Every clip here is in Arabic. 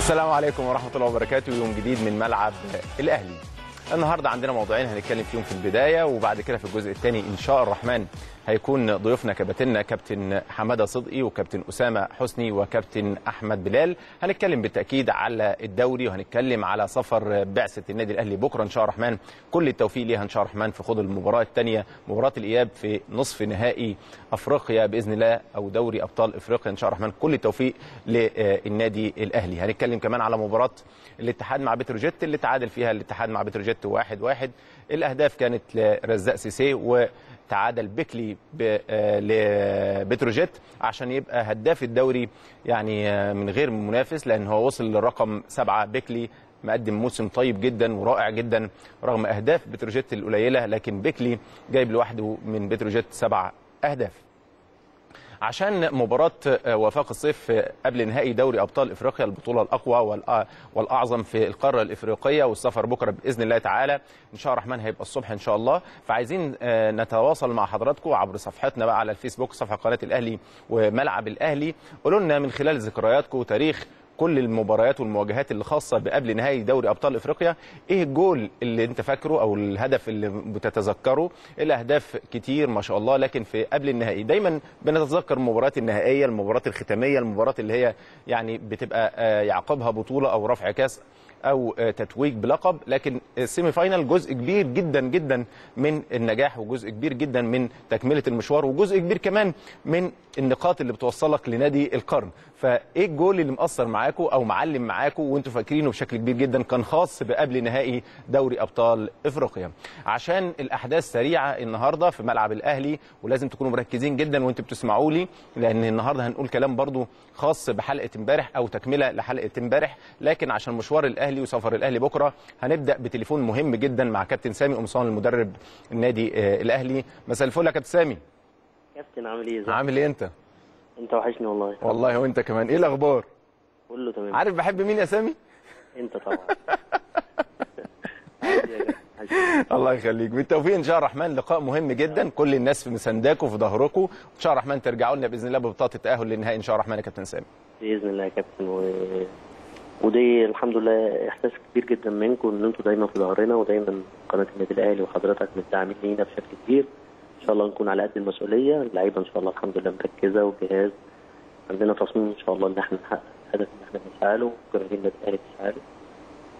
السلام عليكم ورحمة الله وبركاته. يوم جديد من ملعب الأهلي. النهاردة عندنا موضوعين هنتكلم فيهم في البداية، وبعد كده في الجزء الثاني إن شاء الرحمن هيكون ضيوفنا كباتننا كابتن حمادة صدقي وكابتن أسامة حسني وكابتن أحمد بلال. هنتكلم بالتأكيد على الدوري، وهنتكلم على سفر بعثة النادي الأهلي بكرة إن شاء الرحمن. كل التوفيق ليها إن شاء الرحمن في خوض المباراة الثانية، مباراة الإياب في نصف نهائي أفريقيا بإذن الله، أو دوري أبطال أفريقيا إن شاء الرحمن. كل التوفيق للنادي الأهلي. هنتكلم كمان على مباراة الاتحاد مع بتروجيت اللي تعادل فيها الاتحاد مع بتروجيت 1-1. الأهداف كانت لرزاق سيسيه، وتعادل بيكلي لبتروجيت عشان يبقى هداف الدوري يعني من غير منافس، لأن هو وصل للرقم 7. بيكلي مقدم موسم طيب جدا ورائع جدا رغم أهداف بتروجيت القليلة، لكن بيكلي جايب لوحده من بتروجيت 7 أهداف. عشان مباراة وفاق الصيف قبل نهائي دوري أبطال إفريقيا، البطولة الأقوى والأعظم في القارة الإفريقية، والسفر بكرة بإذن الله تعالى إن شاء الرحمن هيبقى الصبح إن شاء الله. فعايزين نتواصل مع حضراتكم عبر صفحتنا بقى على الفيسبوك، صفحة قناة الأهلي وملعب الأهلي. قولوا لنا من خلال ذكرياتكم وتاريخ كل المباريات والمواجهات اللي خاصه بقبل نهائي دوري ابطال افريقيا، ايه الجول اللي انت فاكره او الهدف اللي بتتذكره؟ الاهداف كتير ما شاء الله، لكن في قبل النهائي دايما بنتذكر المباريات النهائيه، المباريات الختاميه، المباريات اللي هي يعني بتبقى يعقبها بطوله او رفع كاس او تتويج بلقب، لكن السيمي فاينال جزء كبير جدا جدا من النجاح، وجزء كبير جدا من تكمله المشوار، وجزء كبير كمان من النقاط اللي بتوصلك لنادي القرن. فايه الجول اللي مأثر معاكم او معلم معاكم وانتم فاكرينه بشكل كبير جدا، كان خاص بقبل نهائي دوري ابطال افريقيا؟ عشان الاحداث سريعه النهارده في ملعب الاهلي، ولازم تكونوا مركزين جدا وانتم بتسمعوا لي، لان النهارده هنقول كلام برضو خاص بحلقه امبارح او تكمله لحلقه امبارح. لكن عشان مشوار الأهلي وسفر الأهلي بكرة، هنبدأ بتليفون مهم جدا مع كابتن سامي إمصان المدرب النادي الأهلي. مساء الفل يا كابتن سامي. كابتن عامل ايه؟ عامل ايه انت؟ انت وحشني والله. والله وانت كمان. ايه الأخبار؟ كله تمام. عارف بحب مين يا سامي؟ انت طبعا. الله يخليك. بالتوفيق ان شاء الرحمن، لقاء مهم جدا، كل الناس في مسانداكم في ظهركم، وان شاء الرحمن ترجعوا لنا بإذن الله ببطاقة التأهل للنهائي ان شاء الرحمن يا كابتن سامي. بإذن الله يا كابتن. ودي الحمد لله احساس كبير جدا منكم ان انتم دايما في ظهرنا، ودايما قناه النادي الاهلي وحضرتك مدعمين لينا بشكل كبير. ان شاء الله نكون على قد المسؤوليه، اللعيبه ان شاء الله الحمد لله مركزه، والجهاز عندنا تصميم ان شاء الله ان احنا نحقق الهدف اللي احنا بنسعى له، وجماهير النادي الاهلي بتسعى له.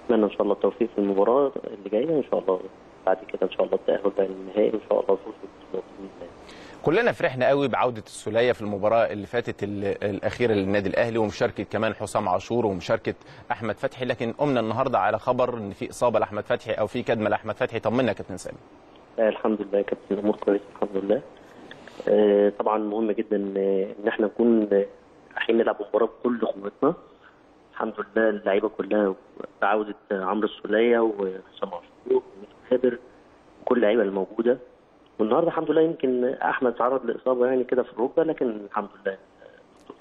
اتمنى ان شاء الله التوفيق في المباراه اللي جايه ان شاء الله، بعد كده ان شاء الله التاهل بقى للنهائي وان شاء الله الفوز بالبطوله باذن الله. كلنا فرحنا قوي بعودة السولية في المباراة اللي فاتت الأخيرة للنادي الأهلي، ومشاركة كمان حسام عاشور ومشاركة أحمد فتحي، لكن قمنا النهاردة على خبر إن في إصابة لأحمد فتحي أو في كدمة لأحمد فتحي. طمنا يا كابتن سامي. الحمد لله يا كابتن، الأمور كويسة الحمد لله. طبعا مهم جدا إن احنا نكون رايحين نلعب مباراة بكل قوتنا. الحمد لله اللعيبة كلها بعودة عمرو السولية وحسام عاشور ومستخبر وكل اللعيبة اللي موجودة. والنهارده الحمد لله يمكن احمد تعرض لاصابه يعني كده في الركبه، لكن الحمد لله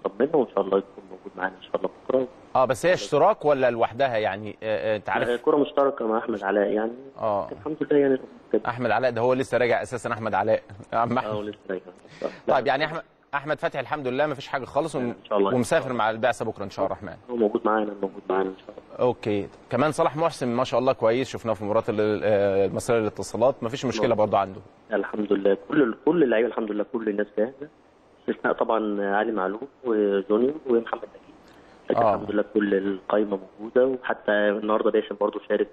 طمنا، وان شاء الله يكون موجود معانا ان شاء الله بكره. بس هي اشتراك ولا لوحدها يعني؟ انت عارف الكره مشتركه مع احمد علاء يعني. الحمد لله يعني كده. احمد علاء ده هو لسه راجع اساسا. احمد علاء يا عم احمد لسه راجع. طيب يعني احمد فتحي الحمد لله ما فيش حاجه خالص، ومسافر مع البعثه بكره ان شاء الله الرحمن. هو موجود معانا، موجود معانا ان شاء الله. اوكي. كمان صلاح محسن ما شاء الله كويس، شفناه في مباراه مصر الاتصالات، ما فيش مشكله برضه عنده الحمد لله. كل اللعيبه الحمد لله، كل الناس جاهزه، استثناء طبعا علي معلول وجونيور ومحمد نجيب، لكن الحمد لله كل القايمه موجوده. وحتى النهارده باسم برضه شارك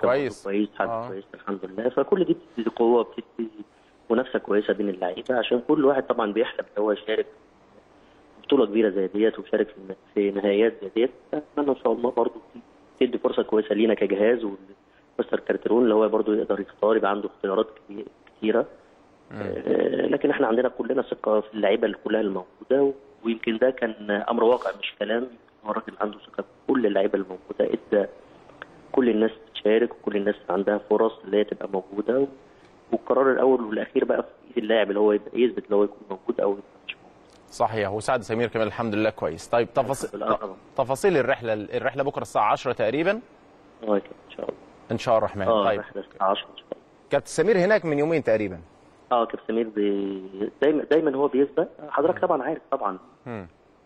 كويس، حد كويس الحمد لله. فكل دي بتدي قوه، بتدي منافسه كويسه بين اللعيبه، عشان كل واحد طبعا بيحلم ان هو يشارك بطوله كبيره زي ديت، ويشارك في نهائيات زي ديت. اتمنى ان شاء الله برضه تدي فرصه كويسه لينا كجهاز، ومستر كارترون اللي هو برضه يقدر يختار، يبقى عنده اختيارات كتيره. لكن احنا عندنا كلنا ثقه في اللعيبه اللي كلها الموجوده، ويمكن ده كان امر واقع مش كلام. هو الراجل عنده ثقه في كل اللعيبه الموجوده، ادى كل الناس تشارك وكل الناس عندها فرص اللي هي تبقى موجوده. والقرار الاول والاخير بقى في ايد اللاعب اللي هو يثبت ان هو يكون موجود او مش موجود. صحيح. وسعد سمير كمان الحمد لله كويس. طيب تفاصيل الرحله بكره الساعه 10 تقريبا. ان شاء الله. ان شاء الله الرحمن. طيب الرحله الساعه 10 ان شاء الله. كابتن سمير هناك من يومين تقريبا. كابتن سمير دايما هو بيسبق حضرتك طبعا، عارف طبعا.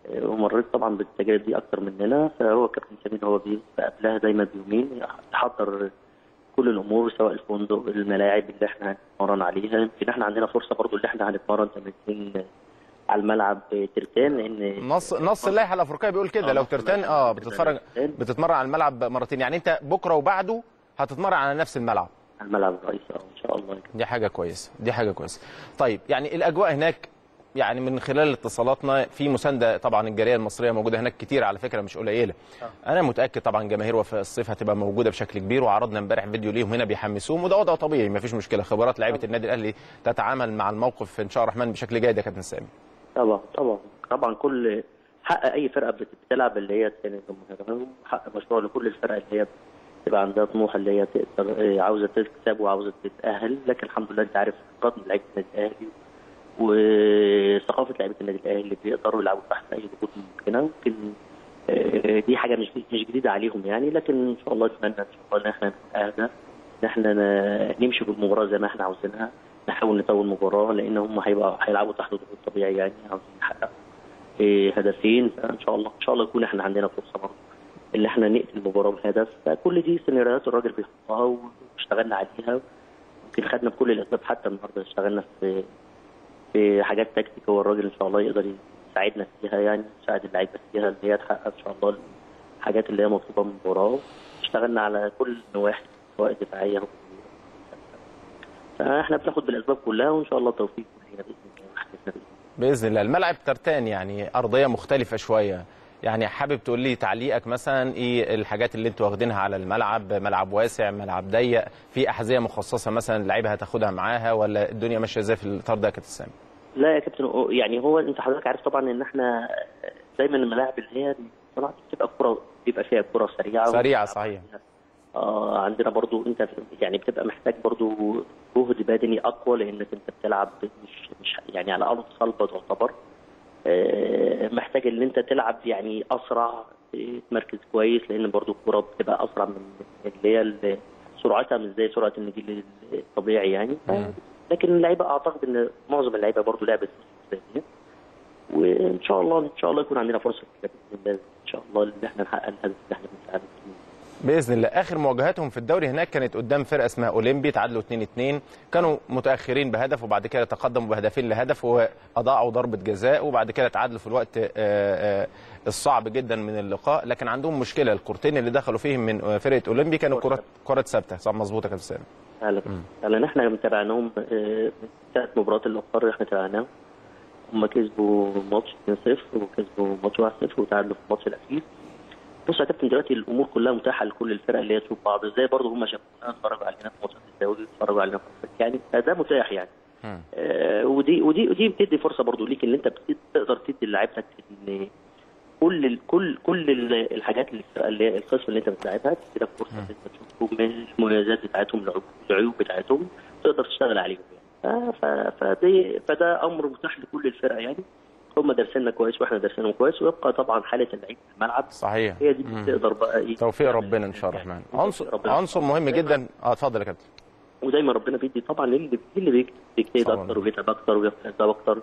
ومريت طبعا بالتجارب دي اكتر مننا. فهو كابتن سمير هو بيبقى قبلها دايما بيومين يحضر كل الامور، سواء الفندق، الملاعب اللي احنا هنتمرن عليها. يمكن احنا عندنا فرصه برضو اللي احنا هنتمرن تمرين على الملعب ترتان، لان نص اللائحه الافريقيه بيقول كده لو ترتان بتتمرن على الملعب مرتين. يعني انت بكره وبعده هتتمرن على نفس الملعب، الملعب الرئيسي ان شاء الله. دي حاجه كويسه، دي حاجه كويسه. طيب يعني الاجواء هناك، يعني من خلال اتصالاتنا في مسانده طبعا الجاليه المصريه موجوده هناك كتير على فكره، مش قليله. انا متاكد طبعا جماهير وفاء الصيف هتبقى موجوده بشكل كبير، وعرضنا امبارح فيديو ليهم هنا بيحمسوهم، وده وضع طبيعي ما فيش مشكله. خبرات لعيبه النادي الاهلي تتعامل مع الموقف ان شاء الله الرحمن بشكل جيد يا كابتن سامي. طبعا كل حق اي فرقه بتلعب اللي هي حق مشروع لكل الفرق اللي هي تبقى عندها طموح، اللي هي تقدر عاوزه تكسب وعاوزه تتاهل. لكن الحمد لله انت عارف قد لعيبه النادي الاهلي وثقافه لعيبه النادي الاهلي اللي بيقدروا يلعبوا تحت اي ضغوط ممكنه. يمكن دي حاجه مش جديده عليهم يعني، لكن ان شاء الله اتمنى ان شاء الله ان احنا نتاهل، ان احنا نمشي بالمباراه زي ما احنا عاوزينها، نحاول نطول المباراه لان هم هيلعبوا تحت ضغوط طبيعي، يعني عاوزين نحقق هدفين. فان شاء الله ان شاء الله يكون احنا عندنا فرصه برضه ان احنا نقتل المباراه بهدف. فكل دي سيناريوهات الراجل بيحطها واشتغلنا عليها، يمكن خدنا بكل الاسباب. حتى النهارده اشتغلنا في حاجات تكتيك هو الراجل ان شاء الله يقدر يساعدنا فيها، يعني يساعد اللعيبه فيها ان هي تحقق ان شاء الله الحاجات اللي هي مطلوبه من المباراه. اشتغلنا على كل النواحي سواء دفاعيه او فاحنا بناخد بالاسباب كلها، وان شاء الله توفيق لينا باذن الله. الملعب ترتان يعني ارضيه مختلفه شويه، يعني حابب تقول لي تعليقك مثلا ايه الحاجات اللي انتوا واخدينها على الملعب؟ ملعب واسع، ملعب ضيق، في احذيه مخصصه مثلا اللعيبه هتاخدها معاها، ولا الدنيا ماشيه ازاي في الاطار ده يا كابتن سامي؟ لا يا كابتن، يعني هو انت حضرتك عارف طبعا ان احنا دايما الملاعب اللي هي بتبقى كره، بيبقى فيها كره سريعه صحيح. عندنا برضو انت يعني بتبقى محتاج برضو جهد بدني اقوى، لانك انت بتلعب مش يعني على ارض صلبه تعتبر. محتاج ان انت تلعب يعني اسرع، تمركز كويس، لان برضو الكوره بتبقى اسرع من اللي هي سرعتها مش زي سرعه النجيل الطبيعي يعني. لكن اللعيبه اعتقد ان معظم اللعيبه برضو لعبت كويس، وان شاء الله يكون عندنا فرصه ان شاء الله ان احنا نحقق الهدف اللي احنا بنسعى باذن الله. اخر مواجهاتهم في الدوري هناك كانت قدام فرقه اسمها اولمبي، تعادلوا 2-2، كانوا متاخرين بهدف وبعد كده تقدموا بهدفين لهدف واضاعوا ضربه جزاء، وبعد كده تعادلوا في الوقت الصعب جدا من اللقاء. لكن عندهم مشكله، الكورتين اللي دخلوا فيهم من فرقه اولمبي كانوا كرات ثابته. صح مظبوط يا كابتن سامي؟ فعلا احنا تابعناهم ثلاث مباريات الاخر احنا تابعناهم، هم كسبوا ماتش 2-0 وكسبوا ماتش 1-0 وتعادلوا في الماتش الاخير. بص يا كابتن، دلوقتي الامور كلها متاحه لكل الفرق اللي هي تشوف بعض، ازاي برضه هم شافونا اتفرجوا علينا في ماتشات الدوري، اتفرجوا علينا في يعني ده متاح يعني. ودي بتدي فرصه برضه ليك ان انت بتقدر تدي لعيبتك ان كل الحاجات اللي الخصم اللي انت بتلاعبها تديلك فرصه ان انت تشوف المميزات بتاعتهم، العيوب بتاعتهم، تقدر تشتغل عليهم يعني. فده امر متاح لكل الفرق يعني. هم دارسيننا كويس واحنا دارسينهم كويس، ويبقى طبعا حاله اللعيب في الملعب صحيح هي دي بتقدر بقى ايه توفيق ربنا ان شاء الله الرحمن. عنصر مهم جدا. اتفضل يا كابتن. ودايما ربنا بيدي طبعا اللي بيجتهد اكتر وبيتعب اكتر وبيجتهد اكتر،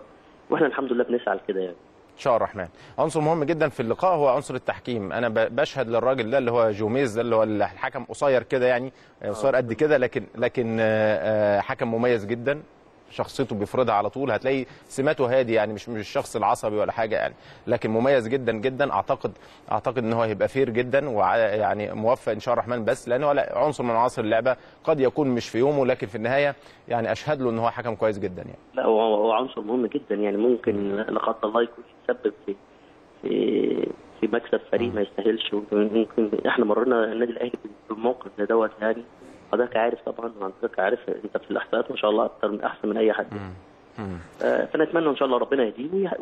واحنا الحمد لله بنسعى لكده يعني ان شاء الله الرحمن. عنصر مهم جدا في اللقاء هو عنصر التحكيم. انا بشهد للراجل ده اللي هو جوميز، ده اللي هو الحكم قصير كده يعني، قصير قد كده، لكن حكم مميز جدا، شخصيته بيفرضها على طول، هتلاقي سماته هادي يعني، مش الشخص العصبي ولا حاجه يعني، لكن مميز جدا جدا. اعتقد ان هو هيبقى فير جدا ويعني موفق ان شاء الله الرحمن، بس لانه عنصر من عناصر اللعبه قد يكون مش في يومه، لكن في النهايه يعني اشهد له ان هو حكم كويس جدا يعني. لا هو عنصر مهم جدا يعني، ممكن لا قدر الله يكون يسبب في مكسب فريق ما يستاهلش. ممكن احنا مررنا النادي الاهلي بموقف زي دوت يعني، حضرتك عارف طبعا، وحضرتك عارف انت في الاحصائيات ما شاء الله اكتر من احسن من اي حد. فنتمنى ان شاء الله ربنا يهديه،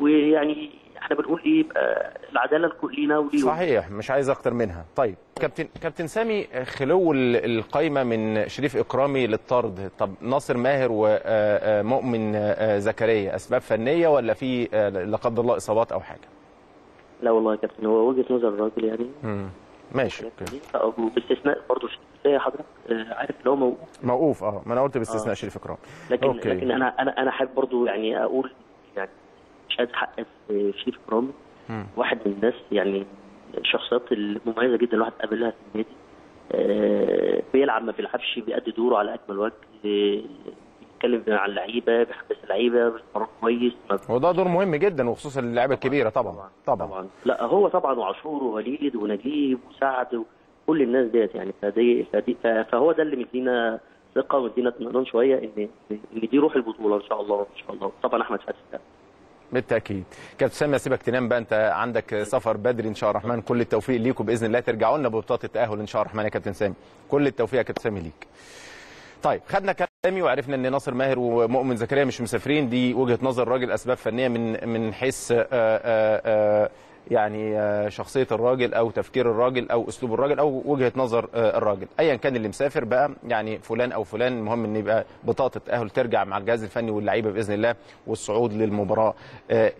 ويعني احنا بنقول ايه، يبقى العداله لكلنا وليهم صحيح، مش عايز اكتر منها. طيب كابتن سامي، خلو القايمه من شريف اكرامي للطرد، طب ناصر ماهر ومؤمن زكريا اسباب فنيه ولا في لا قدر الله اصابات او حاجه؟ لا والله يا كابتن، هو وجهه نظر الراجل يعني. ماشي اوكي. باستثناء برضه شريف حضرتك عارف اللي هو موقوف. ما انا قلت باستثناء شريف اكرامي. لكن انا حابب برضه يعني اقول يعني مش عايز حق في شريف اكرامي. واحد من الناس يعني الشخصيات المميزه جدا الواحد قابلها في النادي، بيلعب ما بيلعبش، بيأدي دوره على اكمل وجه، بيتكلم عن اللعيبه، بيحبس اللعيبه، بيتمرن كويس، وده دور مهم جدا وخصوصا للعيبه الكبيره. طبعا لا هو طبعا وعاشور ووليد ونجيب وسعد وكل الناس ديت يعني، فدي فهو ده اللي مدينا ثقه ومدينا اطمئنان شويه ان دي روح البطوله ان شاء الله. ان شاء الله طبعا احمد فتحي بالتاكيد. كابتن سامي هسيبك تنام بقى، انت عندك سفر بدري ان شاء الله الرحمن. كل التوفيق ليكم باذن الله، ترجعوا لنا ببطاقه التاهل ان شاء الله الرحمن يا كابتن سامي. كل التوفيق يا كابتن سامي ليك. طيب خدنا كلامي وعرفنا ان ناصر ماهر ومؤمن زكريا مش مسافرين، دي وجهه نظر راجل اسباب فنيه من حيث يعني شخصيه الراجل او تفكير الراجل او اسلوب الراجل او وجهه نظر الراجل، ايا كان اللي مسافر بقى يعني فلان او فلان، المهم ان يبقى بطاقه التاهل ترجع مع الجهاز الفني واللعيبه باذن الله والصعود للمباراه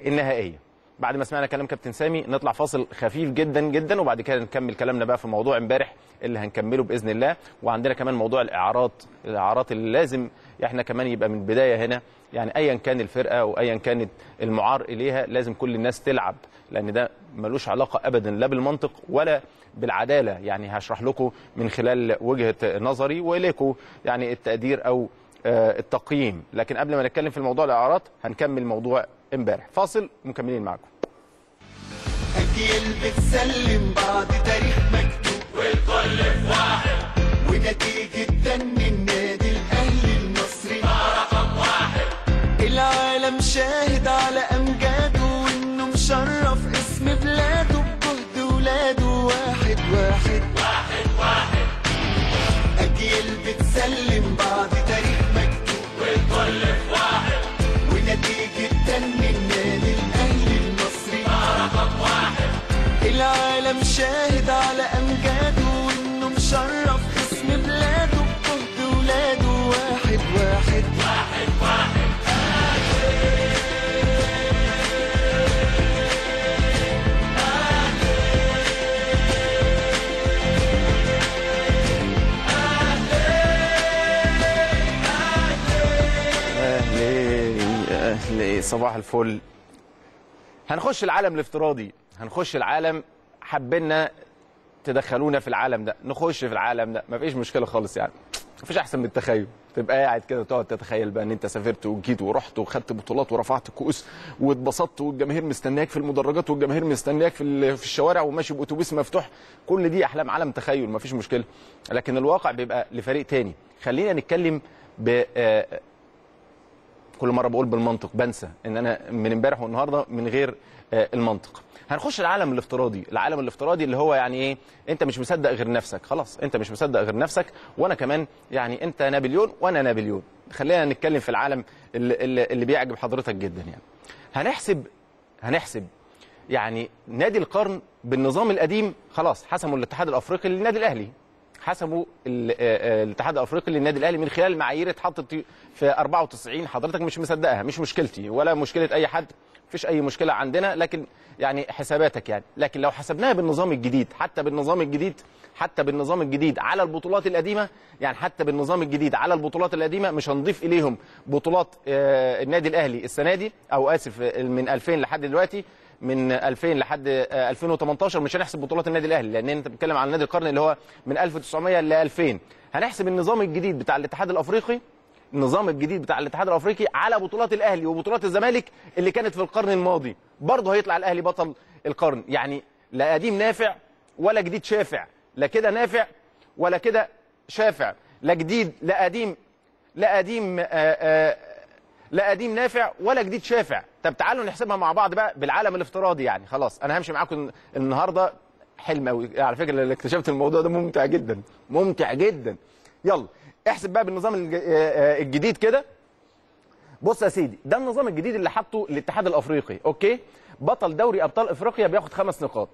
النهائيه. بعد ما سمعنا كلام كابتن سامي نطلع فاصل خفيف جدا جدا، وبعد كده نكمل كلامنا بقى في موضوع امبارح اللي هنكمله باذن الله، وعندنا كمان موضوع الاعارات اللي لازم احنا كمان يبقى من البدايه هنا، يعني ايا كان الفرقه وايا كانت المعار اليها لازم كل الناس تلعب، لان ده ملوش علاقه ابدا لا بالمنطق ولا بالعداله. يعني هشرح لكم من خلال وجهه نظري واليكم يعني التقدير او التقييم، لكن قبل ما نتكلم في الموضوع الاعارات هنكمل موضوع امبارح. فاصل ومكملين معاكم. اجيال بتسلم بعض تاريخ مكتوب والكل في واحد، ونتيجه فن النادي الاهلي المصري رقم واحد. العالم شاهد على امجاده وانه مشرف اسم بلاده بجهد ولاده. واحد واحد واحد واحد، اجيال بتسلم بعض تاريخ مكتوب والكل في واحد، ونتيجه فن النادي الاهلي المصري رقم واحد. العالم شاهد على امجاده وانه مشرف اسم بلاده بجهد ولاده. واحد واحد واحد واحد. صباح الفل. هنخش العالم الافتراضي، هنخش العالم، حبينا تدخلونا في العالم ده، نخش في العالم ده، مفيش مشكله خالص يعني، مفيش احسن من التخيل. تبقى قاعد كده تقعد تتخيل بقى ان انت سافرت وجيت ورحت وخدت بطولات ورفعت كؤوس واتبسطت والجماهير مستنياك في المدرجات والجماهير مستنياك في الشوارع وماشي باتوبيس مفتوح، كل دي احلام عالم تخيل مفيش مشكله، لكن الواقع بيبقى لفريق تاني. خلينا نتكلم كل مره بقول بالمنطق، بنسى ان انا من امبارح والنهارده من غير المنطق. هنخش العالم الافتراضي، العالم الافتراضي اللي هو يعني ايه؟ انت مش مصدق غير نفسك، خلاص انت مش مصدق غير نفسك، وانا كمان يعني انت نابليون وانا نابليون. خلينا نتكلم في العالم اللي بيعجب حضرتك جدا يعني. هنحسب يعني نادي القرن بالنظام القديم، خلاص حسموا الاتحاد الافريقي للنادي الاهلي. حسبوا الاتحاد الافريقي للنادي الاهلي من خلال معايير اتحطت في 94، حضرتك مش مصدقها، مش مشكلتي ولا مشكله اي حد، مفيش اي مشكله عندنا، لكن يعني حساباتك يعني. لكن لو حسبناها بالنظام الجديد، حتى بالنظام الجديد على البطولات القديمه، يعني حتى بالنظام الجديد على البطولات القديمه مش هنضيف اليهم بطولات النادي الاهلي السنه دي، او اسف من 2000 لحد دلوقتي، من 2000 لحد 2018 مش هنحسب بطولات النادي الاهلي، لان انت بتتكلم عن نادي القرن اللي هو من 1900 ل 2000. هنحسب النظام الجديد بتاع الاتحاد الافريقي، النظام الجديد بتاع الاتحاد الافريقي على بطولات الاهلي وبطولات الزمالك اللي كانت في القرن الماضي، برضه هيطلع الاهلي بطل القرن. يعني لا قديم نافع ولا جديد شافع، لا كده نافع ولا كده شافع، لا جديد لا قديم، لا قديم نافع ولا جديد شافع. طب تعالوا نحسبها مع بعض بقى بالعالم الافتراضي يعني. خلاص انا همشي معاكم النهارده حلم قوي على فكره، اللي اكتشفت الموضوع ده ممتع جدا ممتع جدا. يلا احسب بقى بالنظام الجديد كده. بص يا سيدي، ده النظام الجديد اللي حطه الاتحاد الافريقي، اوكي؟ بطل دوري ابطال افريقيا بياخد 5 نقاط،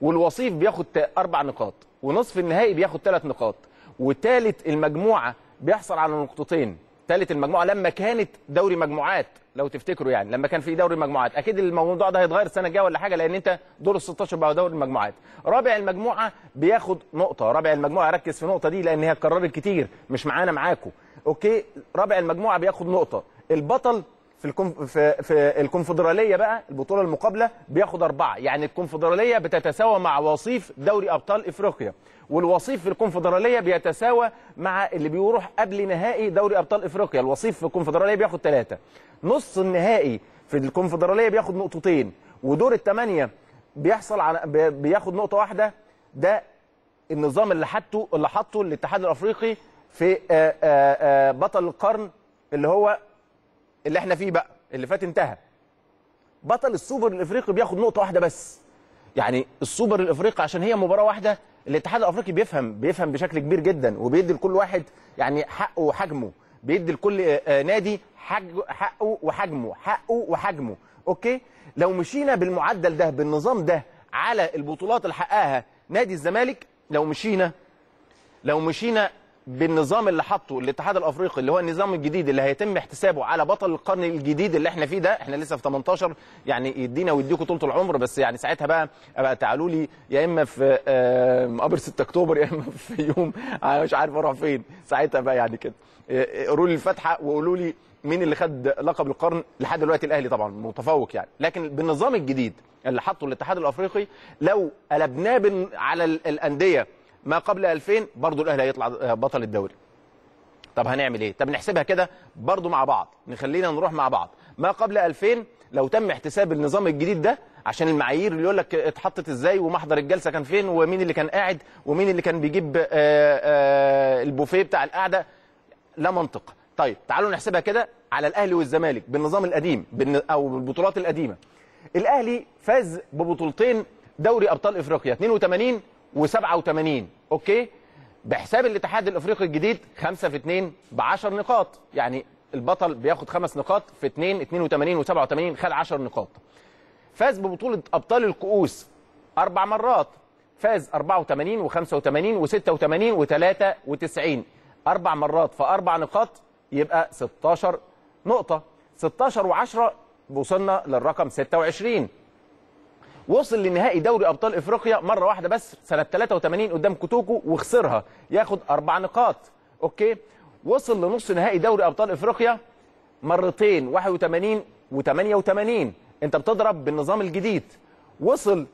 والوصيف بياخد 4 نقاط، ونصف النهائي بياخد 3 نقاط، وثالث المجموعه بيحصل على 2 نقطة. ثالث المجموعه لما كانت دوري مجموعات لو تفتكروا يعني، لما كان في دوري مجموعات، اكيد الموضوع ده هيتغير السنه الجايه ولا حاجه، لان انت دور ال16 بقى دوري المجموعات. رابع المجموعه بياخد نقطه، رابع المجموعه ركز في النقطه دي لان هي اتكررت كتير، مش معانا معاكم، اوكي؟ رابع المجموعه بياخد نقطه، البطل في الكونفدراليه بقى البطوله المقابله بياخد 4، يعني الكونفدراليه بتتساوى مع وصيف دوري ابطال افريقيا، والوصيف في الكونفدراليه بيتساوى مع اللي بيروح قبل نهائي دوري ابطال افريقيا. الوصيف في الكونفدراليه بياخد 3، نص النهائي في الكونفدراليه بياخد نقطتين، ودور الثمانيه بيحصل على بياخد نقطه واحده. ده النظام اللي حطه الاتحاد الافريقي في بطل القرن اللي احنا فيه بقى اللي فات انتهى. بطل السوبر الافريقي بياخد نقطه واحده بس، يعني السوبر الافريقي عشان هي مباراه واحده الاتحاد الافريقي بيفهم بشكل كبير جدا، وبيدي لكل واحد يعني حقه وحجمه، بيدي لكل نادي حقه وحجمه اوكي. لو مشينا بالمعدل ده بالنظام ده على البطولات اللي حققها نادي الزمالك، لو مشينا بالنظام اللي حطه الاتحاد الافريقي اللي هو النظام الجديد اللي هيتم احتسابه على بطل القرن الجديد اللي احنا فيه ده، احنا لسه في 18 يعني يدينا ويديكوا طولة العمر، بس يعني ساعتها بقى تعالوا لي يا اما في مقابر 6 اكتوبر يا اما في يوم انا مش عارف اروح فين ساعتها بقى، يعني كده قولوا لي الفاتحه وقولوا لي مين اللي خد لقب القرن. لحد دلوقتي الاهلي طبعا متفوق يعني، لكن بالنظام الجديد اللي حطه الاتحاد الافريقي لو قلبناه على الانديه ما قبل 2000 برضه الاهلي هيطلع بطل الدوري. طب هنعمل ايه؟ طب نحسبها كده برضه مع بعض، نخلينا نروح مع بعض. ما قبل 2000 لو تم احتساب النظام الجديد ده عشان المعايير اللي يقول لك اتحطت ازاي ومحضر الجلسه كان فين ومين اللي كان قاعد ومين اللي كان بيجيب البوفيه بتاع القعده، لا منطق. طيب تعالوا نحسبها كده على الاهلي والزمالك بالنظام القديم او بالبطولات القديمه. الاهلي فاز ببطولتين دوري ابطال افريقيا 82 و87 اوكي، بحساب الاتحاد الافريقي الجديد 5-2 ب10 نقاط، يعني البطل بياخد 5 نقاط في 82 و87 خد 10 نقاط. فاز ببطوله ابطال الكؤوس 4 مرات، فاز 84 و85 و86 و93 4 مرات في 4 نقاط يبقى 16 نقطه، 16 و10 وصلنا للرقم 26. وصل لنهائي دوري ابطال افريقيا مره واحده بس سنه 83 قدام كوتوكو وخسرها ياخد 4 نقاط اوكي. وصل لنص نهائي دوري ابطال افريقيا مرتين 81 و88 انت بتضرب بالنظام الجديد. وصل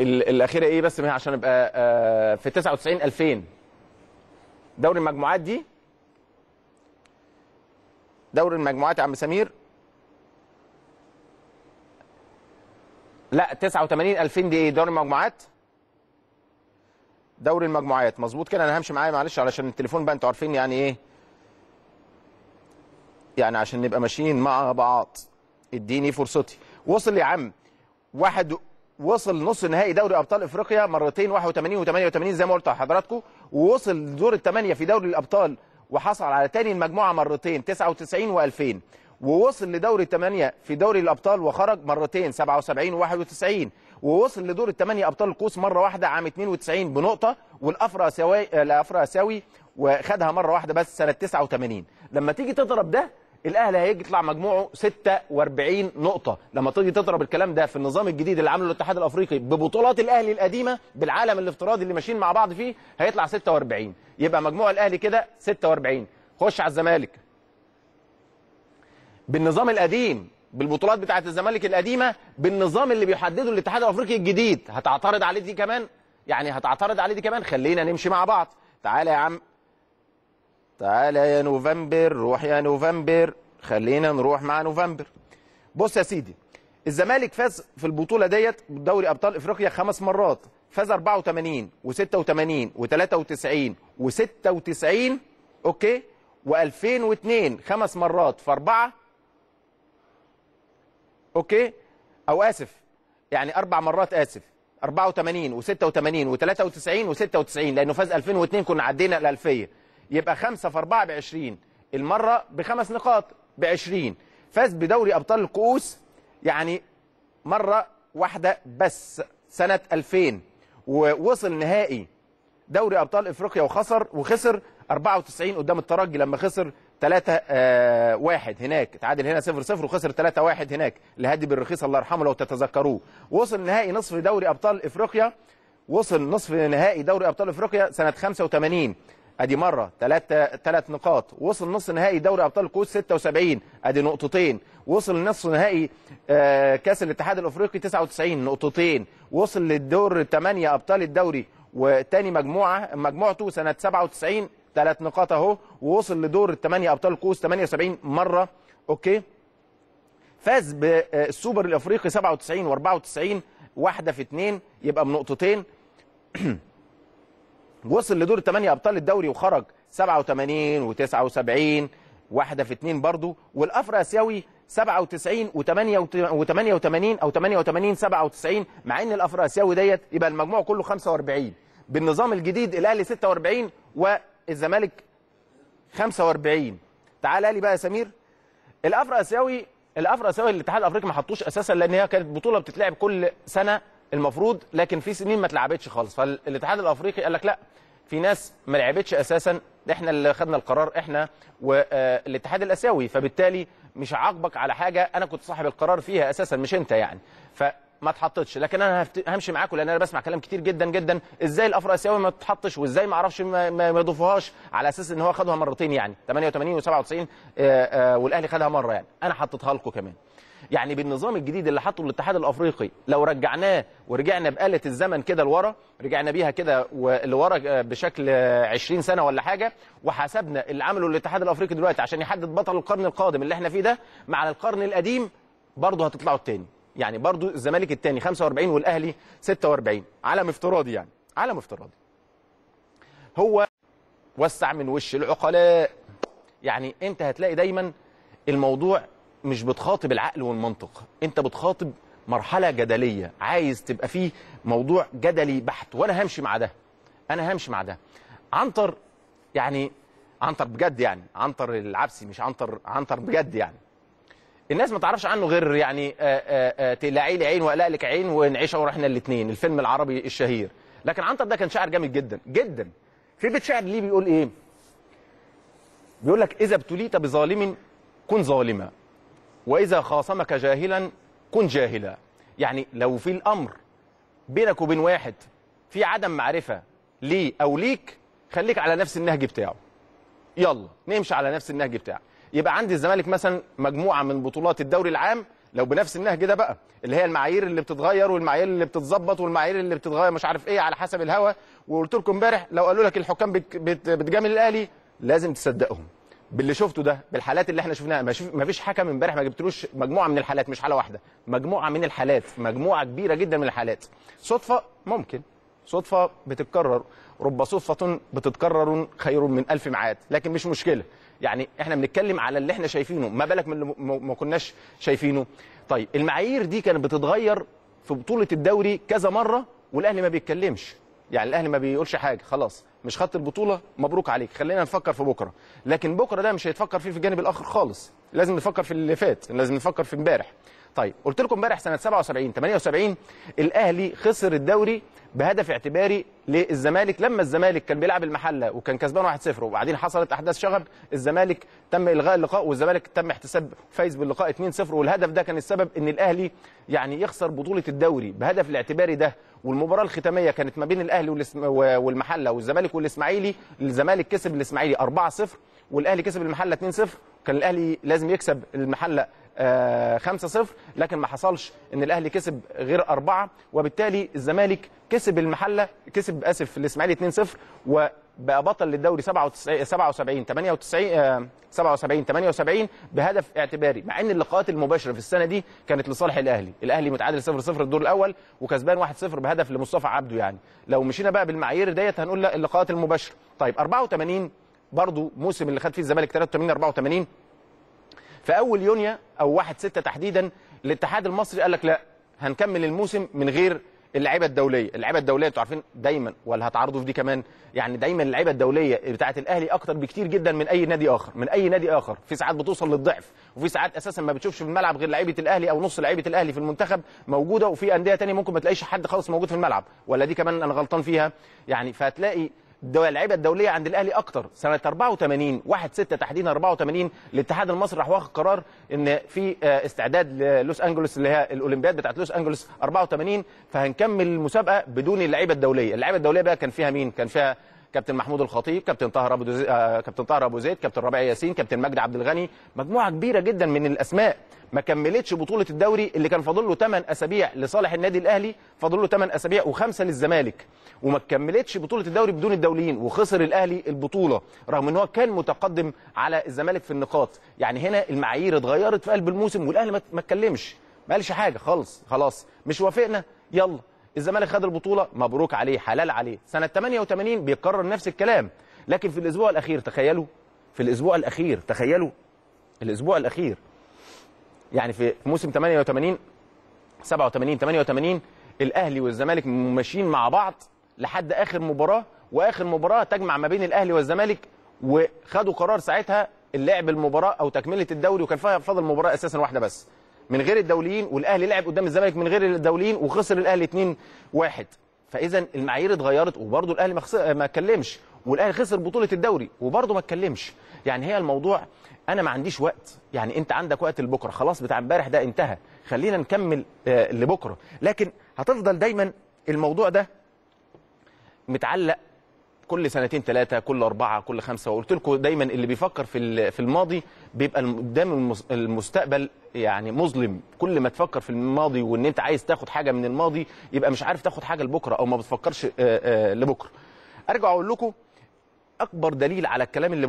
الاخيره ايه بس عشان ابقى في 99 2000 دوري المجموعات دي، دوري المجموعات يا عم سمير لا 89 2000 دي ايه دوري المجموعات؟ دوري المجموعات مظبوط كده. انا همشي معايا معلش علشان التليفون بقى انتوا عارفين يعني ايه، يعني عشان نبقى ماشيين مع بعض اديني فرصتي. وصل يا عم وصل نص نهائي دوري ابطال افريقيا مرتين 81 و88 زي ما قلت لحضراتكم، ووصل دور الثمانيه في دوري الابطال وحصل على ثاني المجموعه مرتين 99 و2000، ووصل لدور الثمانية في دوري الأبطال وخرج مرتين 77 و91، ووصل لدور الثمانية أبطال الكؤوس مرة واحدة عام 92 بنقطة، والأفريقياوي وخدها مرة واحدة بس سنة 89. لما تيجي تضرب ده الأهلي هيجي يطلع مجموعه 46 نقطة. لما تيجي تضرب الكلام ده في النظام الجديد اللي عامله الاتحاد الأفريقي ببطولات الأهلي القديمة بالعالم الافتراضي اللي ماشيين مع بعض فيه هيطلع 46، يبقى مجموع الأهلي كده 46. خش على الزمالك بالنظام القديم بالبطولات بتاعه الزمالك القديمه بالنظام اللي بيحدده الاتحاد الافريقي الجديد، هتعترض عليه دي كمان؟ يعني هتعترض عليه دي كمان؟ خلينا نمشي مع بعض. تعالى يا عم، تعالى يا نوفمبر، روح يا نوفمبر، خلينا نروح مع نوفمبر. بص يا سيدي، الزمالك فاز في البطوله ديت بدوري ابطال افريقيا 5 مرات، فاز 84 و86 و93 و96 اوكي، و2002 5 مرات في 4 اوكي، او اسف يعني 4 مرات اسف 84 و86 و93 و96 لانه فاز 2002 كنا عدينا الالفيه، يبقى 5 في 4 ب 20 المره بخمس نقاط ب 20. فاز بدوري ابطال الكؤوس يعني مره واحده بس سنه 2000، ووصل نهائي دوري ابطال افريقيا وخسر 94 قدام الترجي لما خسر 3-1 هناك، تعادل هنا 0-0 وخسر 3-1 هناك لهادي بالرخيص الله يرحمه لو تتذكروه. وصل نهائي نصف دوري ابطال افريقيا سنه 85 ادي مره، ثلاث نقاط. وصل نص نهائي دوري ابطال القوس 76 ادي نقطتين. وصل نص نهائي كاس الاتحاد الافريقي 99 نقطتين. وصل للدور 8 ابطال الدوري وثاني مجموعته سنه 97 ثلاث نقاط اهو. ووصل لدور 8 ابطال القوس 78 مره. اوكي، فاز بالسوبر الافريقي 97 و94 واحده في اثنين يبقى بنقطتين. وصل لدور 8 ابطال الدوري وخرج 87 و79 واحده في اثنين برضو. والافريقي اسيوي 97 و88 او 88 97، مع ان الافريقي اسيوي ديت يبقى المجموع كله 45. بالنظام الجديد الاهلي 46 والزمالك 45. تعال لي بقى يا سمير الافريقي اسيوي. الافريقي اسيوي الاتحاد الافريقي ما حطوش اساسا، لان هي كانت بطوله بتتلعب كل سنه المفروض، لكن في سنين ما اتلعبتش خالص. فالاتحاد الافريقي قال لك لا، في ناس ما لعبتش اساسا، احنا اللي خدنا القرار، احنا والاتحاد الاسيوي، فبالتالي مش هعاقبك على حاجه انا كنت صاحب القرار فيها اساسا مش انت يعني، فما اتحطتش. لكن انا همشي معاكم، لان انا بسمع كلام كتير جدا جدا ازاي الافريقي الاسيوي ما تتحطش، وازاي ما اعرفش ما يضيفوهاش، على اساس ان هو خدها مرتين يعني 88 و97 والاهلي خدها مره يعني. انا حطيتها لكم كمان يعني بالنظام الجديد اللي حطه الاتحاد الافريقي. لو رجعناه ورجعنا بآلة الزمن كده لورا، رجعنا بيها كده لورا بشكل 20 سنه ولا حاجه، وحسبنا اللي عمله الاتحاد الافريقي دلوقتي عشان يحدد بطل القرن القادم اللي احنا فيه ده مع القرن القديم، برضه هتطلعوا الثاني يعني، برضه الزمالك الثاني 45 والاهلي 46 علم افتراضي يعني، علم افتراضي. هو وسع من وش العقلاء يعني. انت هتلاقي دايما الموضوع مش بتخاطب العقل والمنطق، انت بتخاطب مرحله جدليه، عايز تبقى فيه موضوع جدلي بحت، وانا همشي مع ده، انا همشي مع ده. عنتر يعني، عنتر بجد يعني، عنتر العبسي مش عنتر، عنتر بجد يعني. الناس ما تعرفش عنه غير يعني تقلعي لي عين واقلع لك عين ونعيشها ورحنا الاثنين، الفيلم العربي الشهير. لكن عنتر ده كان شاعر جامد جدا جدا. في بيت شعر ليه بيقول ايه؟ بيقول لك: اذا ابتليت بظالم كن ظالما، وإذا خاصمك جاهلا كن جاهلا. يعني لو في الأمر بينك وبين واحد في عدم معرفة ليه أو ليك، خليك على نفس النهج بتاعه، يلا نمشي على نفس النهج بتاعه. يبقى عندي الزمالك مثلا مجموعة من بطولات الدوري العام لو بنفس النهج ده بقى، اللي هي المعايير اللي بتتغير والمعايير اللي بتتظبط والمعايير اللي بتتغير مش عارف ايه على حسب الهوى. وقلت لكم امبارح لو قالوا لك الحكام بتجامل الأهلي لازم تصدقهم باللي شفته ده، بالحالات اللي احنا شفناها. ما فيش حكم امبارح ما جبتلوش مجموعه من الحالات، مش حاله واحده، مجموعه من الحالات، مجموعه كبيره جدا من الحالات. صدفه ممكن، صدفه بتتكرر، رب صدفه بتتكرر خير من الف ميعاد، لكن مش مشكله يعني. احنا بنتكلم على اللي احنا شايفينه، ما بالك من اللي ما كناش شايفينه. طيب المعايير دي كانت بتتغير في بطوله الدوري كذا مره والاهلي ما بيتكلمش يعني، الاهلي ما بيقولش حاجه، خلاص مش خدت البطوله، مبروك عليك، خلينا نفكر في بكره. لكن بكره ده مش هيتفكر فيه في الجانب الاخر خالص، لازم نفكر في اللي فات، لازم نفكر في امبارح. طيب قلت لكم امبارح سنه 77 78 الاهلي خسر الدوري بهدف اعتباري للزمالك، لما الزمالك كان بيلعب المحله وكان كسبان 1-0، وبعدين حصلت احداث شغب، الزمالك تم الغاء اللقاء والزمالك تم احتساب فايز باللقاء 2-0، والهدف ده كان السبب ان الاهلي يعني يخسر بطوله الدوري بهدف الاعتباري ده. والمباراه الختاميه كانت ما بين الاهلي والمحله والزمالك والاسماعيلي، الزمالك كسب الاسماعيلي 4-0 والاهلي كسب المحله 2-0. كان الاهلي لازم يكسب المحله 5-0، لكن ما حصلش ان الاهلي كسب غير 4، وبالتالي الزمالك كسب المحله، كسب اسف الاسماعيلي 2-0، وبقى بطل للدوري 77 78 بهدف اعتباري. مع ان اللقاءات المباشره في السنه دي كانت لصالح الاهلي، الاهلي متعادل 0-0 الدور الاول وكسبان 1-0 بهدف لمصطفى عبده يعني. لو مشينا بقى بالمعايير ديت هنقول لا اللقاءات المباشره. طيب 84 برضه موسم اللي خد فيه الزمالك 83 84، في اول يونيو او 1/6 تحديدا الاتحاد المصري قال لك لا، هنكمل الموسم من غير اللعيبه الدوليه. اللعيبه الدوليه انتوا عارفين دايما، ولا هتعرضوا في دي كمان يعني، دايما اللعيبه الدوليه بتاعه الاهلي اكتر بكتير جدا من اي نادي اخر، من اي نادي اخر. في ساعات بتوصل للضعف، وفي ساعات اساسا ما بتشوفش في الملعب غير لعيبه الاهلي او نص لعيبه الاهلي في المنتخب موجوده، وفي انديه ثانيه ممكن ما تلاقيش حد خالص موجود في الملعب، ولا دي كمان انا غلطان فيها يعني. فهتلاقي اللعيبه الدوليه عند الاهلي اكتر. سنه 84 1/6 تحديدا 84 الاتحاد المصري راح واخد قرار ان في استعداد للوس انجلوس اللي هي الاولمبياد بتاعه لوس انجلوس 84، فهنكمل المسابقه بدون اللعيبه الدوليه. اللعيبه الدوليه بقى كان فيها مين؟ كان فيها كابتن محمود الخطيب، كابتن طاهر ابو زيد، كابتن ربيع ياسين، كابتن مجدي عبد الغني، مجموعه كبيره جدا من الاسماء. ما كملتش بطوله الدوري اللي كان فاضل له 8 اسابيع لصالح النادي الاهلي، فاضل له 8 اسابيع و5 للزمالك، وما كملتش بطوله الدوري بدون الدوليين، وخسر الاهلي البطوله رغم ان هو كان متقدم على الزمالك في النقاط. يعني هنا المعايير اتغيرت في قلب الموسم، والاهلي ما اتكلمش، ما قالش حاجه خالص. خلاص مش وافقنا، يلا الزمالك خد البطوله، مبروك عليه، حلال عليه. سنه 88 بيكرر نفس الكلام، لكن في الاسبوع الاخير تخيلوا، الاسبوع الاخير يعني في موسم 88 87 88 الاهلي والزمالك ماشيين مع بعض لحد اخر مباراه، واخر مباراه تجمع ما بين الاهلي والزمالك، وخدوا قرار ساعتها اللعب المباراه او تكمله الدوري، وكان فيها فاضل مباراه اساسا واحده بس من غير الدوليين، والاهلي لعب قدام الزمالك من غير الدوليين وخسر الاهلي 2-1. فاذا المعايير اتغيرت، وبرضه الاهلي ما اتكلمش، والاهلي خسر بطوله الدوري وبرضه ما اتكلمش. يعني هي الموضوع انا ما عنديش وقت، يعني انت عندك وقت لبكره، خلاص بتاع امبارح ده انتهى، خلينا نكمل لبكره. لكن هتفضل دايما الموضوع ده متعلق كل سنتين ثلاثه، كل اربعه، كل خمسه. وقلت لكم دايما اللي بيفكر في الماضي بيبقى قدام المستقبل يعني مظلم. كل ما تفكر في الماضي وان انت عايز تاخد حاجه من الماضي يبقى مش عارف تاخد حاجه لبكره، او ما بتفكرش لبكره. ارجع اقول لكم اكبر دليل على الكلام اللي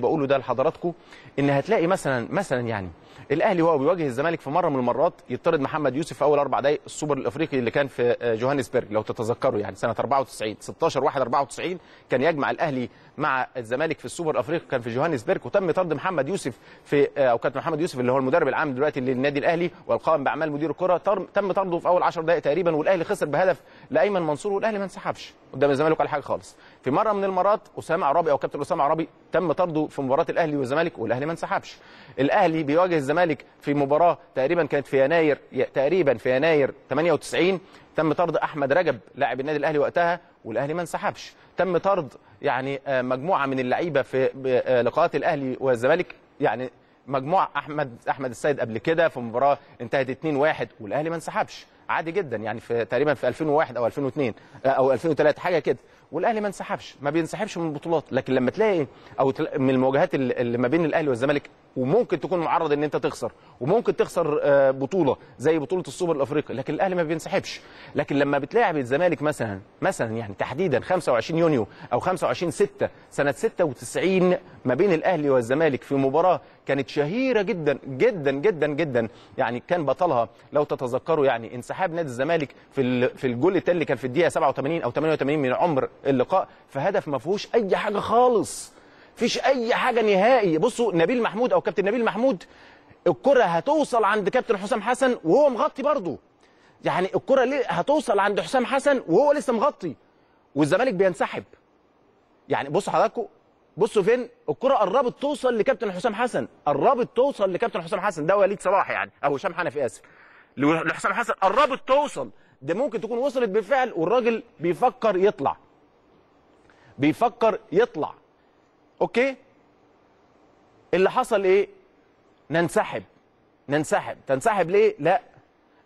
بقوله ده لحضراتكم ان هتلاقي مثلا يعني الاهلي وهو بيواجه الزمالك في مره من المرات يطرد محمد يوسف في اول 4 دقائق السوبر الافريقي اللي كان في جوهانسبرج لو تتذكروا، يعني سنه 94 16/1/94 كان يجمع الاهلي مع الزمالك في السوبر الافريقي، كان في جوهانسبرج، وتم طرد محمد يوسف كابتن محمد يوسف اللي هو المدرب العام دلوقتي للنادي الاهلي والقائم باعمال مدير الكره، تم طرده في اول 10 دقائق تقريبا، والاهلي خسر بهدف لايمن منصور، والاهلي ما انسحبش قدام الزمالك ولا حاجه خالص. في مره من المرات كابتن اسامه عرابي تم طرده في مباراه الاهلي والزمالك، والاهلي ما انسحبش. الاهلي بيواجه الزمالك في مباراه تقريبا كانت في يناير 98 تم طرد احمد رجب لاعب النادي الاهلي وقتها، والاهلي ما انسحبش. تم طرد يعني مجموعه من اللعيبه في لقاءات الاهلي والزمالك، يعني مجموعه احمد السيد قبل كده في مباراه انتهت 2-1 والاهلي ما انسحبش عادي جدا، يعني في تقريبا في 2001 او 2002 او 2003 حاجه كده، والاهلي ما انسحبش، ما بينسحبش من البطولات. لكن لما تلاقي من المواجهات اللي ما بين الاهلي والزمالك وممكن تكون معرض ان انت تخسر، وممكن تخسر بطوله زي بطوله السوبر الافريقي، لكن الاهلي ما بينسحبش. لكن لما بتلاعب الزمالك مثلا يعني تحديدا 25 يونيو او 25/6 سنه 96 ما بين الاهلي والزمالك في مباراه كانت شهيره جدا جدا جدا جدا، يعني كان بطلها لو تتذكروا يعني انسحاب نادي الزمالك في الجول التالي اللي كان في الدقيقه 87 او 88 من عمر اللقاء، فهدف ما فيهوش اي حاجه خالص، مفيش اي حاجه نهائي. بصوا نبيل محمود او كابتن نبيل محمود الكره هتوصل عند كابتن حسام حسن وهو مغطي برضه، يعني الكره ليه هتوصل عند حسام حسن وهو لسه مغطي والزمالك بينسحب. يعني بصوا حضراتكم، بصوا فين الكره قربت توصل لكابتن حسام حسن، ده وليد صلاح يعني او هشام حنفي اسف، لحسام حسن قربت توصل، ده ممكن تكون وصلت بالفعل والراجل بيفكر يطلع. اوكي، اللي حصل ايه؟ ننسحب. تنسحب ليه؟ لا،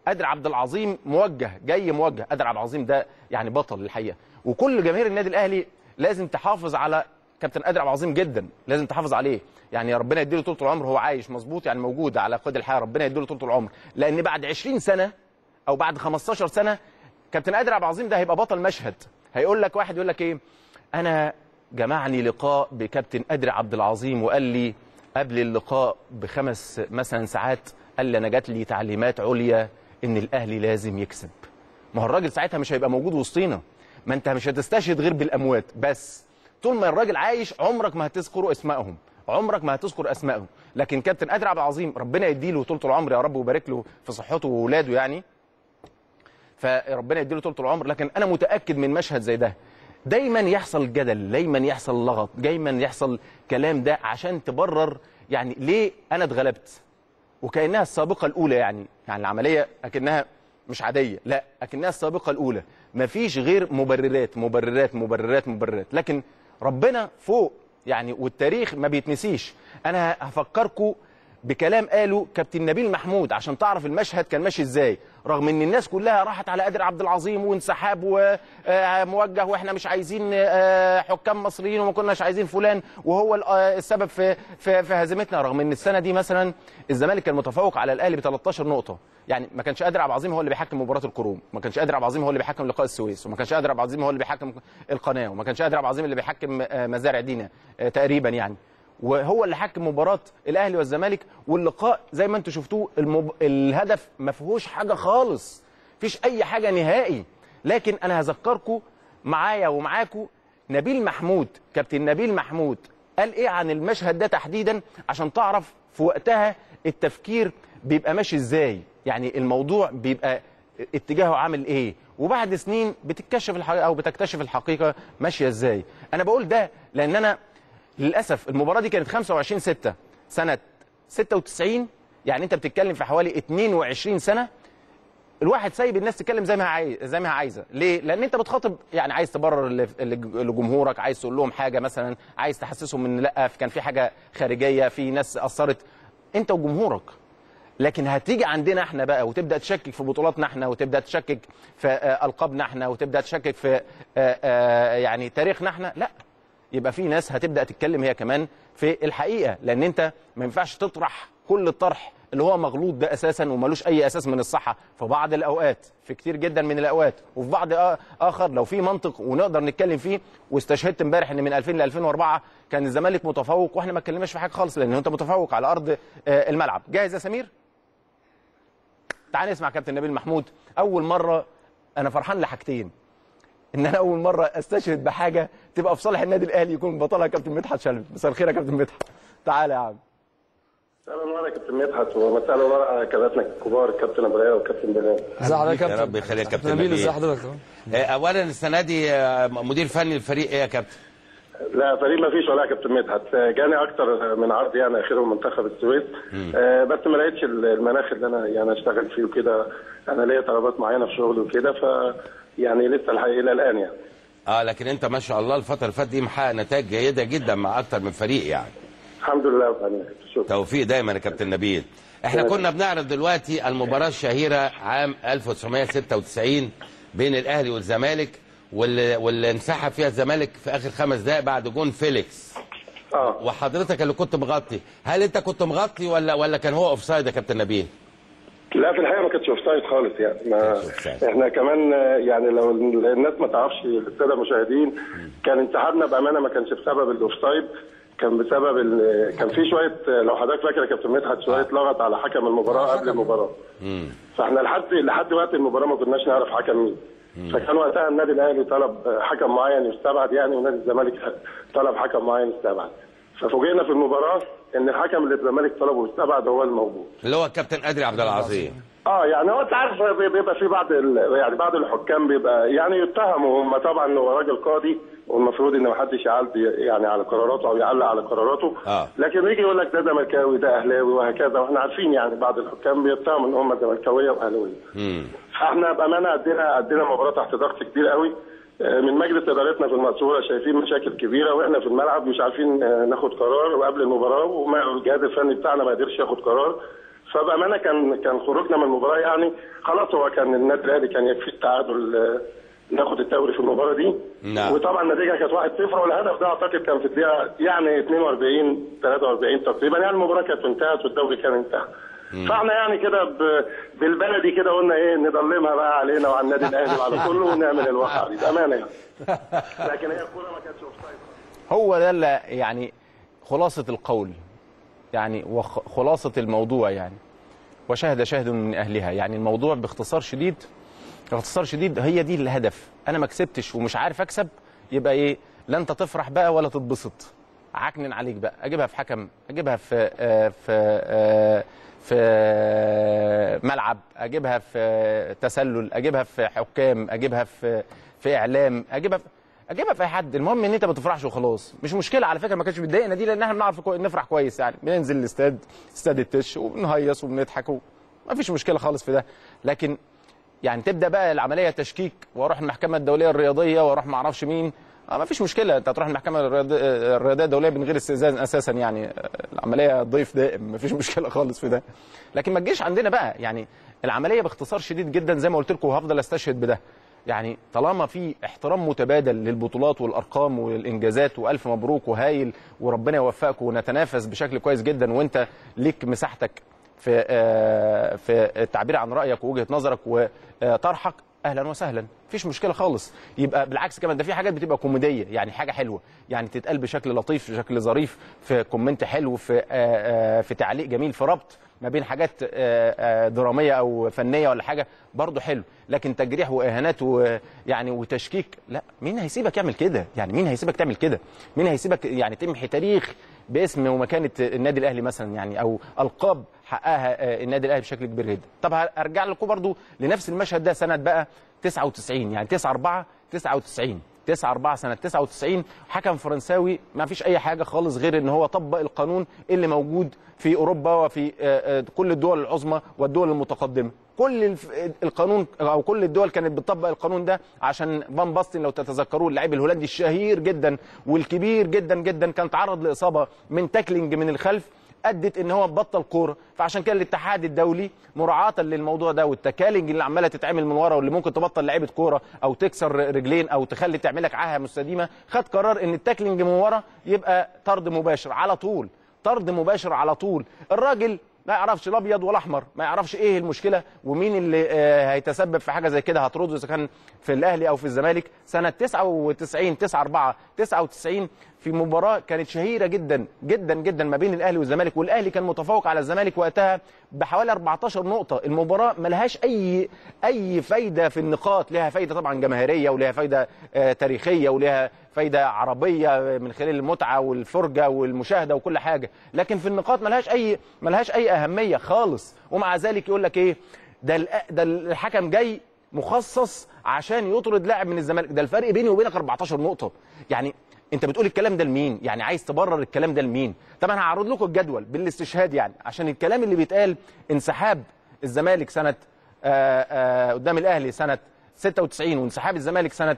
قادر عبد العظيم موجه. قادر عبد العظيم ده يعني بطل الحقيقه، وكل جماهير النادي الاهلي لازم تحافظ على كابتن قادر عبد العظيم جدا، لازم تحافظ عليه، يعني ربنا يديله طول العمر، هو عايش مظبوط يعني موجود على قيد الحياه، ربنا يديله طول العمر، لان بعد 20 سنه او بعد 15 سنه كابتن قادر عبد العظيم ده هيبقى بطل مشهد. هيقول لك واحد، يقول لك ايه، انا جمعني لقاء بكابتن قادر عبد العظيم وقال لي قبل اللقاء ب5 مثلا ساعات، قال لي انا جات لي تعليمات عليا ان الاهلي لازم يكسب. ما هو الراجل ساعتها مش هيبقى موجود وسطينا، ما انت مش هتستشهد غير بالاموات، بس طول ما الراجل عايش عمرك ما هتذكر اسمائهم. لكن كابتن قادر عبد العظيم ربنا يديله طول العمر يا رب ويبارك له في صحته واولاده، يعني فربنا يديله طول العمر. لكن انا متاكد من مشهد زي ده دايما يحصل جدل، دايما يحصل لغط، دايما يحصل كلام ده عشان تبرر يعني ليه انا اتغلبت، وكانها السابقه الاولى، يعني العمليه اكنها مش عاديه، لا اكنها السابقه الاولى، مفيش غير مبررات. لكن ربنا فوق يعني والتاريخ ما بيتنسيش. انا هفكركم بكلام قاله كابتن نبيل محمود عشان تعرف المشهد كان ماشي ازاي، رغم ان الناس كلها راحت على قادر عبد العظيم وانسحاب وموجه واحنا مش عايزين حكام مصريين وما كناش عايزين فلان وهو السبب في هزيمتنا، رغم ان السنه دي مثلا الزمالك كان متفوق على الاهلي ب 13 نقطه، يعني ما كانش قادر عبد العظيم هو اللي بيحكم مباراه القروم، ما كانش قادر عبد العظيم هو اللي بيحكم لقاء السويس، وما كانش قادر عبد العظيم هو اللي بيحكم القناه، وما كانش قادر عبد العظيم اللي بيحكم مزارع دينا تقريبا يعني، وهو اللي حكم مباراه الاهلي والزمالك. واللقاء زي ما انتم شفتوه الهدف ما فيهوش حاجه خالص، مفيش اي حاجه نهائي. لكن انا هذكركم معايا ومعاكم نبيل محمود، كابتن نبيل محمود قال ايه عن المشهد ده تحديدا عشان تعرف في وقتها التفكير بيبقى ماشي ازاي، يعني الموضوع بيبقى اتجاهه عامل ايه، وبعد سنين بتكتشف الحقيقه او بتكتشف الحقيقه ماشيه ازاي. انا بقول ده لان انا للاسف المباراه دي كانت 25/6 سنه 96، يعني انت بتتكلم في حوالي 22 سنه. الواحد سايب الناس تتكلم زي ما هي عايزه، ليه؟ لان انت بتخاطب، يعني عايز تبرر لجمهورك، عايز تقول لهم حاجه مثلا، عايز تحسسهم ان لا كان في حاجه خارجيه، في ناس اثرت، انت وجمهورك. لكن هتيجي عندنا احنا بقى وتبدا تشكك في بطولاتنا احنا، وتبدا تشكك في القابنا احنا، وتبدا تشكك في يعني تاريخنا احنا، لا يبقى في ناس هتبدا تتكلم هي كمان في الحقيقه، لان انت ما ينفعش تطرح كل الطرح اللي هو مغلوط ده اساسا ومالوش اي اساس من الصحه في بعض الاوقات، في كتير جدا من الاوقات، وفي بعض اخر لو في منطق ونقدر نتكلم فيه. واستشهدت امبارح ان من 2000 ل 2004 كان الزمالك متفوق واحنا ما اتكلمناش في حاجه خالص، لان انت متفوق على ارض الملعب. جاهز يا سمير؟ تعال نسمع كابتن نبيل محمود. اول مره انا فرحان لحاجتين، ان انا اول مره استشهد بحاجه تبقى في صالح النادي الاهلي يكون بطلها كابتن مدحت شلبي. مساء الخير يا كابتن مدحت. تعالى يا عم. مساء الورق يا كابتن مدحت، ومساء الورق على كباتنا الكبار كابتن ابو تريكة وكابتن بلال. ازي حضرتك يا كابتن؟ ربي يخليك كابتن نبيل. ازي حضرتك؟ اولا السنه دي مدير فني الفريق ايه يا كابتن؟ لا فريق ما فيش ولا يا كابتن مدحت، جاني اكتر من عرض يعني اخرهم منتخب السويس، بس ما لقيتش المناخ اللي انا يعني اشتغل فيه وكده، انا ليا طلبات معينه في شغلي وكده، ف يعني لسه الحقيقه الى الان يعني. لكن انت ما شاء الله الفتره اللي فاتت دي محقق نتائج جيده جدا مع اكتر من فريق يعني. الحمد لله شكرا. توفيق دايما يا كابتن نبيل. احنا كنا بنعرض دلوقتي المباراه الشهيره عام 1996 بين الاهلي والزمالك، واللي انسحب فيها الزمالك في اخر 5 دقائق بعد جون فيليكس. وحضرتك اللي كنت مغطي، هل انت كنت مغطي ولا كان هو اوفسايد يا كابتن نبيل؟ لا في الحقيقه ما كانتش اوفسايد خالص يعني، ما احنا كمان يعني لو الناس ما تعرفش الساده المشاهدين، كان انسحابنا بامانه ما كانش بسبب الاوفسايد، كان بسبب كان في شويه، لو حضرتك فاكر يا كابتن مدحت، شويه لغط على حكم المباراه قبل المباراه. فاحنا لحد وقت المباراه ما كناش نعرف حكم مين. فكان وقتها النادي الاهلي طلب حكم معين يستبعد يعني، ونادي الزمالك طلب حكم معين يستبعد. ففوجئنا في المباراه ان الحكم اللي الزمالك طلبه يستبعد هو الموجود، اللي هو الكابتن قادر عبد العظيم. يعني هو انت عارف بيبقى في بعض يعني بعض الحكام بيبقى يعني يتهموا هم طبعا، هو راجل قاضي والمفروض ان ما حدش يعلق يعني على قراراته او يعلق على قراراته، لكن يجي يقول لك ده زملكاوي ده اهلاوي وهكذا، واحنا عارفين يعني بعض الحكام بيتهموا ان هم زملكاويه واهلاويه. فاحنا بامانه قدينا مباراه تحت ضغط كبير قوي من مجلس ادارتنا في المقصوره، شايفين مشاكل كبيره واحنا في الملعب مش عارفين ناخد قرار، وقبل المباراه والجهاز الفني بتاعنا ما قدرش ياخد قرار. فبامانه كان خروجنا من المباراه يعني خلاص، هو كان النادي الاهلي كان يكفي التعادل ناخد الدوري في المباراه دي. وطبعا النتيجه كانت 1-0، والهدف ده اعتقد كان في الدقيقه يعني 42-43 تقريبا، يعني المباراه كانت انتهت والدوري كان انتهى. فاحنا يعني كده بالبلدي كده قلنا ايه، نضلمها بقى علينا وعلى النادي الاهلي وعلى كله ونعمل الواقعه عليه بامانه يعني. لكن هي الكوره ما كانتش اوفسايد. هو ده اللي يعني خلاصه القول يعني وخلاصه الموضوع يعني، وشهد شاهد من اهلها، يعني الموضوع باختصار شديد هي دي الهدف. انا ما كسبتش ومش عارف اكسب، يبقى ايه، لا انت تفرح بقى ولا تتبسط، عكنن عليك بقى، اجيبها في حكم، اجيبها في ملعب، اجيبها في تسلل، اجيبها في حكام، اجيبها في اعلام، اجيبها في اي حد، المهم ان انت ما تفرحش وخلاص. مش مشكله على فكره، ما كانش بيضايقنا دي لان احنا بنعرف نفرح كويس يعني، بننزل الاستاد التش وبنهيص وبنضحك وما فيش مشكله خالص في ده. لكن يعني تبدا بقى العمليه تشكيك، واروح المحكمه الدوليه الرياضيه، واروح ما اعرفش مين، ما فيش مشكله، انت هتروح المحكمه الرياضيه الدوليه من غير استئذان اساسا، يعني العمليه ضيف دائم، ما فيش مشكله خالص في ده. لكن ما تجيش عندنا بقى يعني العمليه باختصار شديد جدا زي ما قلت لكم، وهفضل استشهد بده. يعني طالما في احترام متبادل للبطولات والارقام والانجازات، والف مبروك وهايل وربنا يوفقك ونتنافس بشكل كويس جدا، وانت ليك مساحتك في التعبير عن رايك ووجهه نظرك وطرحك، اهلا وسهلا، مفيش مشكله خالص. يبقى بالعكس كمان ده في حاجات بتبقى كوميديه، يعني حاجه حلوه يعني تتقال بشكل لطيف، بشكل ظريف، في كومنت حلو، في تعليق جميل، في ربط ما بين حاجات دراميه او فنيه ولا حاجه برضه حلو. لكن تجريح واهانات ويعني وتشكيك، لا، مين هيسيبك يعمل كده؟ يعني مين هيسيبك تعمل كده؟ مين هيسيبك يعني تمحي تاريخ باسم ومكانه النادي الاهلي مثلا، يعني او القاب حققها النادي الاهلي بشكل كبير جدا. طب هرجع لكم برضو لنفس المشهد ده سنه بقى 99، يعني 9/4/99، 9/4/99، حكم فرنساوي ما فيش اي حاجه خالص غير ان هو طبق القانون اللي موجود في اوروبا وفي كل الدول العظمى والدول المتقدمه. كل القانون او كل الدول كانت بتطبق القانون ده، عشان فان باستن لو تتذكروه اللاعب الهولندي الشهير جدا والكبير جدا جدا، كان تعرض لاصابه من تاكلينج من الخلف ادت ان هو بطل كوره، فعشان كده الاتحاد الدولي مراعاه للموضوع ده والتكالينج اللي عماله تتعمل من ورا واللي ممكن تبطل لعيبه كوره او تكسر رجلين او تخلي تعملك عاهه مستديمه، خد قرار ان التاكلينج من ورا يبقى طرد مباشر على طول، طرد مباشر على طول. الراجل ما يعرفش لا ابيض ولا احمر، ما يعرفش ايه المشكله ومين اللي هيتسبب في حاجه زي كده هترده اذا كان في الاهلي او في الزمالك. سنه 99 في مباراه كانت شهيره جدا جدا جدا ما بين الاهلي والزمالك، والاهلي كان متفوق على الزمالك وقتها بحوالي 14 نقطه. المباراه ملهاش اي فايده في النقاط، لها فايده طبعا جماهيريه ولها فايده تاريخيه ولها فايده عربيه من خلال المتعه والفرجه والمشاهده وكل حاجه، لكن في النقاط ملهاش اي اهميه خالص. ومع ذلك يقول لك ايه ده الحكم جاي مخصص عشان يطرد لاعب من الزمالك، ده الفرق بيني وبينك 14 نقطه. يعني انت بتقول الكلام ده لمين؟ يعني عايز تبرر الكلام ده لمين؟ طب انا هعرض لكم الجدول بالاستشهاد، يعني عشان الكلام اللي بيتقال. انسحاب الزمالك سنه قدام الاهلي سنه 96، وانسحاب الزمالك سنه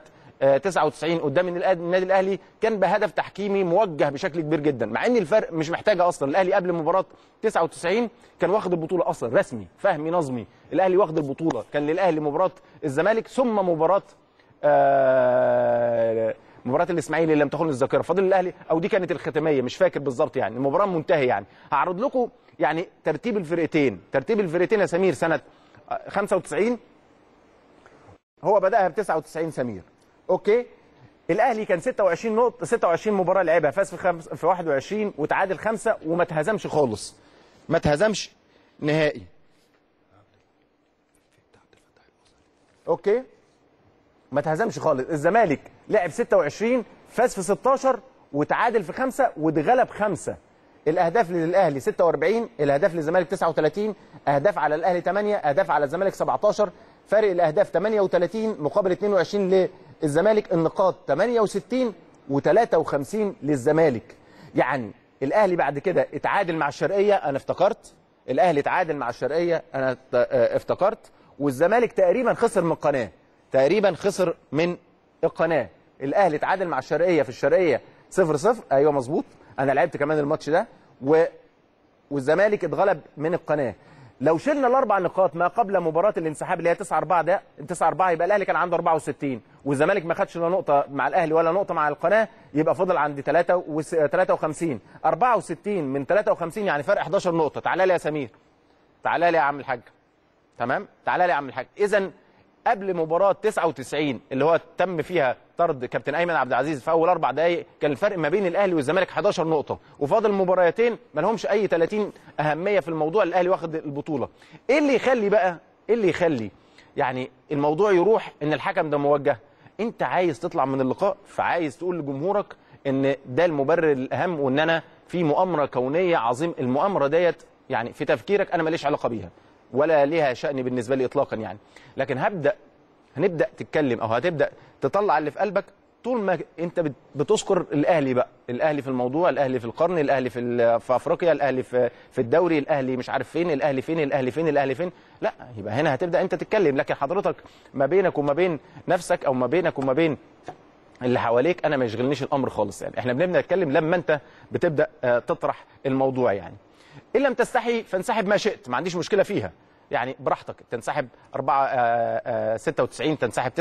99 قدام النادي الاهلي، كان بهدف تحكيمي موجه بشكل كبير جدا، مع ان الفرق مش محتاجه اصلا. الاهلي قبل مباراه 99 كان واخد البطوله اصلا رسمي، فهمي نظمي، الاهلي واخد البطوله، كان للاهلي مباراه الزمالك ثم مباراه الاسماعيلي اللي لم تخن الذاكره، فاضل الاهلي او دي كانت الختاميه مش فاكر بالظبط، يعني المباراه منتهيه. يعني هعرض لكم يعني ترتيب الفرقتين يا سمير. سنه 95 هو بداها ب 99 سمير، اوكي. الاهلي كان 26 مباراه لعبها، فاز في 21 وتعادل 5 وما اتهزمش خالص، ما اتهزمش نهائي، اوكي، ما اتهزمش خالص. الزمالك لعب 26، فاز في 16 وتعادل في 5 واتغلب 5. الاهداف للاهلي 46، الاهداف للزمالك 39، اهداف على الاهلي 8، اهداف على الزمالك 17، فارق الاهداف 38 مقابل 22 للزمالك، النقاط 68 و53 للزمالك. يعني الاهلي بعد كده اتعادل مع الشرقيه، انا افتكرت الاهلي اتعادل مع الشرقيه، انا افتكرت، والزمالك تقريبا خسر من القناه، الاهلي اتعادل مع الشرقيه في الشرقيه 0-0، ايوه مظبوط، انا لعبت كمان الماتش ده، والزمالك اتغلب من القناه. لو شلنا الاربع نقاط ما قبل مباراه الانسحاب اللي هي 9/4 ده، 9/4 يبقى الاهلي كان عنده 64، والزمالك ما خدش لا نقطه مع الاهلي ولا نقطه مع القناه، يبقى فضل عند 53، 64 من 53 يعني فرق 11 نقطه. تعالى لي يا سمير، تعالى لي يا عم الحاج، تمام، تعالى لي يا عم الحاج. اذا قبل مباراه 99 اللي هو تم فيها طرد كابتن ايمن عبد العزيز في اول 4 دقائق، كان الفرق ما بين الاهلي والزمالك 11 نقطه، وفاضل مباراتين ما لهمش اي 30 اهميه في الموضوع، الاهلي واخد البطوله. ايه اللي يخلي بقى، ايه اللي يخلي يعني الموضوع يروح ان الحكم ده موجه؟ انت عايز تطلع من اللقاء، فعايز تقول لجمهورك ان ده المبرر الاهم، وان انا في مؤامره كونيه عظيمه، المؤامره ديت يعني في تفكيرك انا ماليش علاقه بيها ولا ليها شأن بالنسبة لي إطلاقا يعني، لكن هنبدأ تتكلم أو هتبدأ تطلع اللي في قلبك طول ما أنت بتذكر الأهلي بقى، الأهلي في الموضوع، الأهلي في القرن، الأهلي في أفريقيا، الأهلي في الدوري، الأهلي مش عارف فين، الأهلي فين، الأهلي فين، الأهلي فين، لا، يبقى هنا هتبدأ أنت تتكلم. لكن حضرتك ما بينك وما بين نفسك أو ما بينك وما بين اللي حواليك انا ما يشغلنيش الامر خالص. يعني احنا بنتكلم لما انت بتبدا تطرح الموضوع. يعني ان لم تستحي فانسحب ما شئت، ما عنديش مشكله فيها، يعني براحتك، تنسحب 96، تنسحب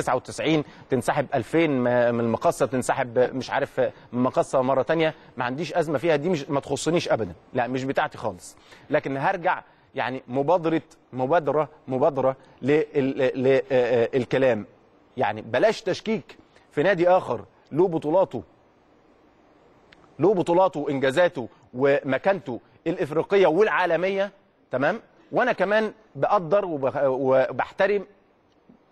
99، تنسحب 2000 من المقصه، تنسحب مش عارف من المقصه مره ثانيه، ما عنديش ازمه فيها، دي مش ما تخصنيش ابدا، لا مش بتاعتي خالص. لكن هرجع يعني مبادره للكلام، يعني بلاش تشكيك في نادي اخر له بطولاته وانجازاته ومكانته الافريقيه والعالميه، تمام؟ وانا كمان بقدر وبحترم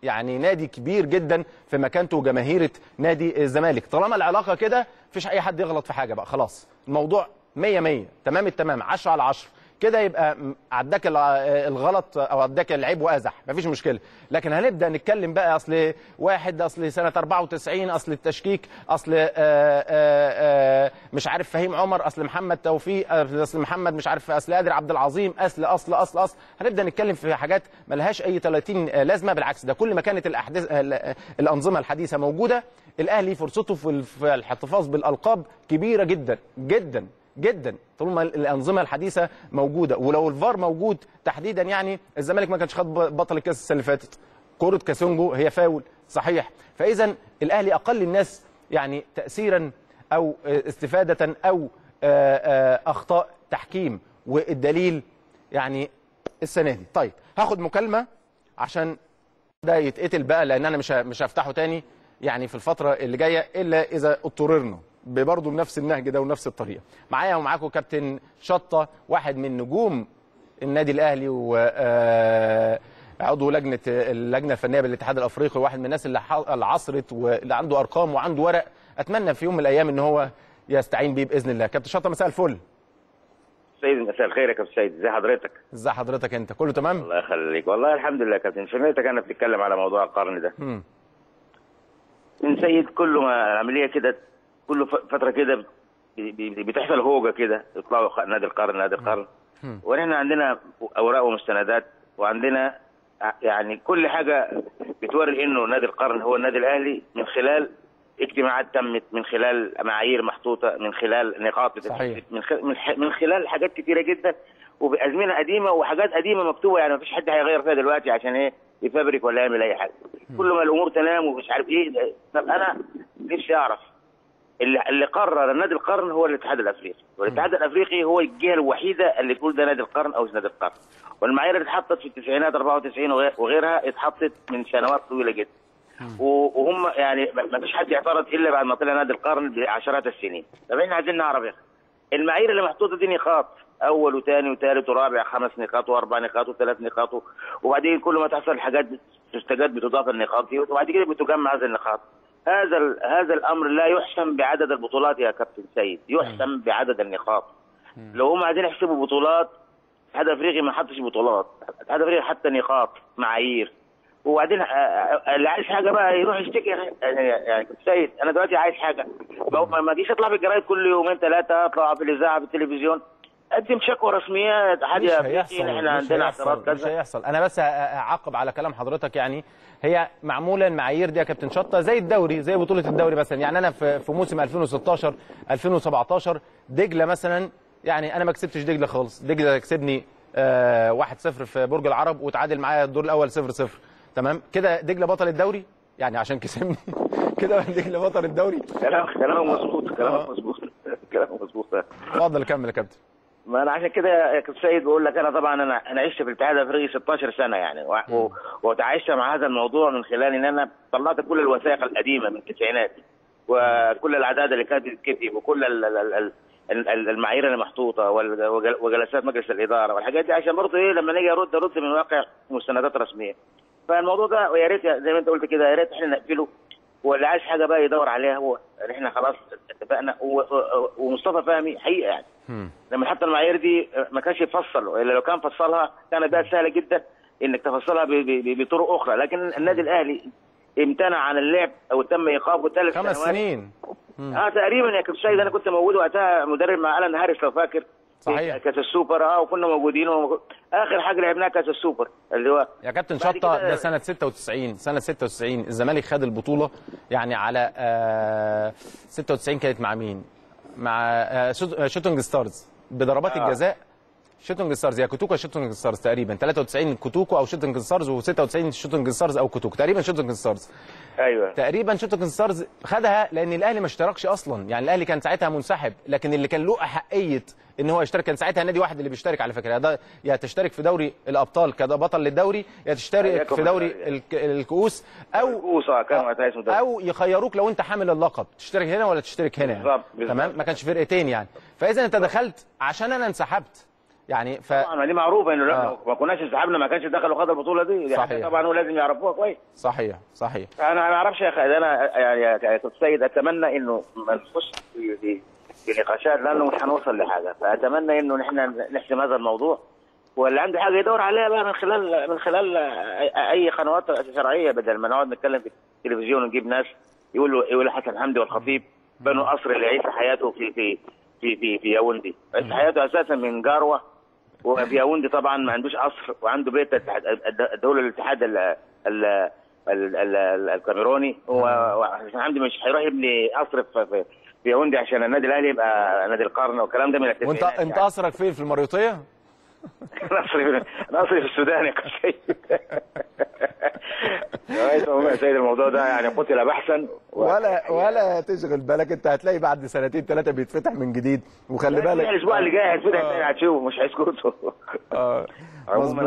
يعني نادي كبير جدا في مكانته وجماهيرة نادي الزمالك. طالما العلاقه كده مفيش اي حد يغلط في حاجه بقى، خلاص الموضوع 100 تمام التمام، 10/10 كده، يبقى عداك الغلط او عداك العيب وازح، مفيش مشكله. لكن هنبدا نتكلم بقى اصل واحد، اصل سنه 94، اصل التشكيك، اصل مش عارف فهيم عمر، اصل محمد توفيق، اصل محمد مش عارف، اصل قادر عبد العظيم، اصل اصل اصل اصل هنبدا نتكلم في حاجات ملهاش اي 30 لازمه. بالعكس، ده كل ما كانت الاحداث الانظمه الحديثه موجوده، الاهلي فرصته في الاحتفاظ بالالقاب كبيره جدا جدا جدا طول ما الانظمه الحديثه موجوده. ولو الفار موجود تحديدا، يعني الزمالك ما كانش خد بطل الكاس السنه اللي فاتت، كره كاسونجو هي فاول صحيح. فاذا الاهلي اقل الناس يعني تاثيرا او استفاده او اخطاء تحكيم، والدليل يعني السنه دي. طيب هاخد مكالمه عشان ده يتقتل بقى، لان انا مش هفتحه تاني يعني في الفتره اللي جايه الا اذا اضطررنا برضه بنفس النهج ده ونفس الطريقه. معايا ومعاكم كابتن شطة، واحد من نجوم النادي الاهلي وعضو اللجنه الفنيه بالاتحاد الافريقي، واحد من الناس اللي عصرت واللي عنده ارقام وعنده ورق، اتمنى في يوم من الايام ان هو يستعين بيه باذن الله. كابتن شطة مساء الفل. سيد مساء الخير يا كابتن سيد، ازي حضرتك؟ ازي حضرتك انت، كله تمام؟ الله يخليك، والله الحمد لله يا كابتن. سمعتك انا بتتكلم على موضوع القرن ده. من سيد كل ما عمليه كده، كل فترة كده بتحصل هوجة كده، يطلعوا نادي القرن نادي القرن، ونحن عندنا أوراق ومستندات، وعندنا يعني كل حاجة بتوري إنه نادي القرن هو النادي الأهلي، من خلال اجتماعات تمت، من خلال معايير محطوطة، من خلال نقاط، من خلال حاجات كتيرة جدا، وبأزمنة قديمة وحاجات قديمة مكتوبة، يعني مفيش حد هيغير فيها دلوقتي عشان إيه يفبرك ولا يعمل أي حاجة. كل ما الأمور تنام ومش عارف إيه. طب أنا نفسي أعرف اللي قرر نادي القرن هو الاتحاد الافريقي، والاتحاد الافريقي هو الجهه الوحيده اللي تقول ده نادي القرن او نادي القرن. والمعايير اللي اتحطت في التسعينات 94 وغيرها اتحطت من سنوات طويله جدا. وهم يعني ما فيش حد يعترض الا بعد ما طلع نادي القرن بعشرات السنين. طب احنا عايزين نعرف ايه؟ المعايير اللي محطوطه دي نقاط، اول وثاني وثالث ورابع، 5 نقاط و4 نقاط و3 نقاط، وبعدين كل ما تحصل حاجات تستجد بتضاف النقاط دي، وبعد كده بتجمع هذه النقاط. هذا الامر لا يحسم بعدد البطولات يا كابتن سيد، يحسم بعدد النقاط. لو هم عايزين يحسبوا بطولات، الاتحاد الافريقي ما حطش بطولات، الاتحاد الافريقي حط نقاط معايير. وبعدين اللي عايز حاجه بقى يروح يشتكي. يعني كابتن سيد انا دلوقتي عايز حاجه، ما اجيش اطلع في الجرايد كل يومين ثلاثه، اطلع في الاذاعه في التلفزيون قدم شكوى رسميه الاتحاد الافريقي احنا عندنا اعتراض كذا. مش هيحصل. انا بس اعقب على كلام حضرتك، يعني هي معموله المعايير دي يا كابتن شطة زي الدوري، زي بطوله الدوري مثلا. يعني انا في موسم 2016 2017 دجله مثلا، يعني انا ما كسبتش دجله خالص، دجله كسبني 1-0 في برج العرب، وتعادل معايا الدور الاول 0-0 تمام كده. دجله بطل الدوري يعني عشان كسبني كده دجله بطل الدوري. كلامك مظبوط، كلامك مظبوط، كلامك مظبوط. اتفضل كمل يا كابتن. ما انا عشان كده يا كابتن سيد بقول لك، انا طبعا انا عشت في الاتحاد الافريقي 16 سنه يعني، وتعايشت مع هذا الموضوع من خلال ان انا طلعت كل الوثائق القديمه من التسعينات، وكل العداد اللي كانت بتتكتب، وكل المعايير اللي محطوطه، وجلسات مجلس الاداره والحاجات دي، عشان برضه ايه لما نيجي ارد من واقع مستندات رسميه. فالموضوع ده ويا ريت زي ما انت قلت كده، يا ريت احنا نقفله، واللي عايز حاجه بقى يدور عليها هو. احنا خلاص اتفقنا، ومصطفى فهمي حقيقه يعني لما حط المعايير دي ما كانش يفصل، الا لو كان فصلها كانت بقى سهله جدا انك تفصلها بطرق اخرى. لكن النادي الاهلي امتنع عن اللعب او تم ايقافه 3 سنوات 5 سنين تقريبا يا كابتن سيد. انا كنت موجود وقتها مدرب مع الان هاريس لو فاكر، صحيح كاس السوبر وكنا موجودين اخر حاجه لعبناها كاس السوبر اللي هو يا كابتن شطة ده سنه 96 الزمالك خد البطوله يعني على 96 كانت مع مين؟ مع شوتنج ستارز بضربات الجزاء. شوتنج ستارز يا كوتوكا شوتنج ستارز تقريبا 93 كوتوكا او شوتنج ستارز و96 شوتنج ستارز او كوتوكا تقريبا شوتنج ستارز. ايوه تقريبا شوتنج ستارز خدها لان الاهلي ما اشتركش اصلا، يعني الاهلي كان ساعتها منسحب، لكن اللي كان له احقيه ان هو يشترك كان ساعتها نادي واحد اللي بيشترك على فكره، ده يا تشترك في دوري الابطال كبطل للدوري، يا تشترك في دوري الكؤوس او يخيروك لو انت حامل اللقب تشترك هنا ولا تشترك هنا يعني. تمام، ما كانش فرقتين يعني، فاذا انت دخلت عشان انا انسحبت يعني طبعا دي معروفه انه ما كناش انسحبنا ما كانش دخل وخد البطوله دي يعني طبعا هو لازم يعرفوها كويس. صحيح صحيح. انا ما اعرفش يا اخي، انا يعني كسيد اتمنى انه ما نخش في نقاشات لانه مش هنوصل لحاجه، فاتمنى انه نحن نحسم هذا الموضوع، واللي عنده حاجه يدور عليها بقى من خلال اي قنوات شرعيه، بدل ما نقعد نتكلم في التلفزيون ونجيب ناس يقولوا حسن حمدي والخطيب بنوا قصر اللي عيش حياته في في في في, في ياوندي، عيش حياته اساسا من جاروه وفي ياوندي طبعا ما عندوش قصر وعنده بيت الدولة الاتحاد الكاميروني، وعشان عندي مش هيروح يبني قصر في ياوندي عشان النادي الاهلي يبقى نادي القرن والكلام ده من التسعينات. وانت يعني. انت قصرك فين؟ في المريوطيه؟ قصري في السودان يا كابتن. كويس والله يا سيد، الموضوع ده يعني قتل بحثا ولا تشغل بالك، انت هتلاقي بعد سنتين ثلاثه بيتفتح من جديد، وخلي بالك الاسبوع اللي جاي هيتفتح تاني هتشوفه مش هيسكتوا. عموما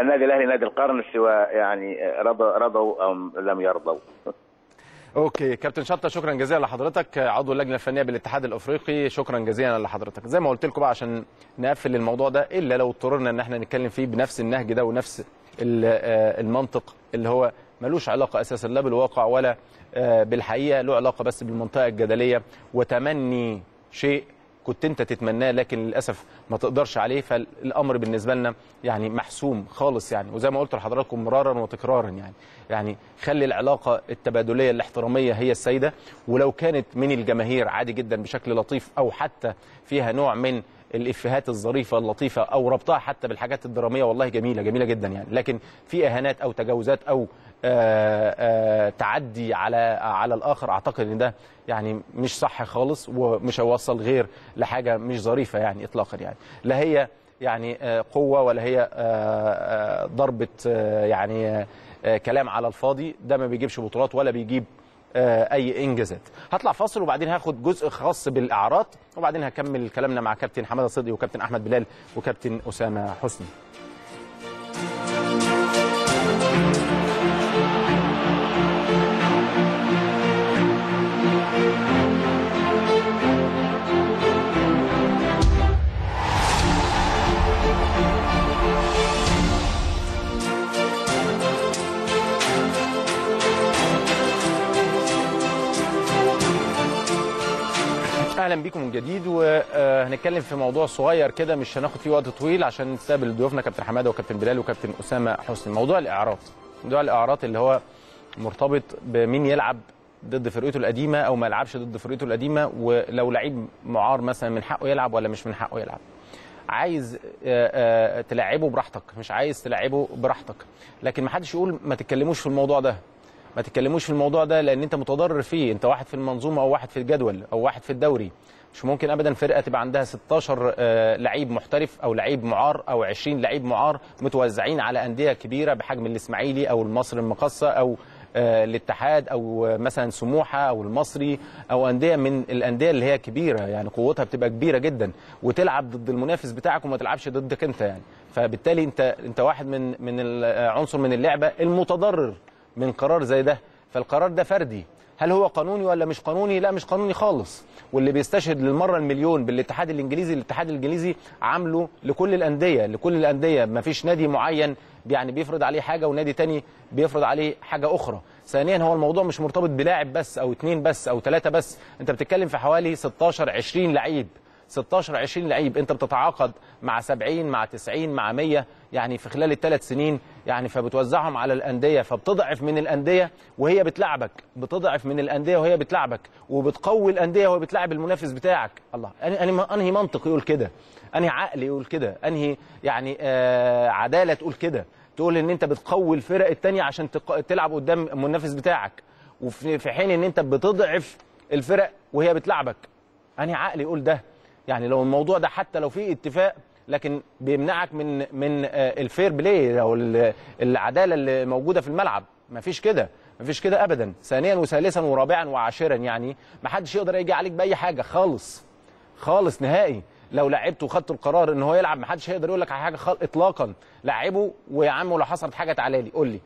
النادي الاهلي نادي القرن سوى يعني رضوا او لم يرضوا. اوكي كابتن شطة، شكرا جزيلا لحضرتك، عضو اللجنه الفنيه بالاتحاد الافريقي، شكرا جزيلا لحضرتك. زي ما قلت لكم بقى عشان نقفل الموضوع ده، الا لو اضطررنا ان احنا نتكلم فيه بنفس النهج ده ونفس المنطق اللي هو ملوش علاقه اساسا لا بالواقع ولا بالحقيقه، له علاقه بس بالمنطقه الجدليه وتمني شيء كنت انت تتمناه لكن للاسف ما تقدرش عليه، فالامر بالنسبه لنا يعني محسوم خالص يعني. وزي ما قلت لحضراتكم مرارا وتكرارا يعني خلي العلاقه التبادليه الاحتراميه هي السيده، ولو كانت من الجماهير عادي جدا بشكل لطيف، او حتى فيها نوع من الافيهات الظريفه اللطيفه، او ربطها حتى بالحاجات الدراميه والله جميله جميله جدا يعني. لكن في اهانات او تجاوزات او تعدي على الاخر، اعتقد ان ده يعني مش صح خالص، ومش هيوصل غير لحاجه مش ظريفه يعني اطلاقا يعني، لا هي يعني قوه ولا هي ضربه يعني كلام على الفاضي، ده ما بيجيبش بطولات ولا بيجيب اي انجازات. هطلع فاصل وبعدين هاخد جزء خاص بالاعراض، وبعدين هكمل كلامنا مع كابتن حمادة صدقي وكابتن احمد بلال وكابتن اسامة حسني. اهلا بيكم من جديد، وهنتكلم في موضوع صغير كده مش هناخد فيه وقت طويل عشان نستقبل ضيوفنا كابتن حمادة وكابتن بلال وكابتن اسامة حسني. موضوع الاعراض، اللي هو مرتبط بمين يلعب ضد فرقته القديمه او ما يلعبش ضد فرقته القديمه، ولو لعيب معار مثلا من حقه يلعب ولا مش من حقه يلعب. عايز تلعبه براحتك، مش عايز تلعبه براحتك، لكن ما حدش يقول ما تتكلموش في الموضوع ده، لان انت متضرر فيه، انت واحد في المنظومه او واحد في الجدول او واحد في الدوري. مش ممكن ابدا فرقه تبقى عندها 16 لعيب محترف او لعيب معار او 20 لعيب معار متوزعين على انديه كبيره بحجم الاسماعيلي او المصر المقاصه او الاتحاد او مثلا سموحه او المصري او انديه من الانديه اللي هي كبيره يعني قوتها بتبقى كبيره جدا، وتلعب ضد المنافس بتاعك وما تلعبش ضدك انت يعني. فبالتالي انت واحد من العنصر من اللعبه المتضرر من قرار زي ده، فالقرار ده فردي. هل هو قانوني ولا مش قانوني؟ لا مش قانوني خالص، واللي بيستشهد للمره المليون بالاتحاد الانجليزي، عامله لكل الانديه، ما فيش نادي معين يعني بيفرض عليه حاجه ونادي تاني بيفرض عليه حاجه اخرى. ثانيا هو الموضوع مش مرتبط بلاعب بس او 2 بس او 3 بس، انت بتتكلم في حوالي 16 20 لعيب، 16 20 لعيب، انت بتتعاقد مع 70 مع 90 مع 100 يعني في خلال الثلاث سنين يعني، فبتوزعهم على الانديه، فبتضعف من الانديه وهي بتلعبك، بتضعف من الانديه وهي بتلعبك، وبتقوي الانديه وهي بتلعب المنافس بتاعك. الله، انهي منطق يقول كده؟ انهي عقل يقول كده؟ انهي يعني عداله تقول كده؟ تقول ان انت بتقوي الفرق الثانيه عشان تلعب قدام المنافس بتاعك، وفي حين ان انت بتضعف الفرق وهي بتلعبك. انهي عقل يقول ده؟ يعني لو الموضوع ده حتى لو في اتفاق، لكن بيمنعك من الفير بلاي او العداله اللي موجوده في الملعب. مفيش كده، مفيش كده ابدا. ثانيا وثالثا ورابعا وعاشرا، يعني ما حدش يقدر يجي عليك باي حاجه خالص خالص نهائي. لو لعبت وخدت القرار ان هو يلعب، ما حدش هيقدر يقول لك على حاجه اطلاقا. لعبه ويا عم لو حصلت حاجه تعالى لي قول لي،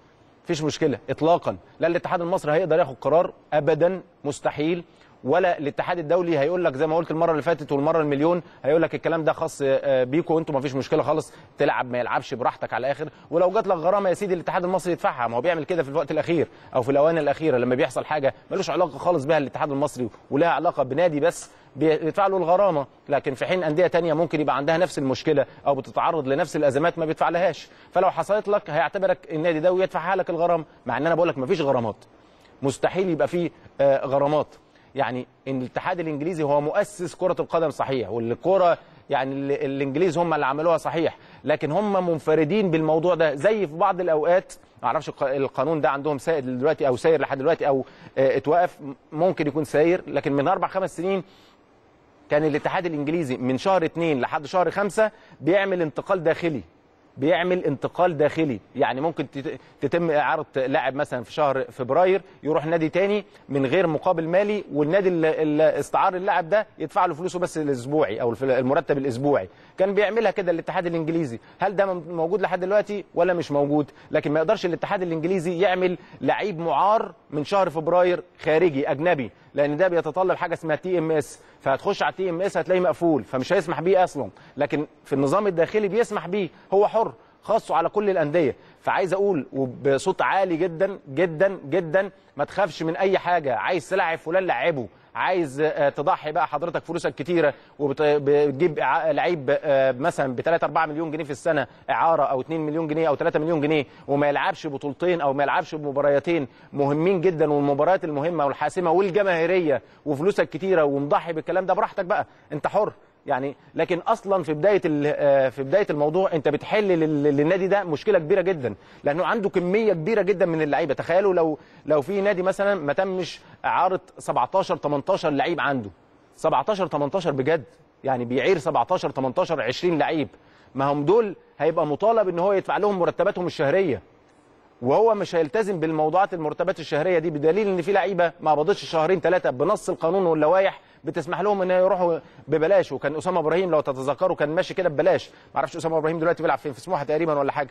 مفيش مشكله اطلاقا. لا الاتحاد المصري هيقدر ياخد قرار ابدا، مستحيل. ولا الاتحاد الدولي هيقول لك زي ما قلت المره اللي فاتت والمره المليون، هيقول لك الكلام ده خاص بيكوا انتوا، ما فيش مشكله خالص، تلعب ما يلعبش براحتك على الاخر. ولو جات لك غرامه يا سيدي الاتحاد المصري يدفعها، ما هو بيعمل كده في الوقت الاخير او في الاوان الاخيره لما بيحصل حاجه ملوش علاقه خالص بها الاتحاد المصري ولها علاقه بنادي بس، بيدفع له الغرامه. لكن في حين انديه ثانيه ممكن يبقى عندها نفس المشكله او بتتعرض لنفس الازمات ما بيدفعلهاش، فلو حصلت لك هيعتبرك النادي ده ويدفعها لك الغرامه، مع ان انا بقول لك ما فيش غرامات، مستحيل يبقى فيه غرامات. يعني ان الاتحاد الانجليزي هو مؤسس كره القدم صحيح، والكره يعني الانجليز هم اللي عملوها صحيح، لكن هم منفردين بالموضوع ده. زي في بعض الاوقات ما اعرفش القانون ده عندهم سائد دلوقتي او ساير لحد دلوقتي او اتوقف، ممكن يكون ساير، لكن من 4-5 سنين كان الاتحاد الانجليزي من شهر 2 لحد شهر 5 بيعمل انتقال داخلي، بيعمل انتقال داخلي. يعني ممكن تتم اعاره لاعب مثلا في شهر فبراير يروح نادي تاني من غير مقابل مالي، والنادي اللي استعار اللاعب ده يدفع له فلوسه بس الاسبوعي او المرتب الاسبوعي. كان بيعملها كده الاتحاد الانجليزي. هل ده موجود لحد دلوقتي ولا مش موجود؟ لكن ما يقدرش الاتحاد الانجليزي يعمل لعيب معار من شهر فبراير خارجي اجنبي، لان ده بيتطلب حاجه اسمها TMS، فهتخش على TMS هتلاقيه مقفول، فمش هيسمح بيه اصلا. لكن في النظام الداخلي بيسمح بيه، هو حر، خاصه على كل الانديه. فعايز اقول وبصوت عالي جدا جدا جدا، ما تخافش من اي حاجه. عايز تلاعب فلان لعبه، عايز تضحي بقى حضرتك فلوسك كتيره وبتجيب لعيب مثلا ب 3-4 مليون جنيه في السنه اعاره، او 2 مليون جنيه او 3 مليون جنيه، وما يلعبش بطولتين او ما يلعبش بمباريتين مهمين جدا، والمباريات المهمه والحاسمه والجماهيريه، وفلوسك كتيره ومضحي بالكلام ده، براحتك بقى انت حر يعني. لكن اصلا في بدايه الموضوع انت بتحل للنادي ده مشكله كبيره جدا، لانه عنده كميه كبيره جدا من اللعيبه. تخيلوا لو في نادي مثلا ما تمش اعاره 17-18 لعيب، عنده 17-18 بجد، يعني بيعير 17-18-20 لعيب، ما هم دول هيبقى مطالب ان هو يدفع لهم مرتباتهم الشهريه، وهو مش هيلتزم بالموضوعات المرتبات الشهريه دي، بدليل ان في لعيبه ما قبضتش شهرين 3 بنص القانون واللوائح بتسمح لهم ان يروحوا ببلاش. وكان اسامه ابراهيم لو تتذكروا كان ماشي كده ببلاش، ما اعرفش اسامه ابراهيم دلوقتي بيلعب فين، في سموحه تقريبا ولا حاجه،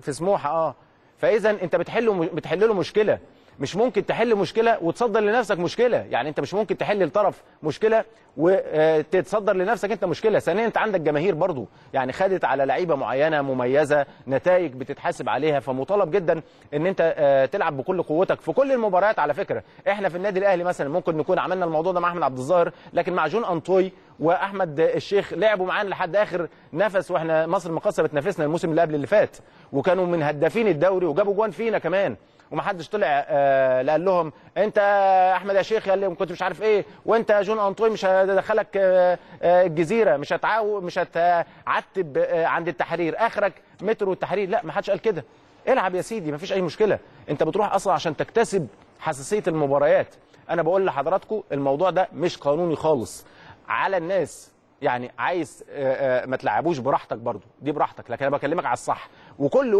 في سموحه فاذا انت بتحل له مشكله. مش ممكن تحل مشكله وتصدر لنفسك مشكله، يعني انت مش ممكن تحل لطرف مشكله وتتصدر لنفسك انت مشكله. ثانيا انت عندك جماهير برضو يعني خدت على لعيبه معينه مميزه نتائج بتتحاسب عليها، فمطالب جدا ان انت تلعب بكل قوتك في كل المباريات. على فكره احنا في النادي الاهلي مثلا ممكن نكون عملنا الموضوع ده مع احمد عبد الظاهر، لكن مع جون انطوي واحمد الشيخ لعبوا معانا لحد اخر نفس، واحنا مصر المقاصه بتنافسنا الموسم اللي قبل اللي فات، وكانوا من هدافين الدوري وجابوا جوان فينا كمان، ومحدش طلع لا قال لهم انت احمد يا شيخ اللي كنت مش عارف ايه، وانت جون انطوي مش هدخلك الجزيره، مش هتعتب عند التحرير، اخرك مترو التحرير. لا محدش قال كده، العب يا سيدي مفيش اي مشكله. انت بتروح اصلا عشان تكتسب حساسيه المباريات. انا بقول لحضراتكم الموضوع ده مش قانوني خالص على الناس، يعني عايز ما تلعبوش براحتك برضو دي براحتك، لكن انا بكلمك على الصح. وكل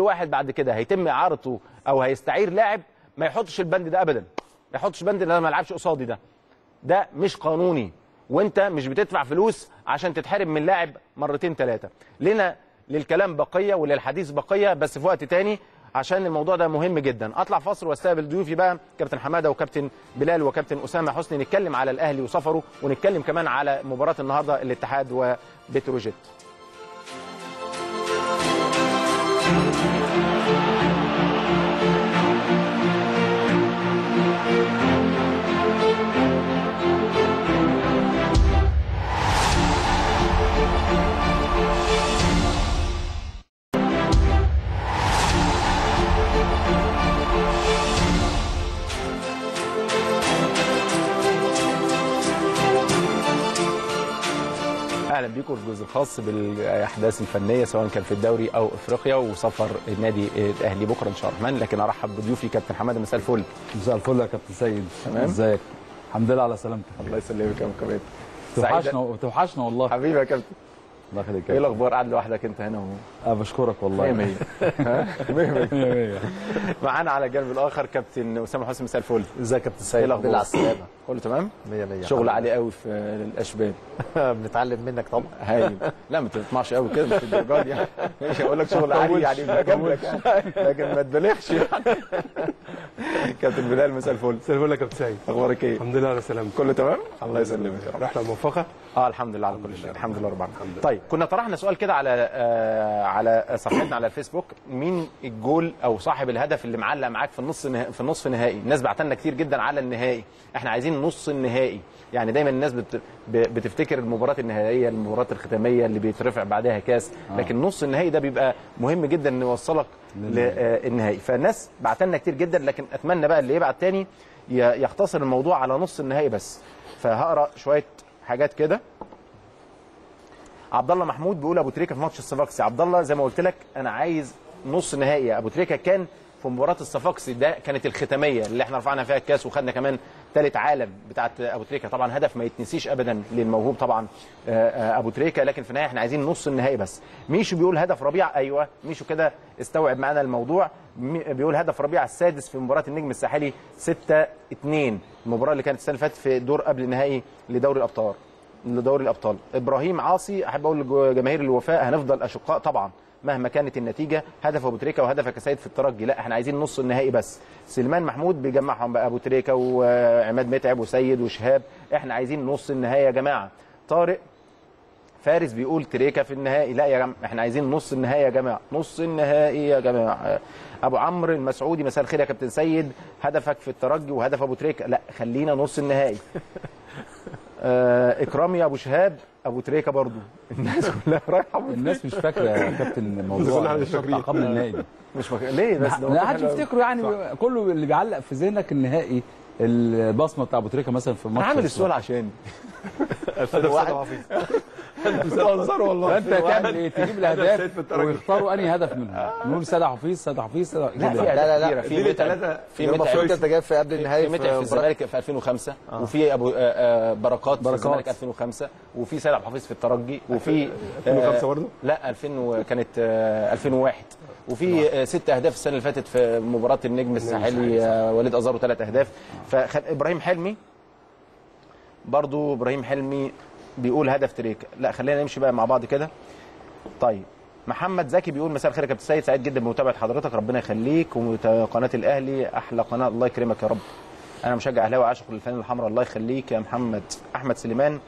واحد بعد كده هيتم اعارته او هيستعير لاعب ما يحطش البند ده ابدا، ما يحطش بند ان انا ما العبش قصادي. ده مش قانوني، وانت مش بتدفع فلوس عشان تتحرم من لاعب 2-3. لنا للكلام بقيه وللحديث بقيه بس في وقت تاني، عشان الموضوع ده مهم جدا. اطلع فاصل واستقبل ضيوفي بقى كابتن حماده وكابتن بلال وكابتن اسامه حسني، نتكلم على الاهلي وسفره، ونتكلم كمان على مباراه النهارده الاتحاد وبتروجيت. بيكم الجزء الخاص بالاحداث الفنيه سواء كان في الدوري او افريقيا وسفر النادي الاهلي بكره ان شاء الله. لكن ارحب بضيوفي كابتن حماده. مساء الفل. مساء الفل يا كابتن سيد. تمام ازيك؟ الحمد لله على سلامتك. الله يسلمك يا كابتن. توحشنا والله. حبيبي يا كابتن. الله يخليك. ايه الاخبار؟ قاعد لوحدك انت هنا اهو. بشكرك والله. 100 100 معانا على الجانب الاخر كابتن اسامه حسني. مساء الفل. ازيك يا كابتن سيد؟ ايه الاخبار؟ على السلامه. كله تمام 100. شغل عالي قوي في الاشبال. بنتعلم منك طبعا. هايل. لا ما تطمعش قوي كده في الدرجات يعني. مش هقول لك شغل عالي يعني بجنبك لكن ما تبالغش يعني. كابتن بلال مساء الفل. مساء الفل يا كابتن سيد. اخبارك ايه؟ الحمد لله على سلامتك. كله تمام. الله يسلمك يا رب. رحله موفقه. الحمد لله على كل شيء. الحمد لله رب العالمين. طيب كنا طرحنا سؤال كده على صفحتنا على الفيسبوك، مين الجول او صاحب الهدف اللي معلق معاك في نصف نهائي؟ الناس بعت لنا كتير جدا على النهائي، احنا عايزين نص النهائي، يعني دايما الناس بتفتكر المباراه النهائيه، المباراه الختاميه اللي بيترفع بعدها كاس، لكن نص النهائي ده بيبقى مهم جدا ان يوصلك للنهائي، فالناس بعت لنا كتير جدا، لكن اتمنى بقى اللي يبعت تاني يختصر الموضوع على نص النهائي بس، فهقرا شويه حاجات كده. عبد الله محمود بيقول ابو تريكة في ماتش الصفاقسي. عبد الله زي ما قلت لك انا عايز نص نهائي. ابو تريكة كان في مباراه الصفاقسي، ده كانت الختاميه اللي احنا رفعنا فيها الكاس وخدنا كمان ثالث عالم بتاعه ابو تريكة، طبعا هدف ما يتنسيش ابدا للموهوب طبعا ابو تريكة، لكن في النهايه احنا عايزين نص النهائي بس. ميشو بيقول هدف ربيع. ايوه ميشو كده استوعب معانا الموضوع، بيقول هدف ربيع السادس في مباراه النجم الساحلي 6-2، المباراه اللي كانت السنه اللي فاتت في دور قبل النهائي لدوري الابطال. ابراهيم عاصي، احب اقول لجماهير الوفاء هنفضل اشقاء طبعا مهما كانت النتيجه، هدف ابو تريكة وهدفك يا سيد في الترجي، لا احنا عايزين نص النهائي بس. سليمان محمود بيجمعهم بقى، ابو تريكة وعماد متعب وسيد وشهاب، احنا عايزين نص النهائي يا جماعه. طارق فارس بيقول تريكة في النهائي، لا يا جماعه احنا عايزين نص النهائي يا جماعه، نص النهائي يا جماعه. ابو عمرو المسعودي، مساء الخير يا كابتن سيد، هدفك في الترجي وهدف ابو تريكة، لا خلينا نص النهائي. اكرامي ابو شهاب ابو تريكة برضو. الناس كلها رايحه. الناس مش فاكره يا كابتن الموضوع بتاع قبل النهائي دي. مش فاكره ليه بس؟ لا حدش يفتكره يعني. كله اللي بيعلق في ذهنك النهائي البصمه بتاع ابو تريكة مثلا في الماتش. انا عامل السؤال عشان بتهزروا والله. انت هتعمل ايه؟ تجيب الاهداف ويختاروا انهي هدف منهم، نقول سيد حفيظ سيد حفيظ. لا في متعب انت جايب في قبل النهائي، في متعب في الزمالك في 2005، وفي ابو بركات في الزمالك 2005، وفي سيد عبد الحفيظ في الترجي، وفي 2005 برضه لا 2000 كانت 2001، وفي 6 اهداف السنه اللي فاتت في مباراه النجم الساحلي وليد ازارو 3 اهداف. فابراهيم حلمي برضه، ابراهيم حلمي بيقول هدف تريكة، لا خلينا نمشي بقى مع بعض كده. طيب محمد زكي بيقول مساء الخير يا كابتن سيد، سعيد جدا بمتابعه حضرتك، ربنا يخليك، وقناه الاهلي احلى قناه، الله يكرمك يا رب، انا مشجع اهلاوي عاشق للفانله الحمراء، الله يخليك يا محمد. احمد سليمان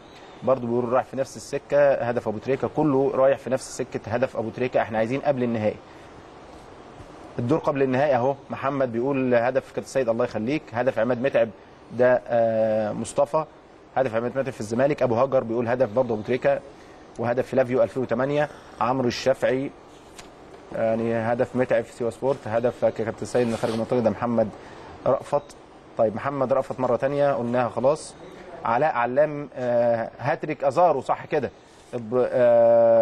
برضه بيقول رايح في نفس السكه هدف ابو تريكة، كله رايح في نفس سكه هدف ابو تريكة، احنا عايزين قبل النهائي، الدور قبل النهائي اهو. محمد بيقول هدف كابتن سيد الله يخليك، هدف عماد متعب ده مصطفى، هدف عماد متعب في الزمالك. ابو هجر بيقول هدف برضه ابو تريكة، وهدف فلافيو 2008. عمرو الشافعي يعني هدف متعب في سيوا سبورت، هدف كابتن سيد من خارج المنطقه ده محمد رأفت. طيب محمد رأفت مره ثانيه قلناها خلاص. علاء علام هاتريك ازارو صح كده.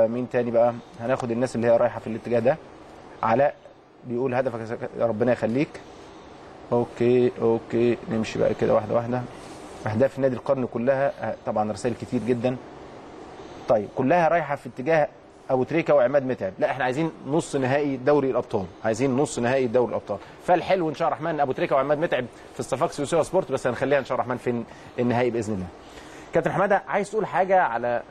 مين ثاني بقى؟ هناخد الناس اللي هي رايحه في الاتجاه ده. علاء بيقول هدفك ربنا يخليك. اوكي نمشي بقى كده واحده واحده. اهداف نادي القرن كلها طبعا، رسائل كتير جدا. طيب كلها رايحه في اتجاه ابو تريكة وعماد متعب، لا احنا عايزين نص نهائي دوري الابطال، عايزين نص نهائي دوري الابطال. فالحلو ان شاء الله الرحمن ابو تريكة وعماد متعب في الصفاقسي وسيوا سبورت، بس هنخليها ان شاء الله الرحمن في النهائي باذن الله. كابتن حماده عايز تقول حاجه على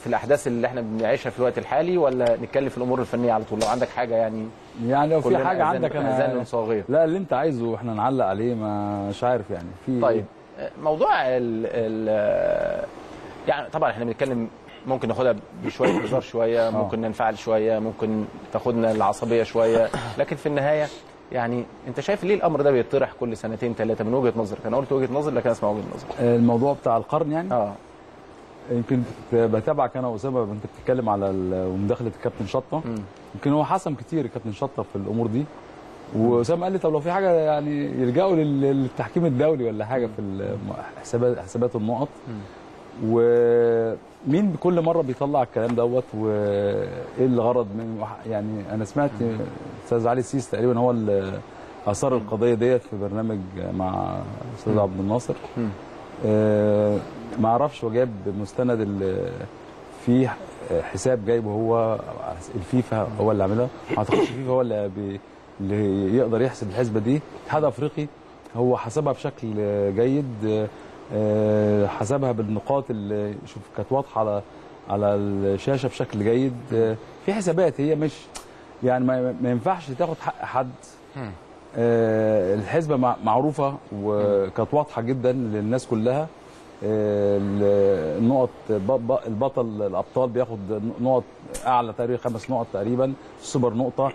في الاحداث اللي احنا بنعيشها في الوقت الحالي، ولا نتكلم في الامور الفنيه على طول؟ لو عندك حاجه يعني لو في حاجه عندك انا صغير. لا اللي انت عايزه احنا نعلق عليه، مش عارف يعني في. طيب موضوع يعني طبعا احنا بنتكلم ممكن ناخدها بشويه هزار، شويه ممكن ننفعل، شويه ممكن تاخدنا العصبيه شويه، لكن في النهايه يعني انت شايف ليه الامر ده بيطرح كل سنتين ثلاثه من وجهه نظرك؟ انا قلت وجهه نظر لكن اسمع وجهه نظر. الموضوع بتاع القرن يعني يمكن بتابعك انا واسامه وانت بتتكلم على مداخله الكابتن شطة، يمكن هو حسم كتير الكابتن شطة في الامور دي، واسامه قال لي طب لو في حاجه يعني يلجأوا للتحكيم الدولي ولا حاجه في حسابات النقط، ومين بكل مره بيطلع الكلام دوت وايه الغرض من يعني انا سمعت استاذ علي السيس تقريبا هو اللي اثار القضيه ديت في برنامج مع استاذ عبد الناصر ما اعرفش وجاب مستند في حساب جايبه هو الفيفا هو اللي عاملها ما اعتقدش الفيفا هو اللي يقدر يحسب الحسبه دي. الاتحاد الافريقي هو حسبها بشكل جيد حسبها بالنقاط اللي شوف كانت واضحه على الشاشه بشكل جيد في حسابات هي مش يعني ما ينفعش تاخد حق حد الحسبه معروفه وكانت واضحه جدا للناس كلها النقط البطل الابطال بياخد نقط اعلى تقريبا 5 نقط تقريبا سوبر نقطه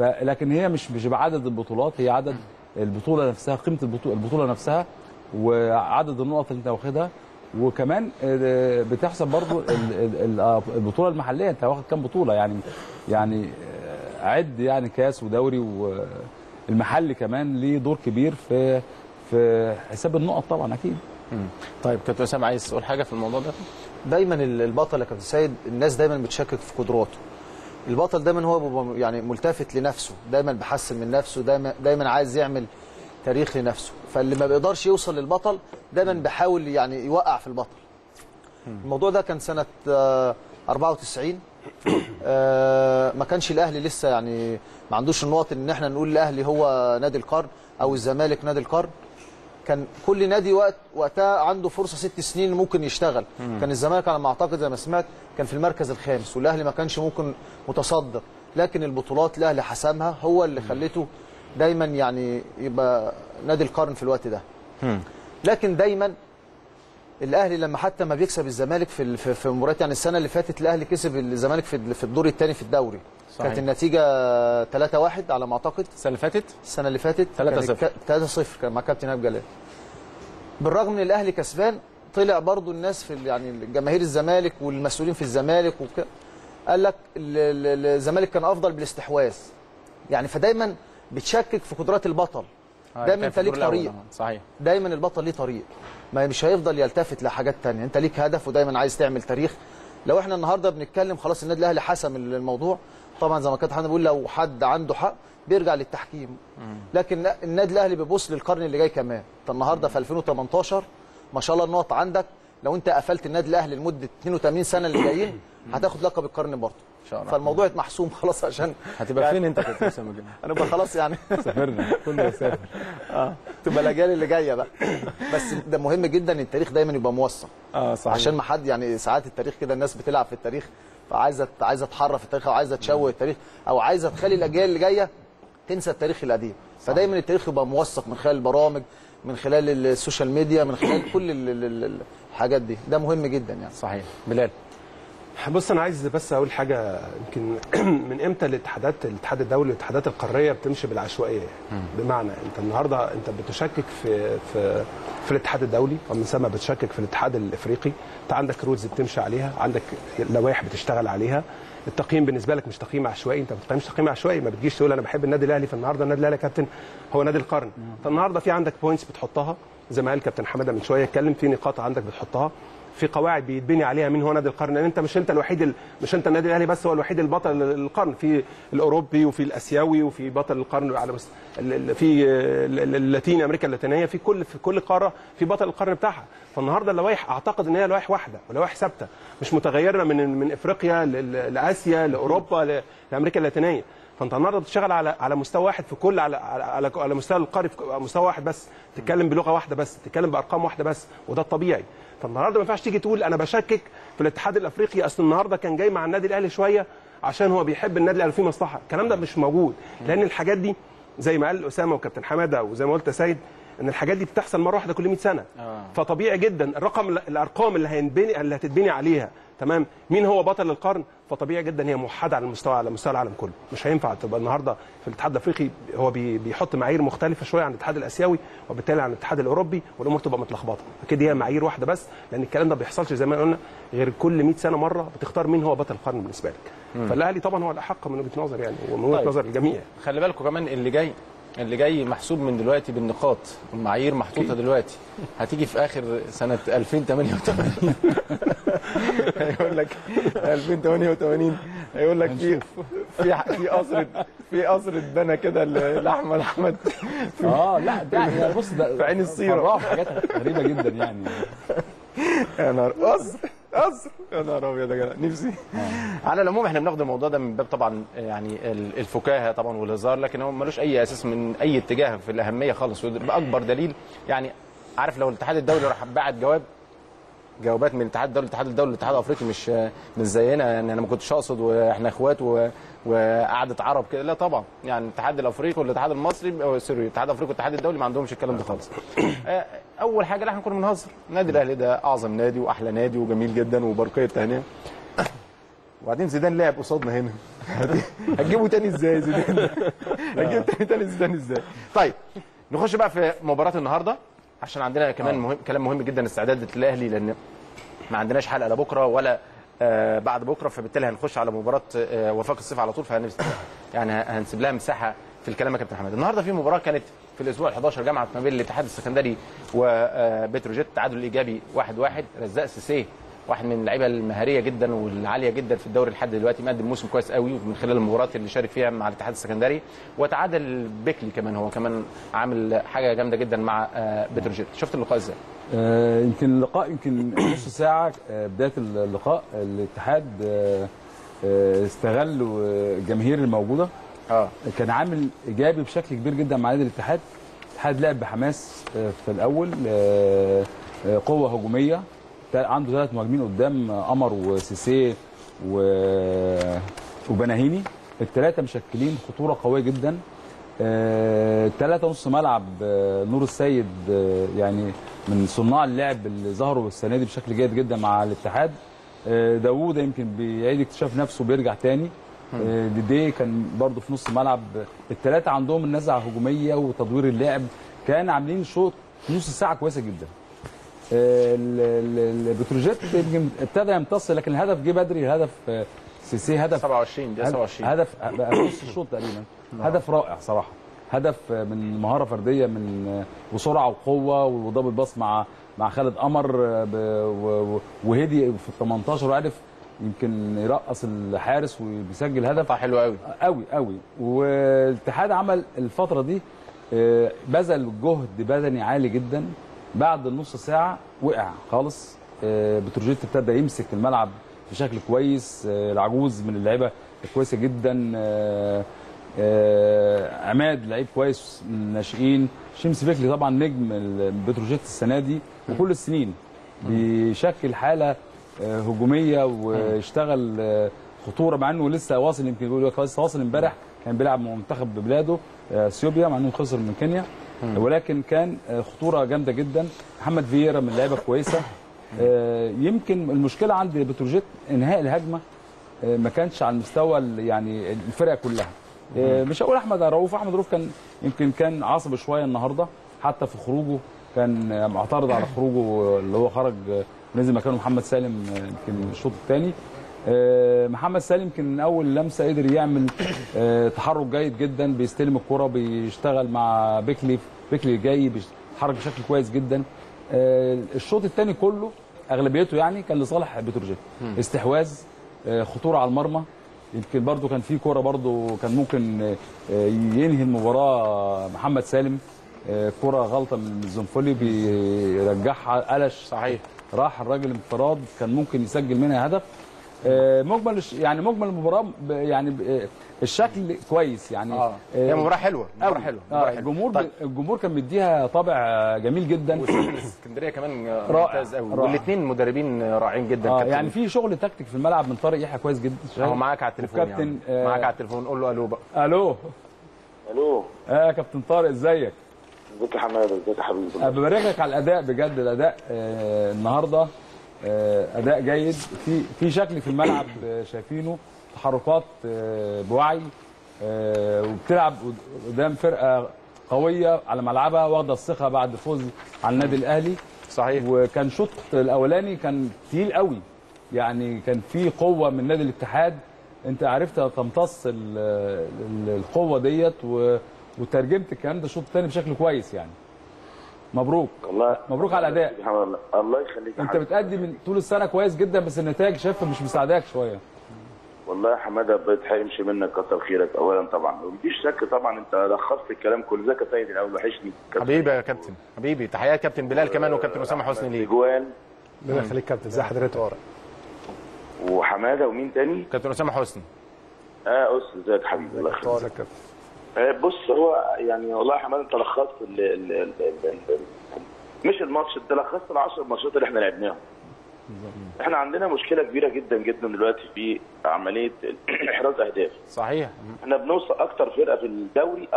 لكن هي مش بعدد البطولات هي عدد البطوله نفسها قيمه البطوله نفسها وعدد النقط اللي انت واخدها وكمان بتحسب برضو البطوله المحليه انت واخد كام بطوله يعني عد يعني كاس ودوري والمحلي كمان ليه دور كبير في حساب النقط طبعا اكيد. طيب كابتن اسامه عايز تقول حاجه في الموضوع ده؟ دايما البطل يا كابتن سيد الناس دايما بتشكك في قدراته. البطل دايما هو يعني ملتفت لنفسه، دايما بيحسن من نفسه، دايما عايز يعمل تاريخ لنفسه، فاللي ما بيقدرش يوصل للبطل دايما بيحاول يعني يوقع في البطل. الموضوع ده كان سنه 94 ما كانش الاهلي لسه يعني ما عندوش النقط ان احنا نقول الاهلي هو نادي القرن او الزمالك نادي القرن. كان كل نادي وقتها عنده فرصه 6 سنين ممكن يشتغل. كان الزمالك على ما اعتقد زي ما سمعت كان في المركز الخامس والاهلي ما كانش ممكن متصدر، لكن البطولات الاهلي حسمها هو اللي خليته دايما يعني يبقى نادي القرن في الوقت ده. لكن دايما الاهلي لما حتى ما بيكسب الزمالك في مباريات يعني السنه اللي فاتت الاهلي كسب الزمالك في الدور الثاني في الدوري. صحيح. كانت النتيجه 3-1 على ما اعتقد السنه اللي فاتت 3-0 كان مع كابتن أحمد بلال. بالرغم ان الاهلي كسبان طلع برضو الناس في يعني جماهير الزمالك والمسؤولين في الزمالك قال لك الزمالك كان افضل بالاستحواذ يعني. فدايما بتشكك في قدرات البطل. دايما انت ليك طريق. صحيح. دايما البطل ليه طريق ما مش هيفضل يلتفت لحاجات تانية. انت ليك هدف ودايما عايز تعمل تاريخ. لو احنا النهارده بنتكلم خلاص النادي الاهلي حسم الموضوع طبعا زي ما كانت حضرتك بتقول لو حد عنده حق بيرجع للتحكيم. لكن النادي الاهلي بيبص للقرن اللي جاي كمان. انت النهارده في 2018 ما شاء الله النقط عندك لو انت قفلت النادي الاهلي لمده 82 سنه اللي جايين هتاخد لقب القرن برضه. فالموضوع محسوم خلاص عشان هتبقى فين انت كابتن اسامه جدا؟ هنبقى خلاص يعني سافرنا كله يسافر تبقى الاجيال اللي جايه بقى. بس ده مهم جدا التاريخ دايما يبقى موثق. صحيح. عشان ما حد يعني ساعات التاريخ كده الناس بتلعب في التاريخ عايزه تحرف التاريخ او عايزه تشوه التاريخ او عايزه تخلي الاجيال اللي جايه تنسى التاريخ القديم. فدايما التاريخ يبقى موثق من خلال البرامج من خلال السوشيال ميديا من خلال كل الحاجات دي. ده مهم جدا يعني. صحيح. بلال بص انا عايز بس اقول حاجه. يمكن من امتى الاتحاد الدولي والاتحادات القاريه بتمشي بالعشوائيه؟ بمعنى انت النهارده انت بتشكك في الاتحاد الدولي ومن ثم بتشكك في الاتحاد الافريقي. انت عندك رولز بتمشي عليها، عندك لوائح بتشتغل عليها. التقييم بالنسبه لك مش تقييم عشوائي. انت ما بتقيمش تقييم عشوائي. ما بتجيش تقول انا بحب النادي الاهلي فالنهارده النادي الاهلي كابتن هو نادي القرن. فالنهارده في عندك بوينتس بتحطها زي ما قال كابتن حماده من شويه اتكلم. في نقاط عندك بتحطها، في قواعد بيتبني عليها مين هو نادي القرن. لان انت مش انت النادي الاهلي بس هو الوحيد البطل القرن. في الاوروبي وفي الاسيوي وفي بطل القرن على في اللاتين امريكا اللاتينيه. في كل قاره في بطل القرن بتاعها. فالنهارده اللوائح اعتقد ان هي لوائح واحده ولوائح ثابته مش متغيره من افريقيا لاسيا لاوروبا لامريكا اللاتينيه. فانت النهارده بتشتغل على مستوى واحد في كل على مستوى القاري مستوى واحد بس. تتكلم بلغه واحده بس، تتكلم بارقام واحده بس، وده الطبيعي. فالنهارده ما ينفعش تيجي تقول انا بشكك في الاتحاد الافريقي اصل النهارده كان جاي مع النادي الاهلي شويه عشان هو بيحب النادي الاهلي فيه مصلحه. الكلام ده مش موجود. لان الحاجات دي زي ما قال اسامه وكابتن حماده وزي ما قلت يا سيد ان الحاجات دي بتحصل مره واحده كل 100 سنه. فطبيعي جدا الارقام اللي هتتبني عليها تمام مين هو بطل القرن. فطبيعي جدا هي موحده على مستوى العالم كله. مش هينفع تبقى النهارده في الاتحاد الافريقي هو بيحط معايير مختلفه شويه عن الاتحاد الاسيوي وبالتالي عن الاتحاد الاوروبي والامور تبقى متلخبطه. اكيد هي معايير واحده بس لان الكلام ده ما بيحصلش زي ما قلنا غير كل 100 سنه مره بتختار مين هو بطل القرن بالنسبه لك. فالاهلي طبعا هو الاحق من وجهه نظري يعني ومن وجهه نظر الجميع. خلي بالكم كمان اللي جاي اللي جاي محسوب من دلوقتي بالنقاط، المعايير محطوطه دلوقتي، هتيجي في اخر سنه 2088 هيقول لك 2088 هيقول لك في قصر، في قصر اتبنى كده لاحمد احمد لا ده بص ده في عين الصيره حاجات غريبه جدا يعني. يا نهار قصر يا نهار ابيض يا جدع نفسي. على العموم احنا بناخد الموضوع ده من باب طبعا يعني الفكاهه طبعا والهزار، لكن هو ملوش اي اساس من اي اتجاه في الاهميه خالص. باكبر دليل يعني عارف لو الاتحاد الدولي راح بعت جوابات من الاتحاد الدولي، الاتحاد الافريقي مش زينا يعني، انا ما كنتش اقصد واحنا اخوات وقعدة عرب كده، لا طبعا يعني الاتحاد الافريقي والاتحاد المصري او سوري الاتحاد الافريقي والاتحاد الدولي ما عندهمش الكلام ده خالص. اول حاجه لا احنا كنا بنهزر، النادي الاهلي ده اعظم نادي واحلى نادي وجميل جدا وبرقيه تهنئه، وبعدين زيدان لعب قصادنا هنا هتجيبه تاني ازاي زيدان؟ هتجيب تاني زيدان ازاي؟ طيب نخش بقى في مباراه النهارده عشان عندنا كمان مهم، كلام مهم جدا استعدادات الاهلي، لان ما عندناش حلقه لا بكره ولا بعد بكره، فبالتالي هنخش على مباراه وفاق الصيف على طول، يعني هنسيب لها مساحه في الكلام يا كابتن حمادة. النهارده في مباراه كانت في الاسبوع 11 جمعت ما بين الاتحاد السكندري وبتروجيت، تعادل ايجابي 1-1. رزاق سيسيه واحد من اللعيبه المهاريه جدا والعاليه جدا في الدوري لحد دلوقتي، مقدم موسم كويس قوي من خلال المباريات اللي شارك فيها مع الاتحاد السكندري، وتعادل بيكلي كمان، هو كمان عامل حاجه جامده جدا مع بتروجيت. شفت اللقاء ازاي؟ يمكن اللقاء يمكن نص ساعه بدايه اللقاء الاتحاد استغل الجماهير الموجوده، كان عامل ايجابي بشكل كبير جدا مع نادي الاتحاد. الاتحاد لعب بحماس في الاول، قوه هجوميه، عنده 3 مهاجمين قدام، قمر وسيسيه وبناهيني، الثلاثه مشكلين خطوره قويه جدا. ثلاثه نص ملعب، نور السيد يعني من صناع اللعب اللي ظهروا السنه دي بشكل جيد جدا مع الاتحاد. داوود يمكن بيعيد اكتشاف نفسه بيرجع تاني، ديدي كان برضه في نص الملعب. الثلاثه عندهم النزعه هجوميه وتدوير اللعب، كان عاملين شوط نص ساعه كويسه جدا. البتروجيت ابتدى يمتص، لكن الهدف جه بدري، هدف سيسي، هدف 27 دقيقة 27، هدف في نص الشوط تقريبا، هدف رائع صراحة، هدف من مهارة فردية من وسرعة وقوة ودبل باص مع خالد قمر وهدي في ال 18، وعرف يمكن يرقص الحارس وبيسجل هدف حلو قوي قوي قوي. والاتحاد عمل الفترة دي بذل جهد بدني عالي جدا، بعد النص ساعة وقع خالص. بتروجيت ابتدى يمسك الملعب بشكل كويس، العجوز من اللعيبة كويسة جدا، عماد لعيب كويس من الناشئين، شمس بيكلي طبعا نجم بتروجيت السنة دي وكل السنين، بيشكل حالة هجومية ويشتغل خطورة، مع انه لسه واصل، يمكن يقول لك لسه واصل امبارح، كان بيلعب منتخب ببلاده اثيوبيا مع انه خسر من كينيا، ولكن كان خطوره جامده جدا. محمد فييرا من اللعيبه كويسه. يمكن المشكله عند بتروجيت انهاء الهجمه ما كانش على المستوى يعني الفرقه كلها، مش هقول احمد رؤوف كان يمكن كان عصبي شويه النهارده، حتى في خروجه كان معترض على خروجه اللي هو خرج ونزل مكانه محمد سالم يمكن الشوط الثاني. محمد سالم يمكن من اول لمسه قدر يعمل تحرك جيد جدا، بيستلم الكره بيشتغل مع بيكلي جاي بيتحرك بشكل كويس جدا. الشوط الثاني كله اغلبيته يعني كان لصالح بتروجيت، استحواذ، خطوره على المرمى، يمكن برده كان في كوره برده كان ممكن ينهي المباراه محمد سالم، كوره غلطه من الزنفولي بيرجعها قلش، صحيح راح الراجل انفراد، كان ممكن يسجل منها هدف. مجمل المباراه يعني الشكل كويس يعني، هي مباراه حلوه، مباراه حلوه. الجمهور كان مديها طابع جميل جدا، وسجل الاسكندريه كمان ممتاز قوي، والاثنين مدربين رائعين جدا. يعني في شغل تكتيك في الملعب من طارق يحيى كويس جدا، هو معاك على التليفون كابتن، يعني معاك على التليفون، قول له الو بقى. الو كابتن طارق، ازيك؟ ازيك يا حماده، ازيك يا حبيبي؟ انا بباركلك على الاداء بجد، الاداء النهارده اداء جيد، في شكل في الملعب شايفينه، تحركات بوعي، وبتلعب قدام فرقه قويه على ملعبها، واخده الثقه بعد فوز على النادي الاهلي. صحيح. وكان الشوط الاولاني كان تقيل قوي يعني، كان في قوه من نادي الاتحاد، انت عرفت تمتص القوه ديت وترجمت الكلام ده الشوط الثاني بشكل كويس يعني. مبروك والله، مبروك على الاداء. الله يخليك، انت بتأدي من طول السنه كويس جدا، بس النتائج شايفها مش مساعداك شويه. والله يا حماده بيتحقق يمشي منك، كتر خيرك اولا طبعا، ومفيش شك طبعا انت لخصت الكلام كله. ازيك يا سيد الاول، وحشني حبيبي يا كابتن. حبيبي تحيات كابتن بلال كمان وكابتن اسامه حسني ليك. اجوان الله يخليك كابتن. زي حضرتك طارق وحماده ومين تاني؟ كابتن اسامه حسني. اسامه ازيك حبيبي، الله يخليك طارق كابتن. بص هو يعني والله يا حماد انت لخصت مش الماتش، انت لخصت ال 10 ماتشات اللي احنا لعبناهم. احنا عندنا مشكله كبيره جدا جدا دلوقتي في عمليه احراز اهداف. صحيح، احنا بنوصل اكتر فرقه في الدوري،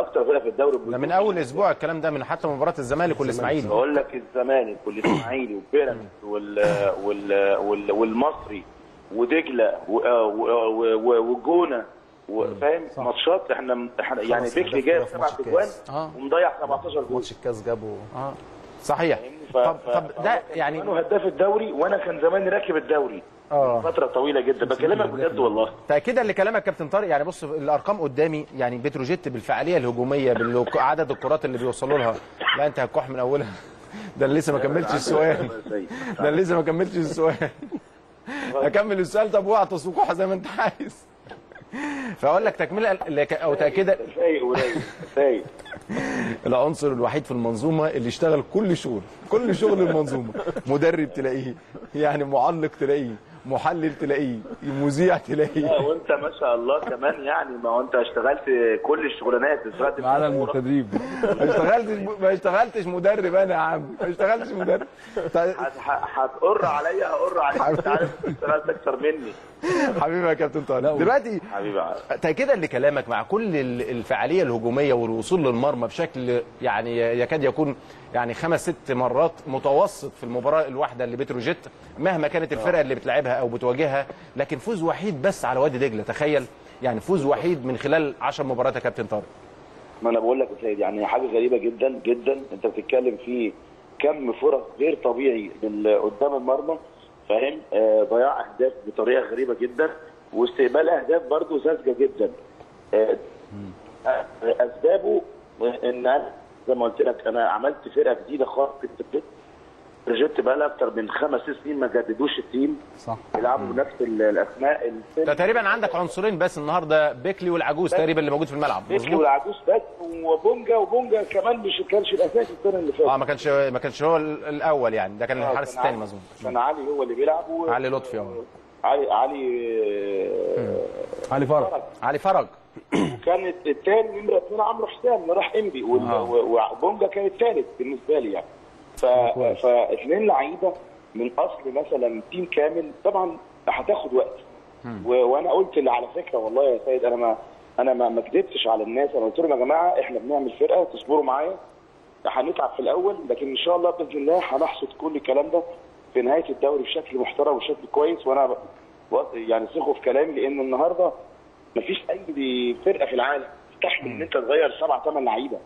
ده من اول اسبوع الكلام ده، من حتى مباراه الزمالك والاسماعيلي. بقول لك الزمالك والاسماعيلي وبيراميدز والمصري ودجله والجونه، وفاهم ماتشات احنا يعني بيكلي جاب 7 اجوان ومضيع 17 جول. ماتش الكاس جابه. صحيح. طب ده يعني كانوا هداف الدوري، وانا كان زماني راكب الدوري فتره طويله جدا. بكلمك بجد والله، تاكيدا لكلامك كابتن طارق. يعني بص الارقام قدامي، يعني بتروجيت بالفعاليه الهجوميه بعدد الكرات اللي بيوصلوا لها. لا انت هتكح من اولها. ده لسه ما كملتش السؤال. هكمل السؤال. طب اوعى تسوقها زي ما انت عايز. فاقول لك تكمله او تاكيدا العنصر الوحيد في المنظومه اللي اشتغل كل شغل المنظومه. مدرب تلاقيه، يعني معلق تلاقيه، محلل تلاقيه، مذيع تلاقيه. وانت ما شاء الله كمان يعني، ما هو انت اشتغلت كل الشغلانات. معانا المتدريب. ما اشتغلتش مدرب انا يا عم، ما اشتغلتش مدرب. هتقر عليا، هقر عليك، انت عارف اشتغلت اكتر مني. حبيبي يا كابتن طارق، دلوقتي تاكيدا لكلامك مع كل الفعاليه الهجوميه والوصول للمرمى بشكل يعني يكاد يكون يعني 5-6 مرات متوسط في المباراه الواحده اللي بتروجيت، مهما كانت الفرقه اللي بتلعبها او بتواجهها، لكن فوز وحيد بس على وادي دجله. تخيل يعني فوز وحيد من خلال 10 مباريات يا كابتن طارق. ما انا بقول لك يا سيد، يعني حاجه غريبه جدا جدا. انت بتتكلم في كم فرص غير طبيعي قدام المرمى، فاهم؟ ضياع اهداف بطريقه غريبه جدا، واستقبال اهداف برضه ساذجه جدا. اسبابه ان انا زي ما قلت لك، انا عملت فرقه جديده خالص. بتروجيت بقى لها اكتر من 5 سنين ما جددوش التيم. صح، بيلعبوا نفس الاسماء. ده تقريبا عندك عنصرين بس النهارده، بيكلي والعجوز تقريبا اللي موجود في الملعب. بيكلي والعجوز بس، وبونجا كمان مش كانش الاساسي السنه اللي فاتت. ما كانش هو الاول يعني، ده كان الحارس الثاني مظبوط. كان علي هو اللي بيلعب، علي لطفي. علي فرج. وكانت الثاني نمره 2 عمرو حسام اللي راح انبي، وبونجا كان الثالث بالنسبه لي يعني. فاثنين لعيبه من اصل مثلا تيم كامل طبعا هتاخد وقت. وانا قلت اللي على فكره والله يا سيد، انا ما كدبتش على الناس. انا قلت لهم يا جماعه احنا بنعمل فرقه، تصبروا معايا، هنتعب في الاول، لكن ان شاء الله باذن الله هنحصد كل الكلام ده في نهايه الدوري بشكل محترم وبشكل كويس. وانا يعني ثقوا في كلامي، لان النهارده مفيش اي فرقه في العالم تستحمل ان انت تغير 7-8 لعيبه.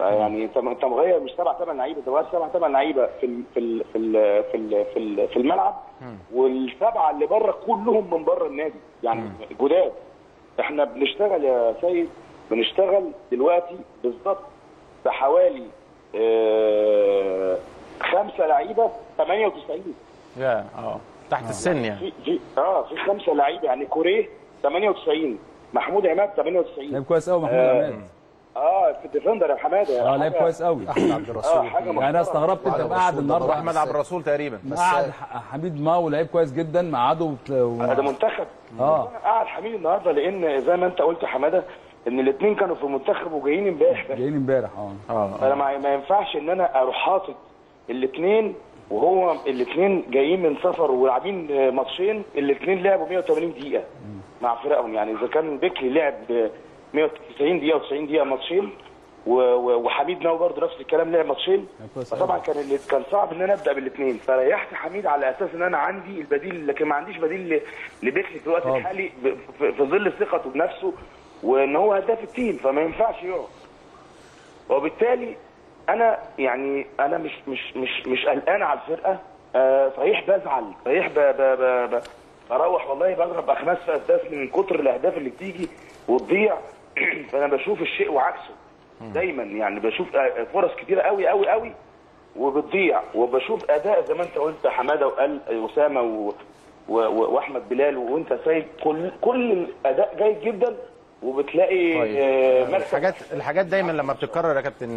يعني انت مغير مش 7-8 لعيبه، انت مغير 7-8 لعيبه في الملعب، والسبعه اللي بره كلهم من بره النادي يعني جداد. احنا بنشتغل يا سيد، بنشتغل دلوقتي بالظبط بحوالي 5 لعيبه 98. يا تحت السن يعني. في 5 لعيبه يعني. كوريه 98، محمود عماد 98. لعب كويس قوي محمود عماد. في الديفندر يا حماده. لعيب كويس قوي احمد عبد الرسول. يعني انا استغربت انت قاعد النهارده احمد عبد الرسول تقريبا قاعد حميد ماو، لعيب كويس جدا قعده. ده منتخب. قاعد حميد النهارده، لان زي ما انت قلت يا حماده ان الاثنين كانوا في المنتخب وجايين امبارح. فانا ما ينفعش ان انا اروح حاطط الاثنين، وهو الاثنين جايين من سفر ولاعبين ماتشين. الاثنين لعبوا 180 دقيقه مع فرقهم. يعني اذا كان بيكلي لعب 190 دقيقة و90 دقيقة ماتشين، وحميد ناوي برضه نفس الكلام لعب ماتشين. فطبعا كان صعب ان انا ابدا بالاثنين، فريحت حميد على اساس ان انا عندي البديل، لكن ما عنديش بديل لبيكلي في الوقت الحالي في ظل ثقته بنفسه وان هو هداف التيم، فما ينفعش يقعد. وبالتالي انا يعني انا مش قلقان على الفرقة. صحيح بزعل، صحيح بروح والله بضرب اخماس في اهداف من كتر الاهداف اللي بتيجي وتضيع. فانا بشوف الشيء وعكسه. دايما يعني بشوف فرص كتيره قوي قوي قوي وبتضيع، وبشوف اداء زي ما انت قلت حماده وقال اسامه واحمد بلال وانت سايب كل الاداء جيد جدا وبتلاقي طيب. الحاجات دايما لما بتتكرر يا كابتن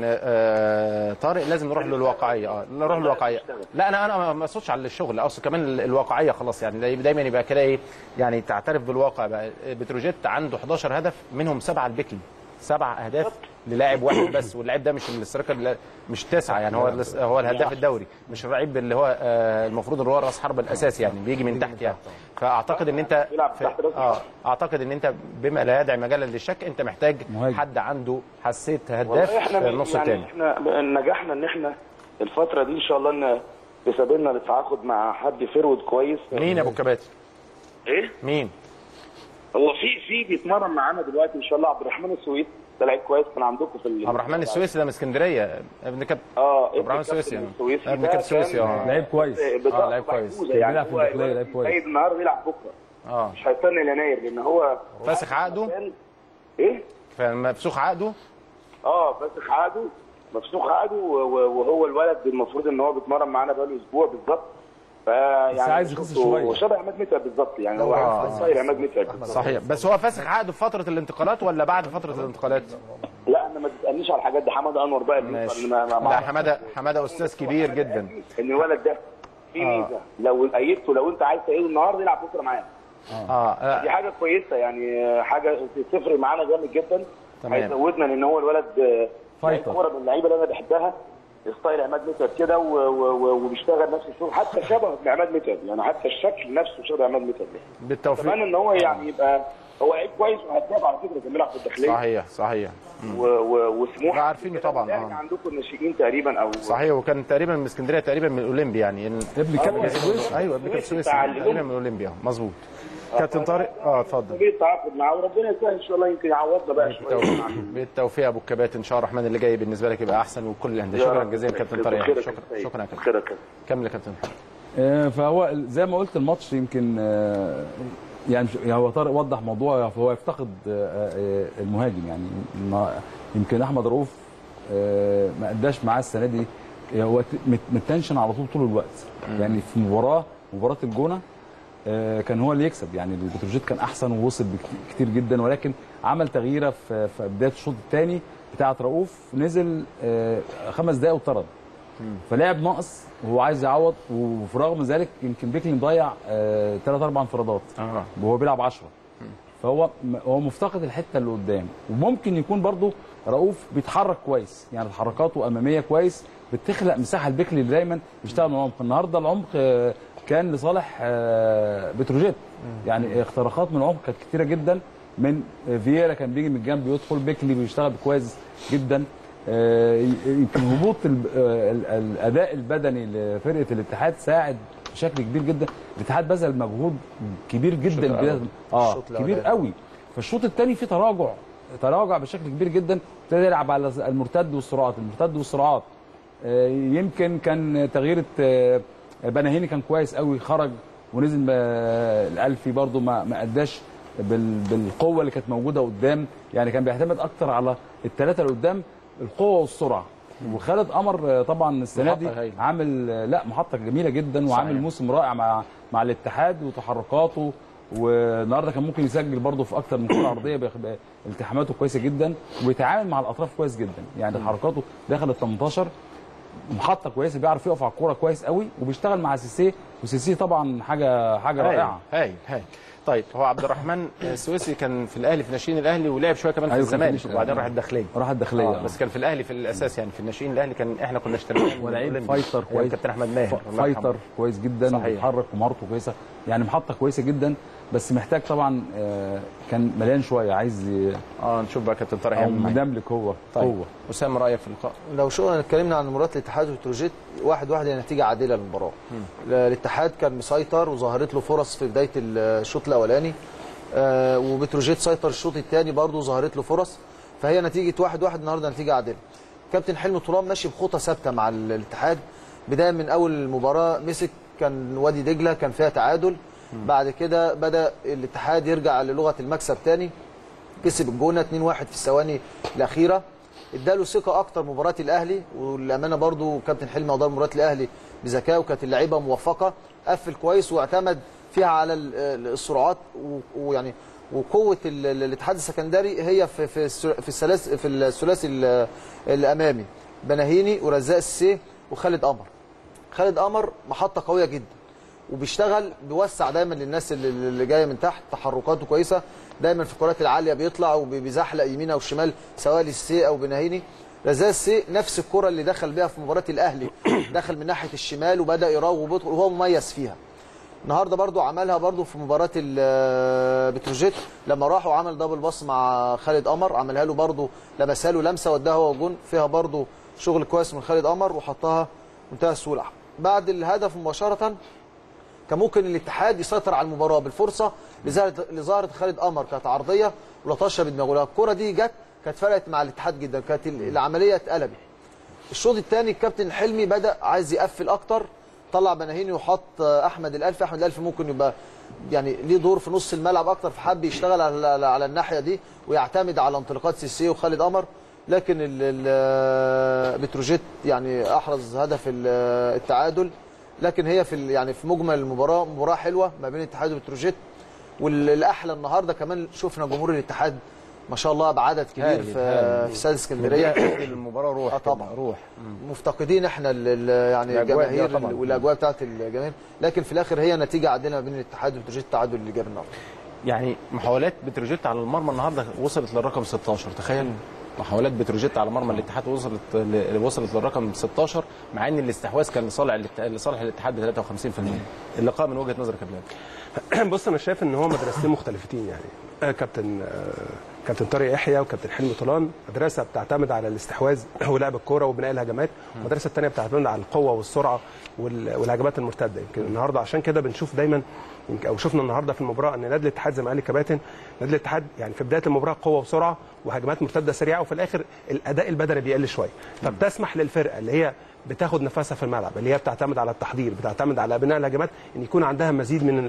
طارق لازم نروح للواقعيه. نروح للواقعيه. لا انا ما اقصدش على الشغل، اقصد كمان الواقعيه خلاص، يعني دايما يبقى كده ايه، يعني تعترف بالواقع بقى. بتروجيت عنده 11 هدف منهم 7 لبيكلي، 7 اهداف للاعب واحد بس، واللاعب ده مش الاستراكر، مش 9 يعني، هو الهداف الدوري، مش اللاعب اللي هو المفروض ان هو راس حربة الاساسي يعني، بيجي من تحت يعني. فاعتقد ان انت اعتقد ان انت بما لا يدعي مجالا للشك انت محتاج حد عنده حسيت هداف في النص الثاني. احنا نجحنا ان احنا الفتره دي ان شاء الله ان بسببنا للتعاقد مع حد فيرود كويس. مين ابو كباتي؟ ايه مين هو؟ في بيتمرن معانا دلوقتي ان شاء الله عبد الرحمن السويد، ده لعيب كويس كان عندكم في عبد الرحمن السويسي ده من اسكندريه، ابن كابتن عبد الرحمن السويسي يعني. ابن كابتن السويسي لعيب كويس، لعيب كويس بيلعب في الداخليه، لعيب كويس سيد النهارده بيلعب بكره، مش هيستنى ليناير لان هو فاسخ عقده. ايه فمفسوخ عقده؟ فاسخ عقده، مفسوخ عقده، وهو الولد المفروض ان هو بيتمرن معانا بقاله اسبوع بالظبط، فيعني بس عايز يخص شويه وشبه عماد متعب بالظبط يعني، هو عايز عماد متعب صحيح. بس هو فاسخ عقده في فتره الانتقالات ولا بعد فتره الانتقالات؟ لا انا ما تسالنيش على الحاجات دي، حماده انور بقى اللي لا حماده استاذ كبير جدا. ان الولد ده في ميزه لو ايدته، لو انت عايز تأيده النهارده يلعب بكره معانا، دي حاجه كويسه يعني، حاجه تفرق معانا جامد جدا، هيزودنا لان هو الولد كوره من اللعيبه اللي انا بحبها، ستايل عماد متعب كده وبيشتغل نفس الشغل، حتى شبه عماد متعب يعني، حتى الشكل نفسه شبه عماد متعب. بالتوفيق كمان ان هو يعني يبقى هو لعيب كويس وهداف على فكره، كان بيلعب في الداخليه صحيح صحيح وسموح عارفينه طبعا. عندكم الناشئين تقريبا او صحيح، وكان تقريبا من اسكندريه، تقريبا من الاولمبي يعني، ابن كابتن سويسي. ايوه ابن كابتن سويسي تقريبا من الاولمبي مظبوط. كابتن طارق اتفضل. بيتعاقد معاه وربنا يسهل ان شاء الله، يمكن يعوضنا بقى شويه. بالتوفيق يا ابو الكباتن، ان شاء الله الرحمن اللي جاي بالنسبه لك يبقى احسن وكل الاهداف. شكرا جزيلا كابتن طارق، شكرا كابتن. كمل كابتن محمد. فهو زي ما قلت الماتش يمكن يعني هو طارق وضح موضوع، فهو يفتقد المهاجم يعني، يمكن احمد رؤوف ما اداش معاه السنه دي، هو متنشن على طول الوقت يعني. في مباراه الجونه كان هو اللي يكسب يعني، بتروجيت كان احسن ووصل كتير جدا، ولكن عمل تغييره في بدايه الشوط الثاني بتاعه رؤوف، نزل 5 دقائق وطرد، فلاعب ناقص وهو عايز يعوض، وفي رغم ذلك يمكن بيكلي مضيع 3 4 انفرادات وهو بيلعب 10، فهو مفتقد الحته اللي قدام. وممكن يكون برضو رؤوف بيتحرك كويس يعني، تحركاته اماميه كويس، بتخلق مساحه لبيكلي اللي دايما بيشتغل عمق. النهارده العمق كان لصالح بتروجيت يعني، اختراقات من عمق كانت كتيره جدا، من فييرا كان بيجي من الجنب بيدخل، بيكلي بيشتغل كويس جدا. يمكن هبوط الاداء البدني لفرقه الاتحاد ساعد بشكل كبير جدا. الاتحاد بذل مجهود كبير جدا كبير قوي. فالشوط الثاني فيه تراجع بشكل كبير جدا، ابتدى يلعب على المرتد والسرعات. يمكن كان تغيير بناهيني كان كويس قوي، خرج ونزل. الالفي برضو ما اداش بالقوه اللي كانت موجوده قدام يعني، كان بيعتمد اكتر على الثلاثه اللي قدام، القوه والسرعه. وخالد قمر طبعا السنه دي عامل محطه جميله جدا، وعامل موسم رائع مع الاتحاد وتحركاته، والنهارده كان ممكن يسجل برضو في اكتر من كره عرضيه، التحاماته كويسه جدا، وبيتعامل مع الاطراف كويس جدا يعني، تحركاته داخل ال 18 محطه كويسه، بيعرف يقف على الكوره كويس قوي، وبيشتغل مع سيسيه، وسيسيه طبعا حاجه رائعه. هايل. طيب هو عبد الرحمن السويسي كان في الاهلي في ناشئين الاهلي، ولعب شويه كمان في الزمالك، وبعدين راح الداخليه بس كان في الاهلي في الاساس يعني، في ناشئين الاهلي كان احنا كنا اشتريناه. ولعيب فايتر كويس، كابتن احمد ماهر فايتر كويس جدا، بيتحرك ومهارته كويسه يعني، محطه كويسه جدا، بس محتاج طبعا كان مليان شويه، عايز نشوف بقى كابتن طارق هيعمل ايه. مدملك هو قوه. اسامه رايك في اللقاء؟ لو شفنا اتكلمنا عن مباراه الاتحاد وبتروجيت 1-1 هي نتيجه عادله للمباراه. الاتحاد كان مسيطر وظهرت له فرص في بدايه الشوط الاولاني، وبتروجيت سيطر الشوط الثاني برضه ظهرت له فرص، فهي نتيجه 1-1 النهارده نتيجه عادله. كابتن حلمي طرام ماشي بخطه ثابته مع الاتحاد، بدايه من اول مباراه مسك، كان وادي دجله كان فيها تعادل، بعد كده بدأ الاتحاد يرجع للغة المكسب تاني، كسب الجونة 2-1 في الثواني الأخيرة، اداله ثقه اكتر مباراه الاهلي، والامانه برضو كابتن حلمي ادار مباراه الاهلي بذكاء، وكانت اللعيبه موفقه، قفل كويس واعتمد فيها على السرعات، ويعني وقوه الاتحاد السكندري هي في الثلاثي الامامي بناهيني ورزاق سيسيه وخالد قمر. خالد قمر محطه قويه جدا وبيشتغل، بيوسع دايما للناس اللي جايه من تحت، تحركاته كويسه دايما في الكرات العاليه، بيطلع وبيزحلق يمين او شمال سواء للسي او بناهيني. رزاق السي نفس الكره اللي دخل بيها في مباراه الاهلي، دخل من ناحيه الشمال وبدا يراوغ وبيدخل وهو مميز فيها. النهارده برده عملها برده في مباراه بتروجيت لما راح وعمل دبل باص مع خالد قمر، عملها له برده، لمسها له لمسه وداها هو الجون، فيها برده شغل كويس من خالد قمر وحطها منتهى السهوله. بعد الهدف مباشره كان ممكن الاتحاد يسيطر على المباراه بالفرصه اللي ظهرت خالد قمر، كانت عرضيه ولطشه بدماغه، الكره دي جت كانت فرقت مع الاتحاد جدا، كانت العمليه اتقلبت. الشوط الثاني الكابتن حلمي بدا عايز يقفل اكتر، طلع بناهيني وحط احمد الالفي. احمد الالفي ممكن يبقى يعني ليه دور في نص الملعب اكتر، فحب يشتغل على الناحيه دي ويعتمد على انطلاقات سيسيه وخالد قمر، لكن بتروجيت يعني احرز هدف التعادل. لكن هي في مجمل المباراه مباراه حلوه ما بين الاتحاد وبتروجيت، والاحلى النهارده كمان شفنا جمهور الاتحاد ما شاء الله بعدد كبير في استاد اسكندريه. المباراه روح طبعا، روح مفتقدين احنا الجماهير والاجواء بتاعه الجماهير، لكن في الاخر هي نتيجه عادله ما بين الاتحاد وبتروجيت، التعادل اللي جاب النهارده. يعني محاولات بتروجيت على المرمى النهارده وصلت للرقم 16، تخيل محاولات بتروجيت على مرمى الاتحاد وصلت للرقم 16، مع ان الاستحواذ كان لصالح الاتحاد 53%. اللقاء من وجهه نظرك يا بص، انا شايف ان هو مدرستين مختلفتين، يعني كابتن طارق يحيى وكابتن حلمي طولان، مدرسه بتعتمد على الاستحواذ ولعب الكوره وبناء الهجمات، والمدرسه الثانيه بتعتمد على القوه والسرعه والهجمات المرتده. يمكن النهارده عشان كده بنشوف دايما او شفنا النهارده في المباراه ان نادي الاتحاد زي ما قال كباتن، نادي الاتحاد يعني في بدايه المباراه قوه وسرعه وهجمات مرتده سريعه، وفي الاخر الاداء البدني بيقل شويه، فبتسمح للفرقه اللي هي بتاخد نفسها في الملعب، اللي هي بتعتمد على التحضير، بتعتمد على بناء الهجمات، ان يكون عندها مزيد من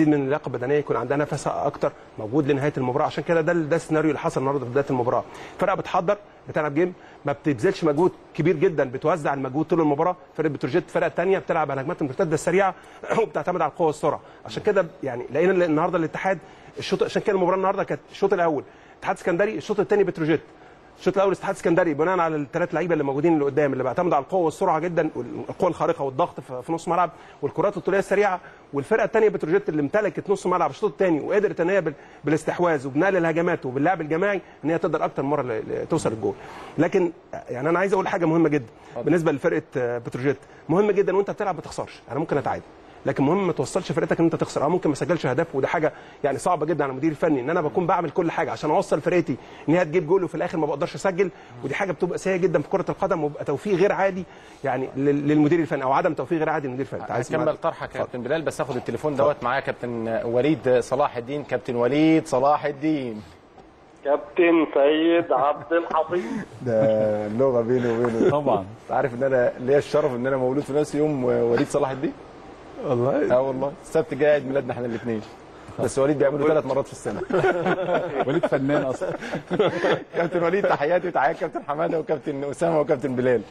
اللياقه البدنيه، يكون عندها نفسها اكتر موجود لنهايه المباراه. عشان كده ده السيناريو اللي حصل النهارده في بدايه المباراه، فرقه بتحضر بتلعب جيم، ما بتبذلش مجهود كبير جدا، بتوزع المجهود طول المباراه. فرقه بتروجيت فرقه ثانيه بتلعب على هجمات المرتده السريعه وبتعتمد على القوه والسرعه. عشان كده يعني لقينا النهارده الاتحاد الشوط، عشان كده المباراه النهارده كانت الشوط الاول الاتحاد السكندري، الشوط الثاني بتروجيت. الشوط الاول الاتحاد السكندري بناء على الثلاث لعيبه اللي موجودين اللي قدام، اللي بيعتمد على القوه والسرعه جدا والقوه الخارقه والضغط في نص ملعب والكرات الطوليه السريعه، والفرقه الثانيه بتروجيت اللي امتلكت نص ملعب الشوط الثاني وقدرت ان هي بالاستحواذ وبناء الهجمات وباللعب الجماعي ان هي تقدر اكتر مره توصل الجول. لكن يعني انا عايز اقول حاجه مهمه جدا بالنسبه لفرقه بتروجيت، مهم جدا وانت بتلعب ما تخسرش. انا ممكن اتعادل لكن مهم ما توصلش فرقتك ان انت تخسر، او ممكن ما اسجلش هدف، وده حاجه يعني صعبه جدا على المدير الفني، ان انا بكون بعمل كل حاجه عشان اوصل فرقتي ان هي تجيب جول وفي الاخر ما بقدرش اسجل، ودي حاجه بتبقى سيئه جدا في كره القدم، وبيبقى توفيق غير عادي يعني للمدير الفني، او عدم توفيق غير عادي للمدير الفني. عايز اكمل طرحك يا كابتن بلال، بس اخد التليفون دوت معايا كابتن وليد صلاح الدين. كابتن وليد صلاح الدين، كابتن سيد عبد العظيم، ده اللغه بيني وبينه طبعا. انت عارف ان انا ليا الشرف ان انا مولود في نفس يوم وليد صلاح الدين والله. والله السبت جاي عيد ميلادنا احنا الاثنين، بس وليد بيعمله 3 مرات في السنه. وليد فنان اصلا. كابتن وليد تحياتي وتحيات كابتن حماده وكابتن اسامه وكابتن بلال.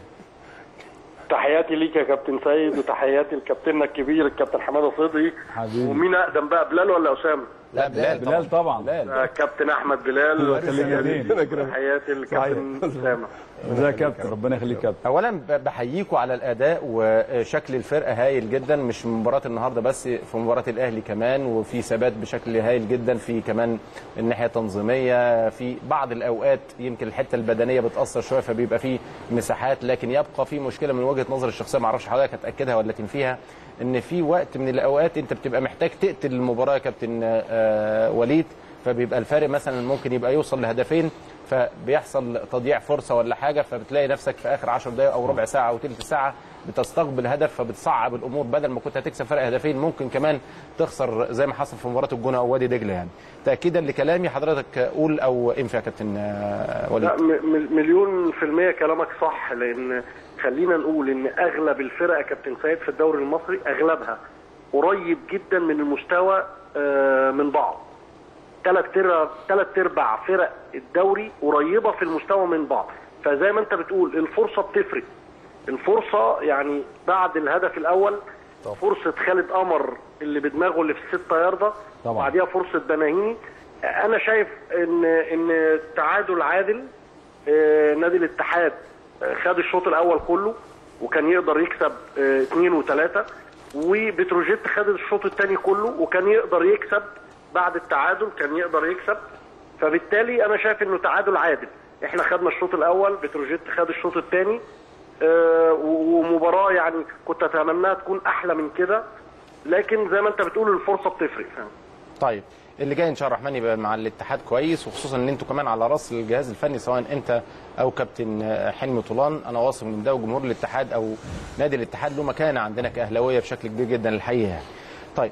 تحياتي ليك يا كابتن سيد، وتحياتي لكابتننا الكبير الكابتن حماده صدقي. حبيبي. ومين اقدم بقى، بلال ولا اسامه؟ لا بلال طبعا. بلال طبعا، بلال. كابتن احمد بلال، تحياتي للكابتن اسامه. ازيك يا كابتن؟ ربنا يخليك كابتن. اولا بحييكوا على الاداء وشكل الفرقه هايل جدا، مش مباراه النهارده بس، في مباراه الاهلي كمان، وفي ثبات بشكل هايل جدا، في كمان الناحيه التنظيميه، في بعض الاوقات يمكن الحته البدنيه بتاثر شويه فبيبقى في مساحات، لكن يبقى في مشكله من وجهه نظر الشخصيه، ما اعرفش حضرتك هتاكدها ولكن فيها ان في وقت من الاوقات انت بتبقى محتاج تقتل المباراه يا كابتن وليد، فبيبقى الفارق مثلا ممكن يبقى يوصل لهدفين فبيحصل تضييع فرصه ولا حاجه، فبتلاقي نفسك في اخر 10 دقائق او ربع ساعه او ثلث ساعه بتستقبل هدف، فبتصعب الامور، بدل ما كنت هتكسب فرق هدفين ممكن كمان تخسر زي ما حصل في مباراه الجونه او وادي دجله. يعني تاكيدا لكلامي حضرتك قول او انفي يا كابتن وليد. لا 100% كلامك صح، لان خلينا نقول ان اغلب الفرق يا كابتن سيد في الدوري المصري اغلبها قريب جدا من المستوى من بعض، ثلاث ارباع فرق الدوري قريبه في المستوى من بعض، فزي ما انت بتقول الفرصه بتفرق. الفرصه يعني بعد الهدف الاول طبعا. فرصه خالد قمر اللي بدماغه اللي في الستة ياردة، وبعديها فرصه بناهيني. انا شايف ان التعادل عادل. نادي الاتحاد خد الشوط الاول كله وكان يقدر يكسب 2 و3، وبتروجيت خد الشوط الثاني كله وكان يقدر يكسب بعد التعادل، كان يقدر يكسب. فبالتالي انا شايف انه تعادل عادل. احنا خدنا الشوط الاول، بتروجيت خد الشوط الثاني، ومباراه يعني كنت اتمناها تكون احلى من كده، لكن زي ما انت بتقول الفرصه بتفرق. طيب اللي جاي ان شاء الله الرحمن يبقى مع الاتحاد كويس، وخصوصا ان انتوا كمان على راس الجهاز الفني، سواء انت او كابتن حلمي طولان. انا واثق من ده، وجمهور الاتحاد او نادي الاتحاد له مكانه عندنا كاهلاويه بشكل كبير جدا الحقيقه يعني. طيب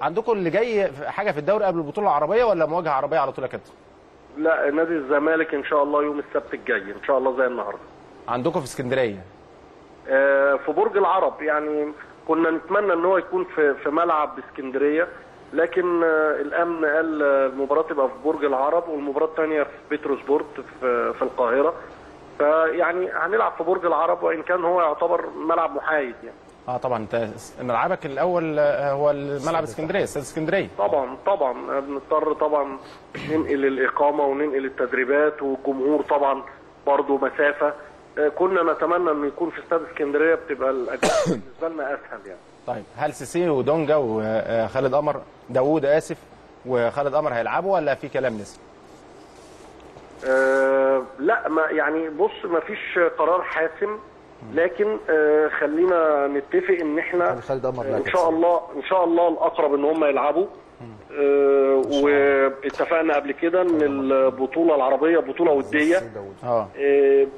عندكم اللي جاي حاجه في الدوري قبل البطوله العربيه ولا مواجهه عربيه على طول يا كابتن؟ لا، نادي الزمالك ان شاء الله يوم السبت الجاي ان شاء الله زي النهارده عندكم في اسكندريه في برج العرب. يعني كنا نتمنى ان هو يكون في ملعب اسكندريه، لكن الامن قال المباراه تبقى في برج العرب، والمباراه الثانيه في بيتروسبورت في القاهره. فيعني هنلعب في برج العرب، وان كان هو يعتبر ملعب محايد يعني. طبعا انت ملعبك الاول هو ملعب اسكندريه، استاد اسكندريه. طبعا بنضطر طبعا ننقل الاقامه وننقل التدريبات والجمهور طبعا برضه مسافه. كنا نتمنى انه يكون في استاد اسكندريه، بتبقى الاجواء بالنسبه لنا اسهل يعني. طيب هل سيسيه ودونجا وخالد قمر وخالد قمر هيلعبوا ولا في كلام لسه؟ لا، ما يعني بص، ما فيش قرار حاسم، لكن خلينا نتفق ان احنا ان شاء الله الاقرب ان هم يلعبوا. واتفقنا قبل كده ان البطوله العربيه بطوله وديه،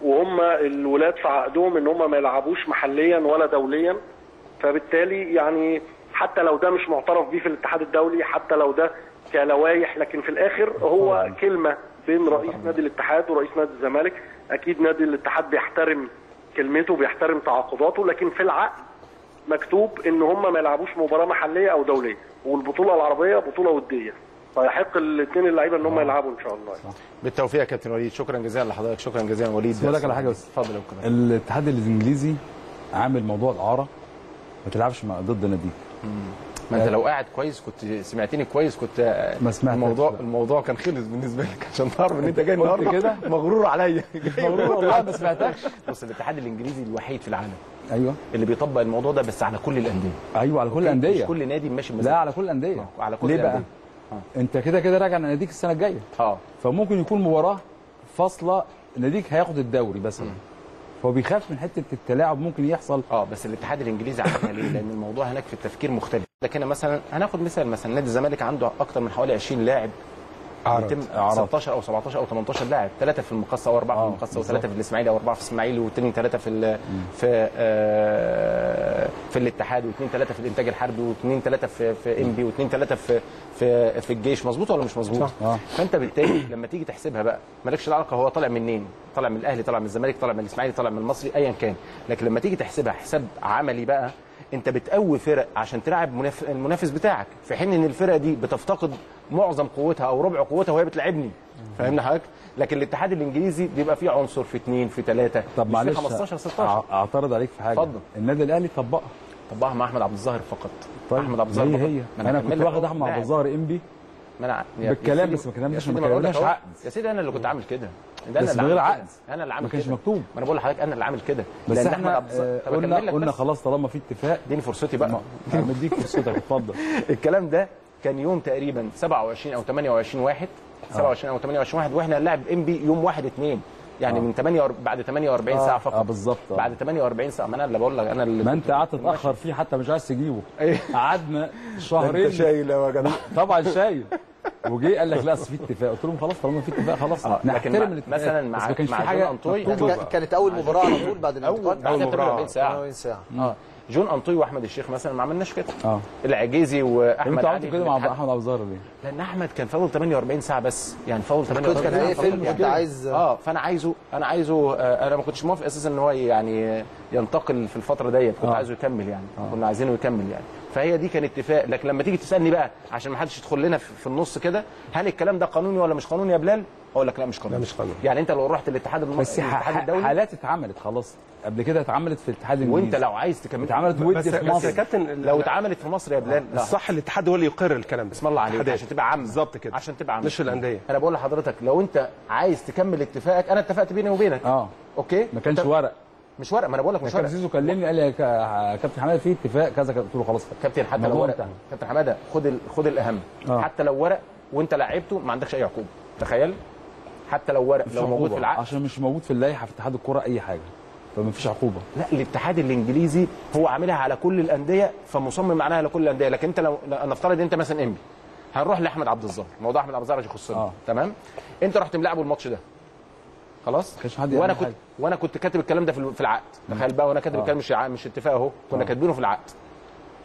وهم الولاد في عقدهم ان هم ما يلعبوش محليا ولا دوليا. فبالتالي يعني حتى لو ده مش معترف بيه في الاتحاد الدولي، حتى لو ده كلوائح، لكن في الاخر هو كلمه بين رئيس نادي الاتحاد ورئيس نادي الزمالك. اكيد نادي الاتحاد بيحترم كلمته، بيحترم تعاقداته، لكن في العقد مكتوب ان هم ما يلعبوش مباراه محليه او دوليه، والبطوله العربيه بطوله وديه، فيحق الاثنين اللعيبه ان هم يلعبوا ان شاء الله. بالتوفيق يا كابتن وليد، شكرا جزيلا لحضرتك. شكرا جزيلا وليد. بقول لك على حاجه بس، اتفضل. الاتحاد الانجليزي عامل موضوع الاعاره، ما تلعبش ضد نادي. ما انت لو قاعد كويس كنت سمعتني كويس، كنت الموضوع كان خلص بالنسبه لك، عشان تعرف ان انت جاي النهارده كده مغرور عليا. مغرور والله، ما سمعتكش. بص، الاتحاد الانجليزي الوحيد في العالم ايوه اللي بيطبق الموضوع ده، بس على كل الانديه. ايوه، على كل الانديه، مش كل نادي ماشي بمزاجه. لا، على كل الانديه. على كل الانديه. ليه بقى؟ انت كده كده راجع لناديك السنه الجايه، فممكن يكون مباراه فاصله ناديك هياخد الدوري بس. هو بيخاف من حته التلاعب ممكن يحصل. بس الاتحاد الانجليزي عملها ليه؟ لان الموضوع هناك في التفكير مختلف. لكن مثلا هناخد مثال نادي الزمالك عنده اكتر من حوالي 20 لاعب، يتم 16 او 17 او 18 لاعب، 3 في المقصه او 4 في المقصه، و3 في الاسماعيلي او 4 في الاسماعيلي، واثنين 3 في الاتحاد، واثنين 3 في الانتاج الحربي، واثنين 3 في ام بي، واثنين 3 في الجيش. مظبوط ولا مش مظبوط؟ فانت بالتالي لما تيجي تحسبها بقى مالكش علاقه هو طالع منين، طالع من الاهلي، طالع من الزمالك، طالع من الاسماعيلي، طالع من المصري، ايا كان. لكن لما تيجي تحسبها حساب عملي بقى، انت بتقوي فرق عشان تلعب المنافس بتاعك، في حين ان الفرقه دي بتفتقد معظم قوتها او ربع قوتها وهي بتلعبني. فاهمني حضرتك؟ لكن الاتحاد الانجليزي بيبقى فيه عنصر في 2 في 3. طب معلش، 15 16 اعترض عليك في حاجه. اتفضل. النادي الاهلي طبقها مع احمد عبد الظاهر فقط. طيب احمد عبد الظاهر هي انا كنت واخد احمد عبد الظاهر ام بي بالكلام، بس ما كلامناش عقد يا سيدي. انا اللي كنت عامل كده، ده بس غير عقد، انا اللي عامل كده، ما كانش مكتوب. ما انا بقول لحضرتك انا اللي عامل كده، بس احنا قلنا خلاص طالما في اتفاق. اديني فرصتي بقى، مديك فرصتك، اتفضل. الكلام ده كان يوم تقريبا 27 او 28 واحد 27 او 28 واحد، واحنا هنلاعب ام بي يوم 1/2 يعني من 48 بعد 48 ساعه فقط. بالظبط، بعد 48 ساعه. ما انا اللي بقول لك، انا اللي ما انت قعدت تتاخر فيه حتى مش عايز تجيبه. قعدنا شهرين شايله يا جدع. طبعا شايل، وجي قال لك لا اصل في اتفاق. قلت لهم خلاص طالما في اتفاق خلاص نحترم. مثلا مع جون انطوي كانت اول مباراه على طول بعد الانتقال، اول مباراه 48 ساعه. جون انطوي واحمد الشيخ مثلا ما عملناش كده. العجيزي واحمد علي. انت كده مع احمد ابو زهر ليه؟ لان احمد كان فاول 48 ساعه بس، يعني فاول 48 ساعه كان فيلم. انت عايز فانا عايزه، انا ما كنتش موافق اساسا ان هو يعني ينتقل في الفتره ديت. كنت عايزه يكمل يعني، كنا عايزينه يكمل يعني. فهي دي كان اتفاق. لكن لما تيجي تسالني بقى عشان ما حدش يدخل لنا في النص كده، هل الكلام ده قانوني ولا مش قانوني يا بلال؟ اقول لك لا مش قانوني. لا مش قانوني. يعني انت لو رحت الاتحاد المصري الاتحاد الدولي، حالات اتعملت خلاص قبل كده، اتعملت في الاتحاد الانجليزي، وانت لو عايز تكمل اتعملت في مصر يا كابتن. لو اتعملت في مصر يا بلال الصح الاتحاد هو اللي يقرر الكلام. بسم الله عليك، عشان تبقى عام بالظبط كده، عشان تبقى عام مش الانديه. انا بقول لحضرتك لو انت عايز تكمل اتفاقك، انا اتفقت بيني وبينك اوكي، ما كانش ورق، مش ورق. ما انا بقول لك مش ورق. كابتن زيزو كلمني قال لي يا كابتن حماده في اتفاق كذا، قلت له خلاص كابتن حتى لو ورق. كابتن حماده خد الاهم، حتى لو ورق وانت لعبته ما عندكش اي عقوبه. تخيل حتى لو ورق، لو موجود في العقد، عشان مش موجود في اللائحه في اتحاد الكره اي حاجه، فما فيش عقوبه. لا الاتحاد الانجليزي هو عاملها على كل الانديه، فمصمم عليها لكل الانديه. لكن انت لو نفترض انت مثلا انبي، هنروح لاحمد عبد الظاهر، موضوع احمد عبد الظاهر يخصنا تمام. انت رحت ملعبه الماتش ده خلاص، وانا كنت كاتب الكلام ده في العقد. تخيل بقى وانا كاتب الكلام، مش اتفاق اهو، كنا كاتبينه في العقد.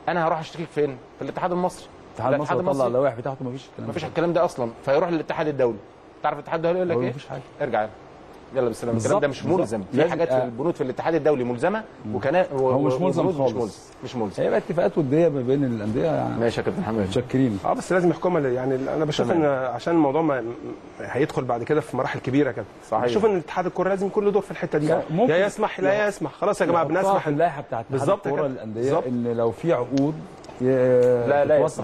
انا هروح اشتكيك فين؟ في الاتحاد المصري. الاتحاد المصري طلع اللوائح بتاعته، مفيش الكلام ده اصلا، فيروح للاتحاد الدولي. تعرف الاتحاد الدولي يقول لك ايه؟ مفيش حاجه، ارجع يلا بالسلامه. الكلام ده مش ملزم، في حاجات في البنود في الاتحاد الدولي ملزمه، وكان هو مش ملزم خالص، مش ملزم. هيبقى اتفاقات وديه ما بين الانديه يعني. ماشي يا كابتن حماد، متشكرين. بس لازم يحكمها، يعني انا بشوف ان عشان الموضوع ما هيدخل بعد كده في مراحل كبيره كده. صحيح، بشوف ان الاتحاد الكوري لازم يكون له دور في الحته دي، يا يسمح لا يسمح. خلاص يا جماعه بنسمح. اللائحه بتاعت بالظبط الانديه ان لو في عقود لا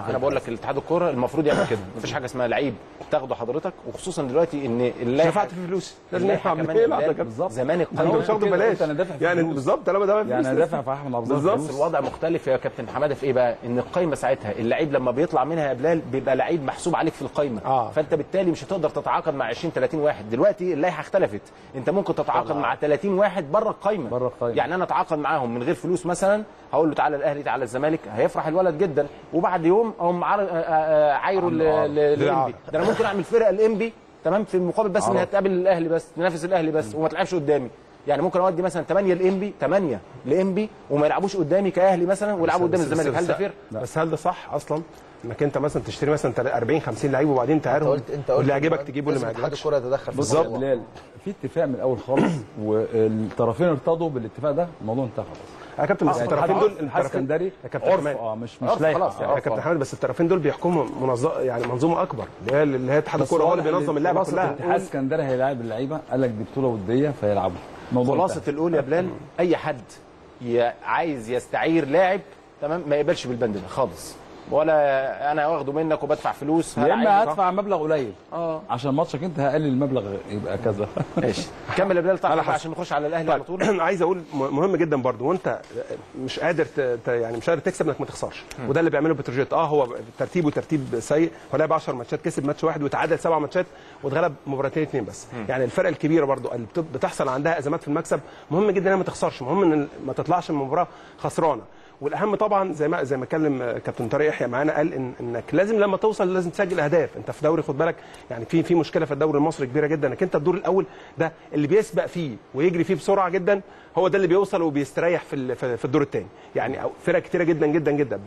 انا بقول لك الاتحاد الكوره المفروض يعمل كده. مفيش حاجه اسمها لعيب تاخده حضرتك، وخصوصا دلوقتي ان دفعت في فلوس لازم ندفع بالظبط. زمان القانون مش واخده ببلاش، يعني بالظبط طالما ده فلوس يعني دافع في احمد عبد الظاهر. بالظبط الوضع مختلف يا كابتن حماده في ايه بقى؟ ان القايمه ساعتها اللعيب لما بيطلع منها يا بلال بيبقى لعيب محسوب عليك في القايمه، فانت بالتالي مش هتقدر تتعاقد مع 20 30 واحد. دلوقتي اللائحه اختلفت، انت ممكن تتعاقد مع 30 واحد بره القايمه. يعني انا اتعاقد معاهم من غير فلوس مثلا، هقول له تعالى الاهلي تعالى الزمالك، هيفرح الولد جدا، وبعد يوم هم عايروا الانبي ده. انا ممكن اعمل فرقه الانبي تمام في المقابل، بس انها تقابل الاهلي بس، تنافس الاهلي بس، وما تلعبش قدامي. يعني ممكن اودي مثلا 8 الانبي 8 الانبي وما يلعبوش قدامي كاهلي مثلا، ويلعبوا قدام الزمالك. هل ده فير؟ بس هل ده صح اصلا انك انت مثلا تشتري مثلا 40 50 لعيب وبعدين تعيرهم، واللي يعجبك تجيبه واللي ما يعجبكش الكوره تتدخل في بالظبط. في اتفاق من الاول خالص، والطرفين ارتضوا بالاتفاق ده، الموضوع انتهى خلاص. يا كابتن بس الطرفين دول، الاتحاد السكندري يا كابتن حماد مش لايق خلاص يا كابتن حماد، بس الطرفين دول بيحكموا يعني منظومه اكبر، اللي هي اتحاد الكوره هو اللي بينظم اللعبه كلها. الاتحاد السكندري هيلاعب اللعيبه، قال لك دي بطوله وديه فيلعبوا. خلاصه الاول يا بلال، اي حد عايز يستعير لاعب تمام ما يقبلش بالبند ده خالص، ولا انا واخده منك وبدفع فلوس، يا اما هدفع مبلغ قليل عشان ماتشك انت هقلل المبلغ يبقى كذا. ماشي كمل يا بلال تعالى عشان نخش على الاهلي على طول. انا عايز اقول مهم جدا برضه، وانت مش قادر مش قادر تكسب انك ما تخسرش، وده اللي بيعمله بتروجيت. هو ترتيبه ترتيب سيء، هو لعب 10 ماتشات كسب ماتش واحد وتعادل 7 ماتشات واتغلب مباراتين 2 بس. يعني الفرق الكبيره برضه اللي بتحصل عندها ازمات في المكسب، مهم جدا انها ما تخسرش، مهم ان ما تطلعش من المباراه خسرانه. والاهم طبعا زي ما اتكلم كابتن طارق يحيى معانا، قال انك لازم لما توصل لازم تسجل اهداف. انت في دوري، خد بالك يعني في مشكله في الدوري المصري كبيره جدا، انك انت الدور الاول ده اللي بيسبق فيه ويجري فيه بسرعه جدا هو ده اللي بيوصل وبيستريح في الدور الثاني. يعني فرق كتيره جدا جدا جدا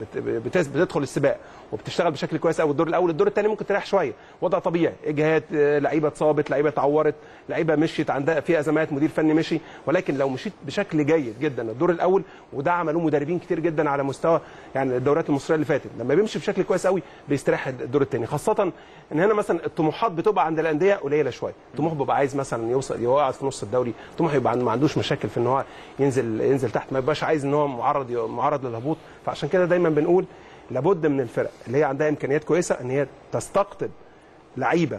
بتدخل السباق وبتشتغل بشكل كويس قوي الدور الاول. الدور الثاني ممكن تريح شويه، وضع طبيعي، اجهاد، لعيبه اتصابت، لعيبه اتعورت، لعيبه مشيت عندها في ازمات، مدير فني مشي. ولكن لو مشيت بشكل جيد جدا الدور الاول، وده عملوه مدربين كتير جدا على مستوى يعني الدوريات المصريه اللي فاتت، لما بيمشي بشكل كويس قوي بيستريح الدور الثاني. خاصه ان هنا مثلا الطموحات بتبقى عند الانديه قليله شويه، طموح بيبقى عايز مثلا يوصل يقعد في نص الدوري، طموح يبقى ما عندوش مشاكل في ان هو ينزل تحت، ما يبقاش عايز ان هو معرض للهبوط. فعشان كده دايما بنقول لابد من الفرق اللي هي عندها امكانيات كويسه ان هي تستقطب لعيبه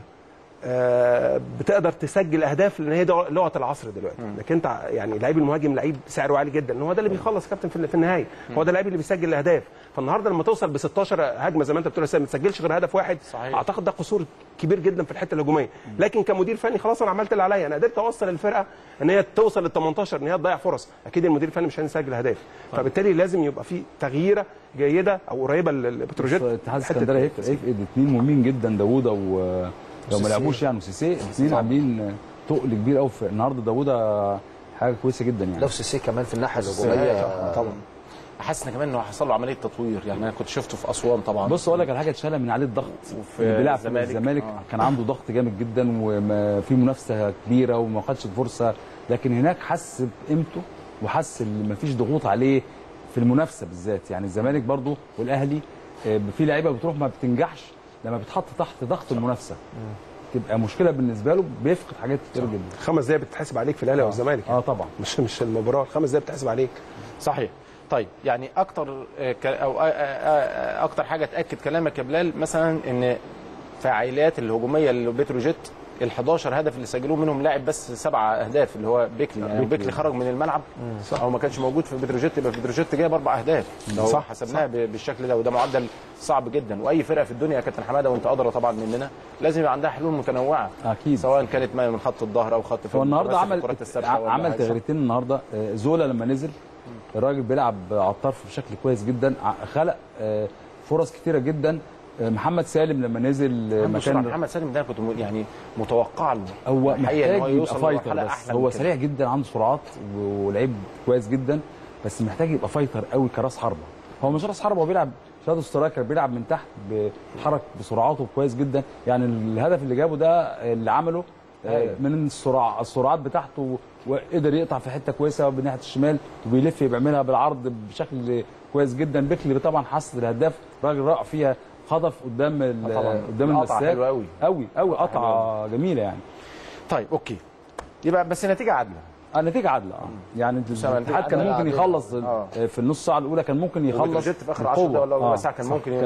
بتقدر تسجل اهداف، لان هي ده لغه العصر دلوقتي. لكن انت يعني لعيب المهاجم لعيب سعره عالي جدا، ان هو ده اللي بيخلص كابتن في النهايه، هو ده اللعيب اللي بيسجل الاهداف. فالنهارده لما توصل ب 16 هجمه زي ما انت بتقول ما تسجلش غير هدف واحد، صحيح. اعتقد ده قصور كبير جدا في الحته الهجوميه. لكن كمدير فني خلاص انا عملت اللي عليا، انا قدرت اوصل الفرقه ان هي توصل لل 18، ان هي تضيع فرص، اكيد المدير الفني مش هيسجل اهداف. فبالتالي لازم يبقى في تغييره جيده او قريبه لبتروجيت. الاتحاد السكندري هيفقد اثنين مهمين جدا، داوده و لو ما لعبوش يعني وسيسيه، الاثنين عاملين تقل كبير قوي النهارده. داوده حاجه كويسه جدا يعني، لو سيسيه كمان في الناحيه الهجوميه طبعا حاسس ان كمان انه حصل له عمليه تطوير. يعني انا كنت شفته في اسوان طبعا. بص اقول لك على حاجه، اتشال من عليه الضغط اللي بيلعب في الزمالك كان عنده ضغط جامد جدا وفي منافسه كبيره وما خدش الفرصه، لكن هناك حس بقيمته وحس ان ما فيش ضغوط عليه في المنافسه بالذات. يعني الزمالك برضو والاهلي في لعيبه بتروح ما بتنجحش لما بتحط تحت ضغط المنافسه، تبقى مشكله بالنسبه له، بيفقد حاجات كتير جدا. 5 دقايق بتتحسب عليك في الاهلي والزمالك يعني. طبعا مش المباراه، 5 دقايق بتتحسب عليك. صحيح. طيب يعني اكتر حاجه تاكد كلامك يا بلال مثلا ان فاعليات الهجوميه لبتروجيت ال11 هدف اللي سجلوه منهم لاعب بس 7 اهداف اللي هو بيكلي. يعني بيكلي خرج من الملعب او ما كانش موجود في بتروجيت، يبقى بتروجيت جايب 4 اهداف صح، حسبناها بالشكل ده، وده معدل صعب جدا. واي فرقه في الدنيا يا كابتن حماده وانت ادرى طبعا مننا لازم يبقى عندها حلول متنوعه اكيد، سواء كانت من خط الظهر او خط. والنهارده عمل تغييرتين النهارده. زولا لما نزل الراجل بيلعب على الطرف بشكل كويس جدا، خلق فرص كتيره جدا. محمد سالم لما نزل مكان محمد سالم ده كنت يعني متوقع له، هو محتاج يبقى فايتر، بس هو سريع جدا، عنده سرعات ولعيب كويس جدا، بس محتاج يبقى فايتر قوي كراس حربه. هو مش راس حربه، هو بيلعب شادو سترايكر، بيلعب من تحت، بيتحرك بسرعاته كويس جدا. يعني الهدف اللي جابه ده اللي عمله من السرعات بتاعته، وقدر يقطع في حته كويسه بناحيه الشمال وبيلف بيعملها بالعرض بشكل كويس جدا. بيكلي طبعا حصد الهدف، راجل رائع فيها، خطف قدام المساك حلو قوي قوي قوي، قطعه جميله يعني. طيب اوكي، يبقى بس نتيجه عادله. النتيجه عادله يعني الاتحاد كان ممكن يخلص في النص ساعه الاولى، كان ممكن يخلص في اخر 10 دقايق ولا ربع ساعه، كان ممكن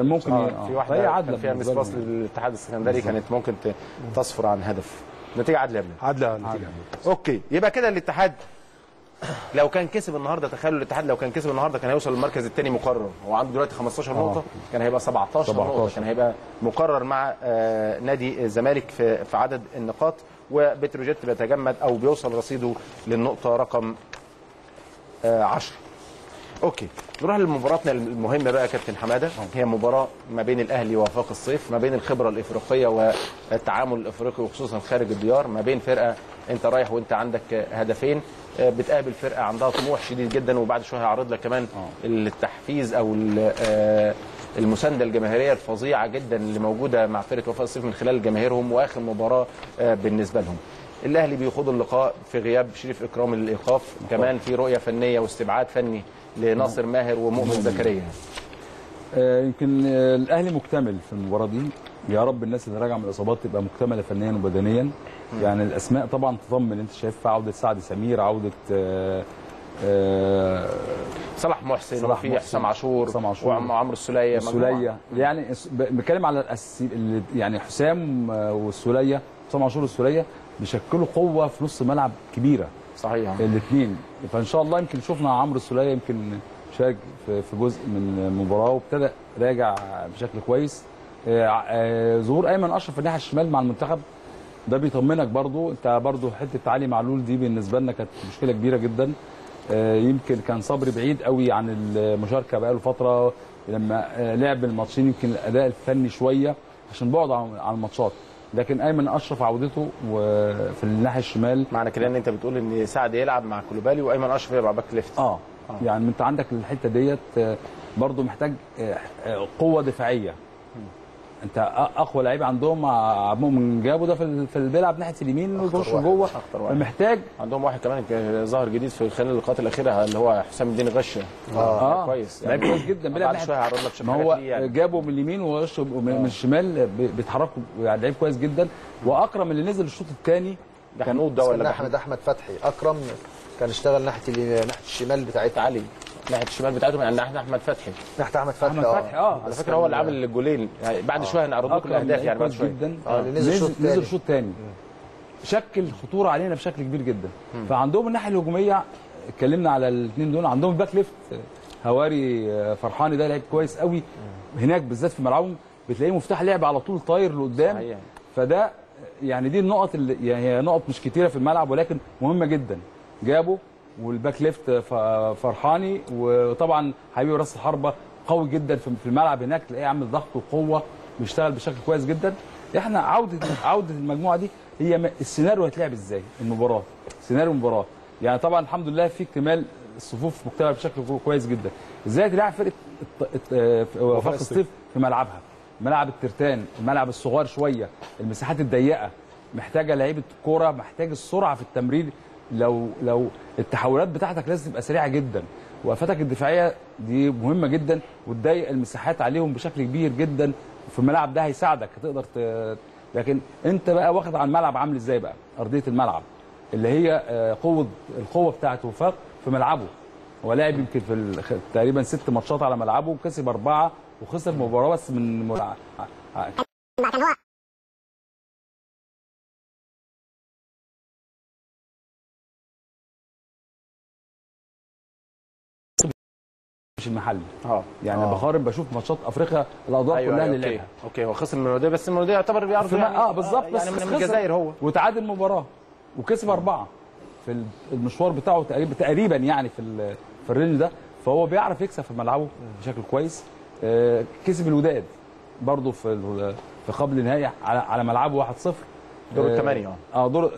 في واحده فيها مس باص للاتحاد السكندري كانت ممكن تصفر عن هدف. نتيجه عادله يا ابني، عادله نتيجه. اوكي يبقى كده الاتحاد لو كان كسب النهارده، تخيلوا الاتحاد لو كان كسب النهارده كان هيوصل للمركز الثاني مقرر، هو عنده دلوقتي 15 نقطه، كان هيبقى 17 نقطه، كان هيبقى مقرر مع نادي الزمالك في عدد النقاط، وبتروجيت بيتجمد او بيوصل رصيده للنقطه رقم 10. اوكي نروح لمباراتنا المهمه بقى يا كابتن حماده، هي مباراه ما بين الاهلي ووفاق الصيف، ما بين الخبره الافريقيه والتعامل الافريقي وخصوصا خارج الديار، ما بين فرقه انت رايح وانت عندك هدفين بتقابل فرقه عندها طموح شديد جدا، وبعد شويه هعرض لك كمان التحفيز او المسانده الجماهيريه الفظيعه جدا اللي موجوده مع فرقه وفاق الصيف من خلال جماهيرهم، واخر مباراه بالنسبه لهم. الاهلي بيخوض اللقاء في غياب شريف اكرامي للايقاف، كمان في رؤيه فنيه واستبعاد فني لناصر ماهر ومؤمن زكريا. يمكن الاهلي مكتمل في المباراه دي، يا رب الناس اللي راجعه من الاصابات تبقى مكتمله فنيا وبدنيا. يعني الاسماء طبعا تطمن، انت شايف عوده سعد سمير، عوده صلاح محسن، وفي حسام عاشور وعمرو السليه. يعني بنتكلم على يعني حسام والسليه، حسام عاشور والسليه بيشكلوا قوه في نص ملعب كبيره. صحيح الاثنين. فان شاء الله يمكن شفنا عمرو السليه يمكن شارك في جزء من المباراه وابتدى راجع بشكل كويس. ظهور ايمن اشرف في الناحيه الشمال مع المنتخب ده بيطمنك برضو، انت برضو حته علي معلول دي بالنسبه لنا كانت مشكله كبيره جدا. يمكن كان صبري بعيد قوي عن المشاركه بقاله فتره، لما لعب الماتشين يمكن الاداء الفني شويه عشان بعد عن الماتشات، لكن ايمن اشرف عودته وفي الناحيه الشمال معنى كده ان انت بتقول ان سعد يلعب مع كلوبالي وايمن اشرف يلعب باك ليفت. يعني انت عندك الحته ديت برضو محتاج قوه دفاعيه، انت اقوى لعيب عندهم عبد المؤمن جابه ده في بيلعب ناحيه اليمين وبيخش جوه، محتاج عندهم واحد كمان ظاهر جديد في خلال اللقاءات الاخيره اللي هو حسام الدين غشه. كويس لعيب كويس جدا، بيلعب شويه هعرض لك شويه حاجات ليه يعني. جابه من اليمين وغشه من الشمال، بيتحركوا يعني لعيب كويس جدا. واكرم اللي نزل الشوط الثاني كان نقط ده ولا احمد فتحي. اكرم كان اشتغل ناحيه الشمال بتاعت علي، ناحيه الشمال بتاعتهم يعني ناحيه احمد فتحي، ناحيه احمد فتحي على فكره هو اللي عامل الجولين. يعني بعد شويه هنعرض لكم الاهداف يعني بعد شويه جدا. نزل شوط ثاني شكل خطوره علينا بشكل كبير جدا. فعندهم الناحيه الهجوميه اتكلمنا على الاثنين دول، عندهم الباك ليفت هواري فرحاني ده لعيب كويس قوي هناك بالذات في ملعبهم، بتلاقيه مفتاح لعب على طول طاير لقدام. فده يعني دي النقط اللي يعني هي نقط مش كتيره في الملعب ولكن مهمه جدا، جابه والباك ليفت فرحاني، وطبعا حبيبي راس الحربه قوي جدا في الملعب هناك، تلاقيه عامل ضغط وقوه بيشتغل بشكل كويس جدا. احنا عوده المجموعه دي هي السيناريو هتلعب ازاي المباراه، سيناريو المباراه. يعني طبعا الحمد لله في اكتمال الصفوف مكتمله بشكل كويس جدا. ازاي تلعب فرقه وفاق الصيف في ملعبها، ملعب الترتان، الملعب الصغير شويه، المساحات الضيقه، محتاجه لعيبه كوره، محتاج السرعه في التمرير. لو التحولات بتاعتك لازم تبقى سريعه جدا، وقفتك الدفاعيه دي مهمه جدا، وتضيق المساحات عليهم بشكل كبير جدا في الملعب، ده هيساعدك تقدر لكن انت بقى واخد على الملعب عامل ازاي بقى، ارضيه الملعب اللي هي القوه بتاعت وفاق في ملعبه. هو لاعب يمكن في تقريبا 6 ماتشات على ملعبه، وكسب 4 وخسر مباراه بس من المحلي. يعني بقارن بشوف ماتشات افريقيا الاوضاع كلها اللي لعبها. اوكي هو خسر من الوديه، بس من الوديه يعتبر بيعرض يعني بالظبط، بس يعني من الجزائر هو، وتعادل مباراه وكسب 4 في المشوار بتاعه تقريبا يعني في الرينج ده، فهو بيعرف يكسب في ملعبه بشكل كويس. كسب الوداد برضه في قبل النهائي على ملعبه 1-0 دور الثمانيه. دور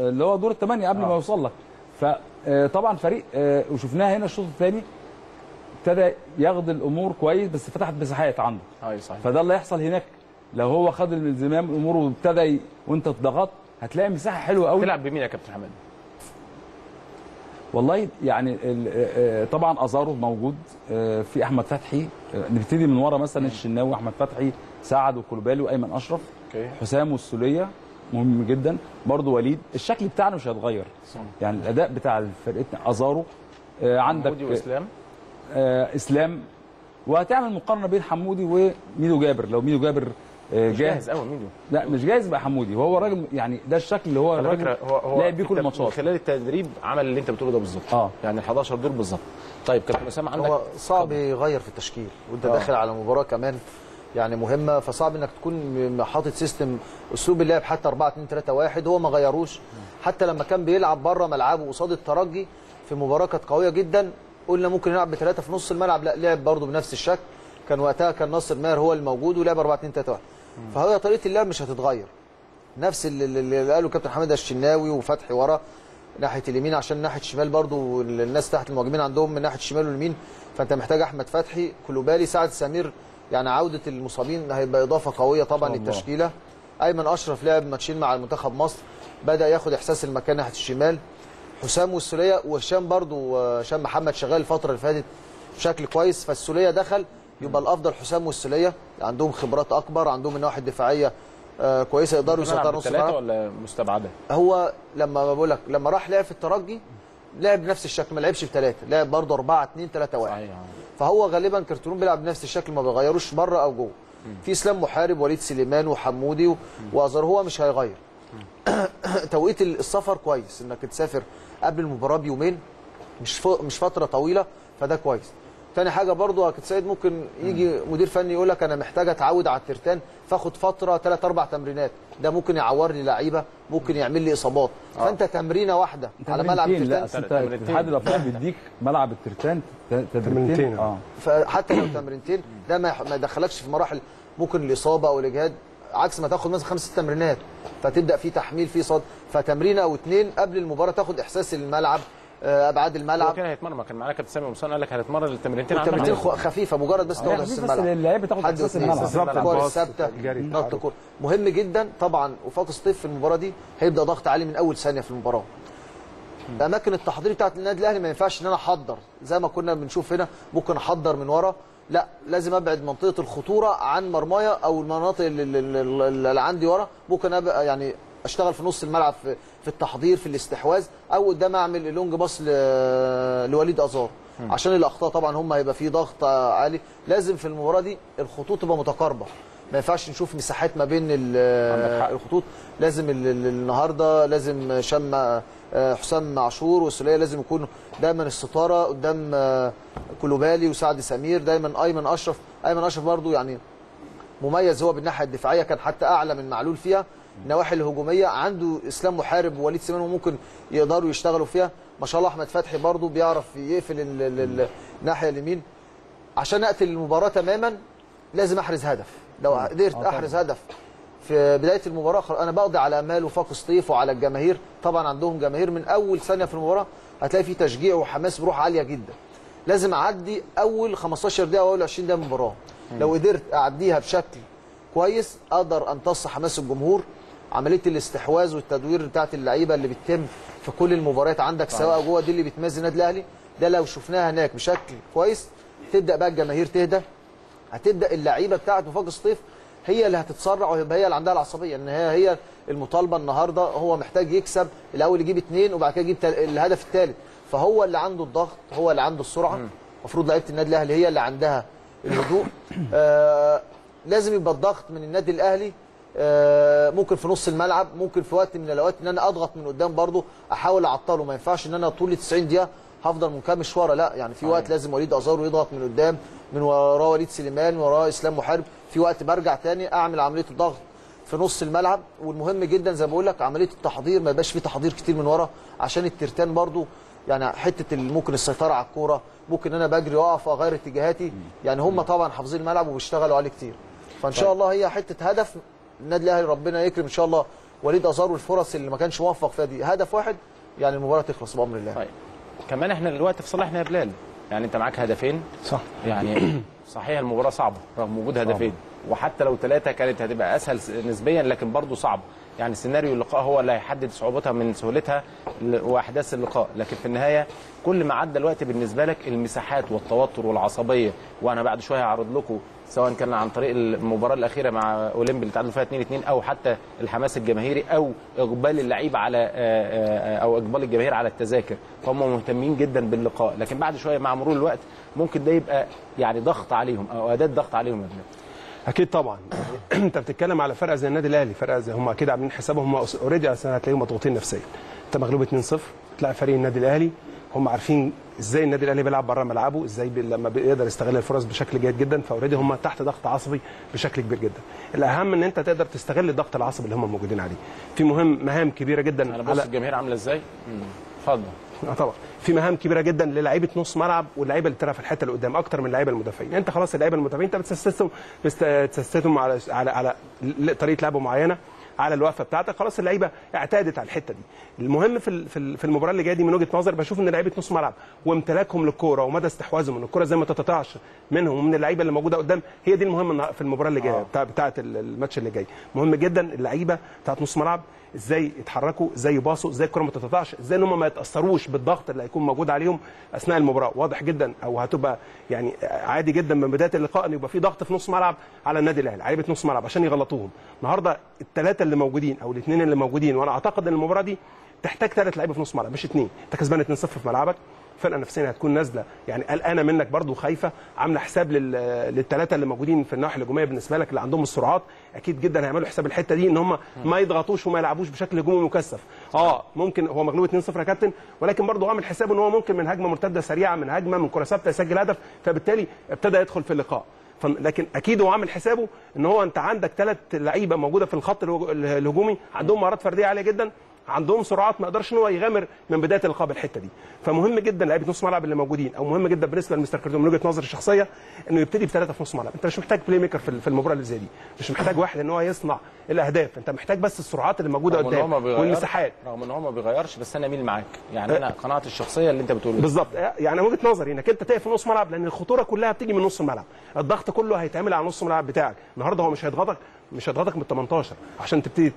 اللي هو دور الثمانيه قبل ما يوصل لك. فطبعا فريق وشفناها هنا الشوط الثاني ابتدى ياخد الامور كويس، بس فتحت مساحات عنده. صحيح. فده اللي هيحصل هناك لو هو خد الالتزام الامور وابتدى وانت اتضغطت، هتلاقي مساحه حلوه قوي. تلعب بمين يا كابتن حمادة؟ والله يعني طبعا ازارو موجود، في احمد فتحي، نبتدي من ورا مثلا الشناوي واحمد فتحي، سعد وكلوبالي وايمن اشرف، حسام والسوليه مهم جدا، برضه وليد. الشكل بتاعنا مش هيتغير يعني الاداء بتاع فرقتنا ازارو، عندك محمودي واسلام اسلام، وهتعمل مقارنه بين حمودي وميدو جابر. لو ميدو جابر جاهز قوي ميدو، لا مش جاهز بقى حمودي، وهو راجل يعني ده الشكل اللي هو الراجل لعب بيه كل الماتشات خلال التدريب، عمل اللي انت بتقوله ده بالظبط. يعني ال11 دول بالظبط. طيب كابتن اسامه، عندك هو صعب يغير في التشكيل وانت داخل على مباراه كمان يعني مهمه، فصعب انك تكون حاطط سيستم اسلوب اللعب حتى 4-2-3-1 هو ما غيروش. حتى لما كان بيلعب بره ملعبه قصاد الترجي في مباراه كانت قويه جدا، قلنا ممكن نلعب ب3 في نص الملعب، لا لعب برضه بنفس الشكل. كان وقتها كان ناصر ماهر هو الموجود ولعب 4-2-3-1. فهي طريقه اللعب مش هتتغير، نفس اللي قاله كابتن حمادة، الشناوي وفتحي ورا ناحيه اليمين، عشان ناحيه الشمال برضه الناس تحت المهاجمين عندهم من ناحيه الشمال واليمين، فانت محتاج احمد فتحي، كلوبالي، سعد سمير. يعني عوده المصابين هيبقى اضافه قويه طبعا للتشكيله. ايمن اشرف لعب ماتشين مع المنتخب مصر، بدا ياخد احساس المكان ناحيه الشمال. حسام والسوليه، وهشام برضو هشام محمد شغال الفتره اللي فاتت بشكل كويس، فالسوليه دخل يبقى الافضل حسام والسوليه، عندهم خبرات اكبر، عندهم النواحي الدفاعيه كويسه، يقدروا يسيطروا نص الملعب. ولا مستبعده؟ هو لما بقول لك لما راح لعب في الترجي لعب بنفس الشكل، ما لعبش ب3، لعب برضو 4-2-3-1. صحيح. فهو غالبا كرتون بيلعب بنفس الشكل، ما بيغيروش بره او جوه. في اسلام محارب، وليد سليمان وحمودي وازر، هو مش هيغير. توقيت السفر كويس، انك تسافر قبل المباراه بيومين، مش فتره طويله، فده كويس. تاني حاجه برضو يا كابتن سيد، ممكن يجي مدير فني يقول لك انا محتاج اتعود على الترتان، فاخد فتره 3-4 تمرينات، ده ممكن يعور لي لعيبه، ممكن يعمل لي اصابات. فانت تمرينه واحده على ملعب الترتان، الاتحاد الافريقي بيديك ملعب الترتان تمرينتين، فحتى لو تمرينتين ده ما يدخلكش في مراحل ممكن الاصابه او الاجهاد، عكس ما تاخد مثلا 5-6 تمرينات فتبدا في تحميل في صد. فتمرينه او 2 قبل المباراه تاخد احساس الملعب، ابعاد الملعب. كان هيتمرن، كان معانا كابتن سامي إمصان قال لك هنتمرن التمرينتين، التمرينتين خفيفه مجرد بس تاخد احساس الملعب، اللعيبه تاخد احساس الملعب، كوره ثابته، نط كوره مهم جدا طبعا. وفاق الصيف في المباراه دي هيبدا ضغط عالي من اول ثانيه في المباراه. اماكن التحضير بتاعت النادي الاهلي ما ينفعش ان انا احضر زي ما كنا بنشوف هنا، ممكن احضر من ورا، لا لازم ابعد منطقه الخطوره عن مرمايا او المناطق اللي عندي ورا. ممكن ابقى يعني اشتغل في نص الملعب في التحضير، في الاستحواذ، او قدام اعمل اللونج باص لوليد ازارو عشان الاخطاء طبعا هم هيبقى في ضغط عالي. لازم في المباراه دي الخطوط تبقى متقاربه، ما ينفعش نشوف مساحات ما بين الخطوط. لازم النهارده لازم حسام عاشور والسوليه لازم يكونوا دايما الستاره قدام كلوبالي وسعد سمير، دايما ايمن اشرف برضو يعني مميز هو بالناحيه الدفاعيه، كان حتى اعلى من معلول فيها. النواحي الهجوميه عنده اسلام محارب ووليد سليمان وممكن يقدروا يشتغلوا فيها. ما شاء الله احمد فتحي برضو بيعرف يقفل الناحيه اليمين. عشان اقتل المباراه تماما لازم احرز هدف، لو قدرت احرز هدف في بدايه المباراه انا بقضي على امال وفاق الصيف وعلى الجماهير. طبعا عندهم جماهير من اول ثانيه في المباراه، هتلاقي في تشجيع وحماس بروح عاليه جدا. لازم اعدي اول 15 دقيقه واول 20 دقيقه من المباراه، لو قدرت اعديها بشكل كويس اقدر امتص حماس الجمهور. عمليه الاستحواذ والتدوير بتاعت اللعيبه اللي بتتم في كل المباريات عندك سواء جوه، دي اللي بتميز النادي الاهلي. ده لو شفناها هناك بشكل كويس تبدا بقى الجماهير تهدى، هتبدا اللعيبه بتاعت وفاق الصيف هي اللي هتتسرع وهيبقى هي اللي عندها العصبيه، ان هي المطالبه النهارده هو محتاج يكسب الاول، يجيب 2 وبعد كده يجيب الهدف الثالث، فهو اللي عنده الضغط، هو اللي عنده السرعه. المفروض لعيبه النادي الاهلي هي اللي عندها الهدوء. لازم يبقى الضغط من النادي الاهلي، ممكن في نص الملعب، ممكن في وقت من الاوقات ان انا اضغط من قدام برضه، احاول اعطله، ما ينفعش ان انا طول 90 دقيقه هفضل منكمش ورا، لا يعني في وقت لازم وليد ازارو يضغط من قدام، من وراه وليد سليمان، وراه اسلام محارب، في وقت برجع تاني اعمل عمليه الضغط في نص الملعب. والمهم جدا زي ما بقول لك عمليه التحضير، ما يبقاش في تحضير كتير من ورا عشان الترتان برضه، يعني حته ممكن السيطره على الكوره، ممكن انا بجري واقف اغير اتجاهاتي، يعني هم طبعا حافظين الملعب وبيشتغلوا عليه كتير. فان شاء الله هي حته هدف النادي الاهلي ربنا يكرم ان شاء الله وليد ازارو الفرص اللي ما كانش موفق فيها دي، هدف واحد يعني المباراه تخلص بامر الله. طيب كمان احنا دلوقتي في صالحنا يا بلال، يعني انت معاك هدفين صح، يعني صحيح المباراه صعبه رغم وجود هدفين، وحتى لو 3 كانت هتبقى اسهل نسبيا، لكن برضه صعبه، يعني سيناريو اللقاء هو اللي هيحدد صعوبتها من سهولتها واحداث اللقاء، لكن في النهايه كل ما عدى الوقت بالنسبه لك المساحات والتوتر والعصبيه، وانا بعد شويه هعرض لكم سواء كان عن طريق المباراه الاخيره مع اولمبي اللي تعادلوا فيها 2-2 او حتى الحماس الجماهيري او اقبال اللعيبه على او اقبال الجماهير على التذاكر، فهم مهتمين جدا باللقاء، لكن بعد شويه مع مرور الوقت ممكن ده يبقى يعني ضغط عليهم او اداه ضغط عليهم. اكيد طبعا انت بتتكلم على فرقه زي النادي الاهلي، فرقه زي هم اكيد عاملين حسابهم، هم اوريدي هتلاقيهم مضغوطين نفسيا، انت مغلوب 2-0 تلاقي فريق النادي الاهلي هم عارفين ازاي النادي الاهلي بيلعب بره ملعبه، ازاي لما بيقدر يستغل الفرص بشكل جيد جدا، فاوريدي هم تحت ضغط عصبي بشكل كبير جدا. الاهم ان انت تقدر تستغل الضغط العصبي اللي هم موجودين عليه. في مهام كبيره جدا على الجماهير عامله ازاي؟ اتفضل. طبعا في مهام كبيره جدا للاعيبه نص ملعب واللعيبه اللي تلعب في الحته اللي قدام اكتر من اللعيبه المدافعين، انت خلاص اللعيبه المدافعين انت بتسستهم على طريقه لعب معينه، على الوقفه بتاعتك، خلاص اللعيبه اعتادت على الحته دي. المهم في المباراه اللي جايه دي من وجهه نظر بشوف ان لعيبه نص ملعب وامتلاكهم للكوره ومدى استحواذهم من الكوره زي ما تتطلعش منهم ومن اللعيبه اللي موجوده قدام، هي دي المهمه في المباراه اللي جايه بتاعه الماتش اللي جاي. مهم جدا اللعيبه بتاعت نص ملعب ازاي يتحركوا، ازاي يباصوا، ازاي الكره ما تتقطعش، ازاي ان هم ما يتاثروش بالضغط اللي هيكون موجود عليهم اثناء المباراه. واضح جدا او هتبقى يعني عادي جدا من بدايه اللقاء ان يبقى في ضغط في نص ملعب على النادي الاهلي، لعيبه نص ملعب عشان يغلطوهم. النهارده الثلاثه اللي موجودين او الاثنين اللي موجودين، وانا اعتقد ان المباراه دي تحتاج 3 لعيبه في نص ملعب مش 2، انت كسبان 2-0 في ملعبك، الفرقه نفسيا هتكون نازله يعني قلقانه منك برضو، خايفه، عامله حساب للثلاثه اللي موجودين في الناحيه الهجوميه بالنسبه لك اللي عندهم السرعات، اكيد جدا هيعملوا حساب الحته دي ان هم ما يضغطوش وما يلعبوش بشكل هجومي مكثف. ممكن هو مغلوب 2-0 يا كابتن، ولكن برضو عامل حسابه ان هو ممكن من هجمه مرتده سريعه، من هجمه من كره ثابته يسجل هدف، فبالتالي ابتدى يدخل في اللقاء. لكن اكيد هو عامل حسابه ان هو انت عندك 3 لعيبه موجوده في الخط الهجومي عندهم مهارات فرديه عاليه جدا، عندهم سرعات ما يقدرش ان هو يغامر من بدايه اللقاء بالحته دي. فمهم جدا لعيبه نص ملعب اللي موجودين، او مهم جدا بالنسبه لمستر كاردون من وجهه نظري الشخصيه انه يبتدي ب3 في نص ملعب. انت مش محتاج بلاي ميكر في المباراه اللي زي دي، مش محتاج واحد ان هو يصنع الاهداف، انت محتاج بس السرعات اللي موجوده قدام والمساحات. رغم ان هو ما بيغيرش، بس انا ميل معاك، يعني انا قناعتي الشخصيه اللي انت بتقوله بالظبط، يعني وجهه نظري انك انت تقف في نص ملعب، لان الخطوره كلها بتيجي من نص الملعب، الضغط كله هيتعمل على نص الملعب بتاعك. النهارده هو مش هيضغطك من 18 عشان تبتدي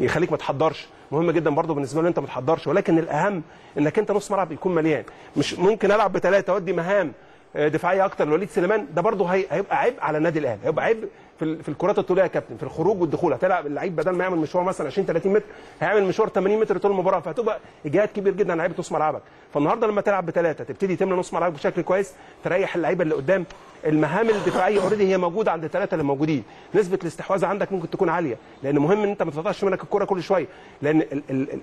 يخليك ما تحضرش. مهم جدا برضه بالنسبه له انت ما تحضرش، ولكن الاهم انك انت نص ملعب يكون مليان. مش ممكن العب ب3 وادي مهام دفاعيه اكتر لوليد سليمان، ده برضه هيبقى عبء على النادي الاهلي، هيبقى عبء في الكرات الطوليه يا كابتن، في الخروج والدخول. هتلعب اللعيب بدل ما يعمل مشوار مثلا 20-30 متر، هيعمل مشوار 80 متر طول المباراه، فهتبقى اجهاد كبير جدا على لعيبه نص ملعبك. فالنهارده لما تلعب ب3 تبتدي تملى نص ملعبك بشكل كويس، تريح اللعيبه اللي قدام. المهام الدفاعيه اوريدي هي موجوده عند ال3 اللي موجودين، نسبه الاستحواذ عندك ممكن تكون عاليه، لان مهم ان انت ما تقطعش منك الكره كل شويه، لان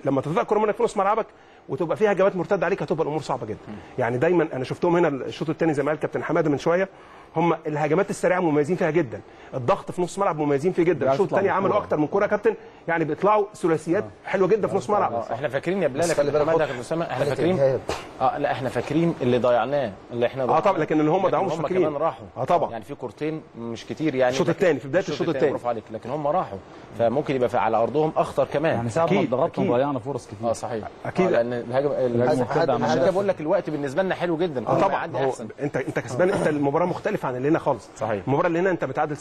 لما تقطع الكره منك في نص ملعبك وتبقى فيها هجمات مرتده عليك هتبقى الامور صعبه جدا. يعني دايما انا شفتهم هنا الشوط الثاني زي ما قال كابتن حماده من شويه، هم الهجمات السريعه مميزين فيها جدا، الضغط في نص ملعب مميزين فيه جدا. الشوط الثاني عملوا اكتر من كوره كابتن، يعني بيطلعوا ثلاثيات حلوه جدا في نص ملعب. احنا فاكرين يا بلال كابتن حماده احنا فاكرين لا احنا فاكرين اللي ضيعناه اللي احنا طبعا، لكن اللي هم ضيعوه مش فاكرين، هم كمان راحوا طبعا، يعني في كورتين مش كتير يعني الشوط الثاني في بدايه الشوط الثاني، برافو عليك، لكن هم راحوا، فممكن يبقى على ارضهم اخطر كمان، يعني ساعه ما ضغطنا ضيعنا فرص كتير. صحيح اكيد، لان الهجمه عشان كده بقول لك الوقت بالنسبه لنا حلو جدا طبعا. انت كسبان، انت المباراه مختلفه عن اللي هنا خالص. المباراه اللي هنا انت متعادل 0-0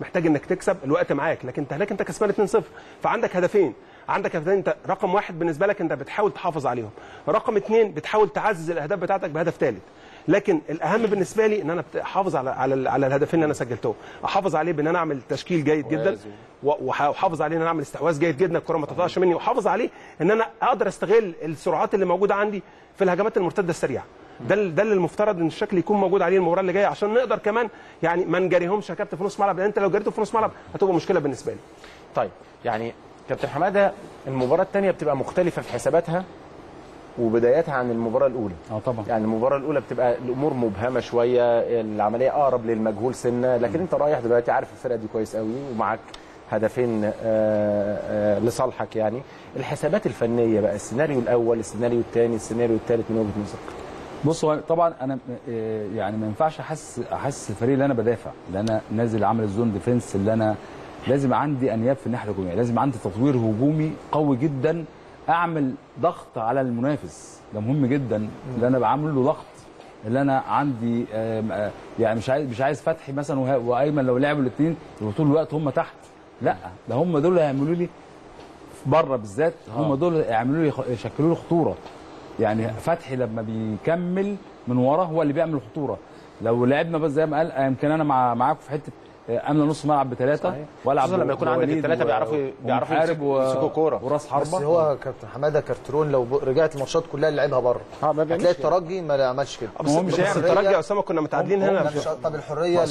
محتاج انك تكسب، الوقت معاك، لكن انت هناك انت كسبان 2-0، فعندك هدفين، عندك كابتن انت رقم واحد بالنسبه لك انت بتحاول تحافظ عليهم، رقم اثنين بتحاول تعزز الاهداف بتاعتك بهدف ثالث، لكن الاهم بالنسبه لي ان انا احافظ على الهدفين اللي انا سجلتهم، احافظ عليه بان انا اعمل تشكيل جيد جدا، واحافظ عليه ان انا اعمل استحواذ جيد جدا الكره ما تطلعش مني، واحافظ عليه ان انا اقدر استغل السرعات اللي موجوده عندي في الهجمات المرتده السريعه. ده اللي المفترض ان الشكل يكون موجود عليه المباراه اللي جايه عشان نقدر كمان يعني ما نجريهمش يا كابتن في نص ملعب، لان انت لو جريته في نص ملعب هتبقى مشكله بالنسبه لي. طيب يعني كابتن حماده المباراه الثانيه بتبقى مختلفه في حساباتها وبدايتها عن المباراه الاولى. طبعا يعني المباراه الاولى بتبقى الامور مبهمه شويه، العمليه اقرب للمجهول سنه، لكن انت رايح دلوقتي عارف الفرقه دي كويس قوي ومعاك هدفين لصالحك. يعني الحسابات الفنيه بقى، السيناريو الاول، السيناريو الثاني، السيناريو الثالث من وجهه نظرك؟ بص هو طبعا انا يعني ما ينفعش احس الفريق اللي انا بدافع، اللي انا نازل عامل الزون ديفنس، اللي انا لازم عندي انياب في الناحيه الهجوميه، لازم عندي تطوير هجومي قوي جدا، اعمل ضغط على المنافس، ده مهم جدا اللي انا بعمل له ضغط، اللي انا عندي يعني مش عايز فتحي مثلا وايمن لو لعبوا الاثنين يبقوا طول الوقت هم تحت، لا ده هم دول اللي هيعملوا لي بره بالذات، هم دول اللي هيعملوا لي يشكلوا لي خطوره. يعني فتحي لما بيكمل من وراه هو اللي بيعمل خطوره، لو لعبنا بس زي ما قال يمكن انا معاكم في حته امن نص ملعب بثلاثه، والعب لما يكون عندك الثلاثه بيعرفوا يمسكوا كوره وراس حربه. بس هو كابتن حماده كارترون لو رجعت الماتشات كلها اللي لعبها بره هتلاقي الترجي ما عملش كده، هو مش هيعمل. الترجي يا اسامه كنا متعادلين هنا. طب الحريه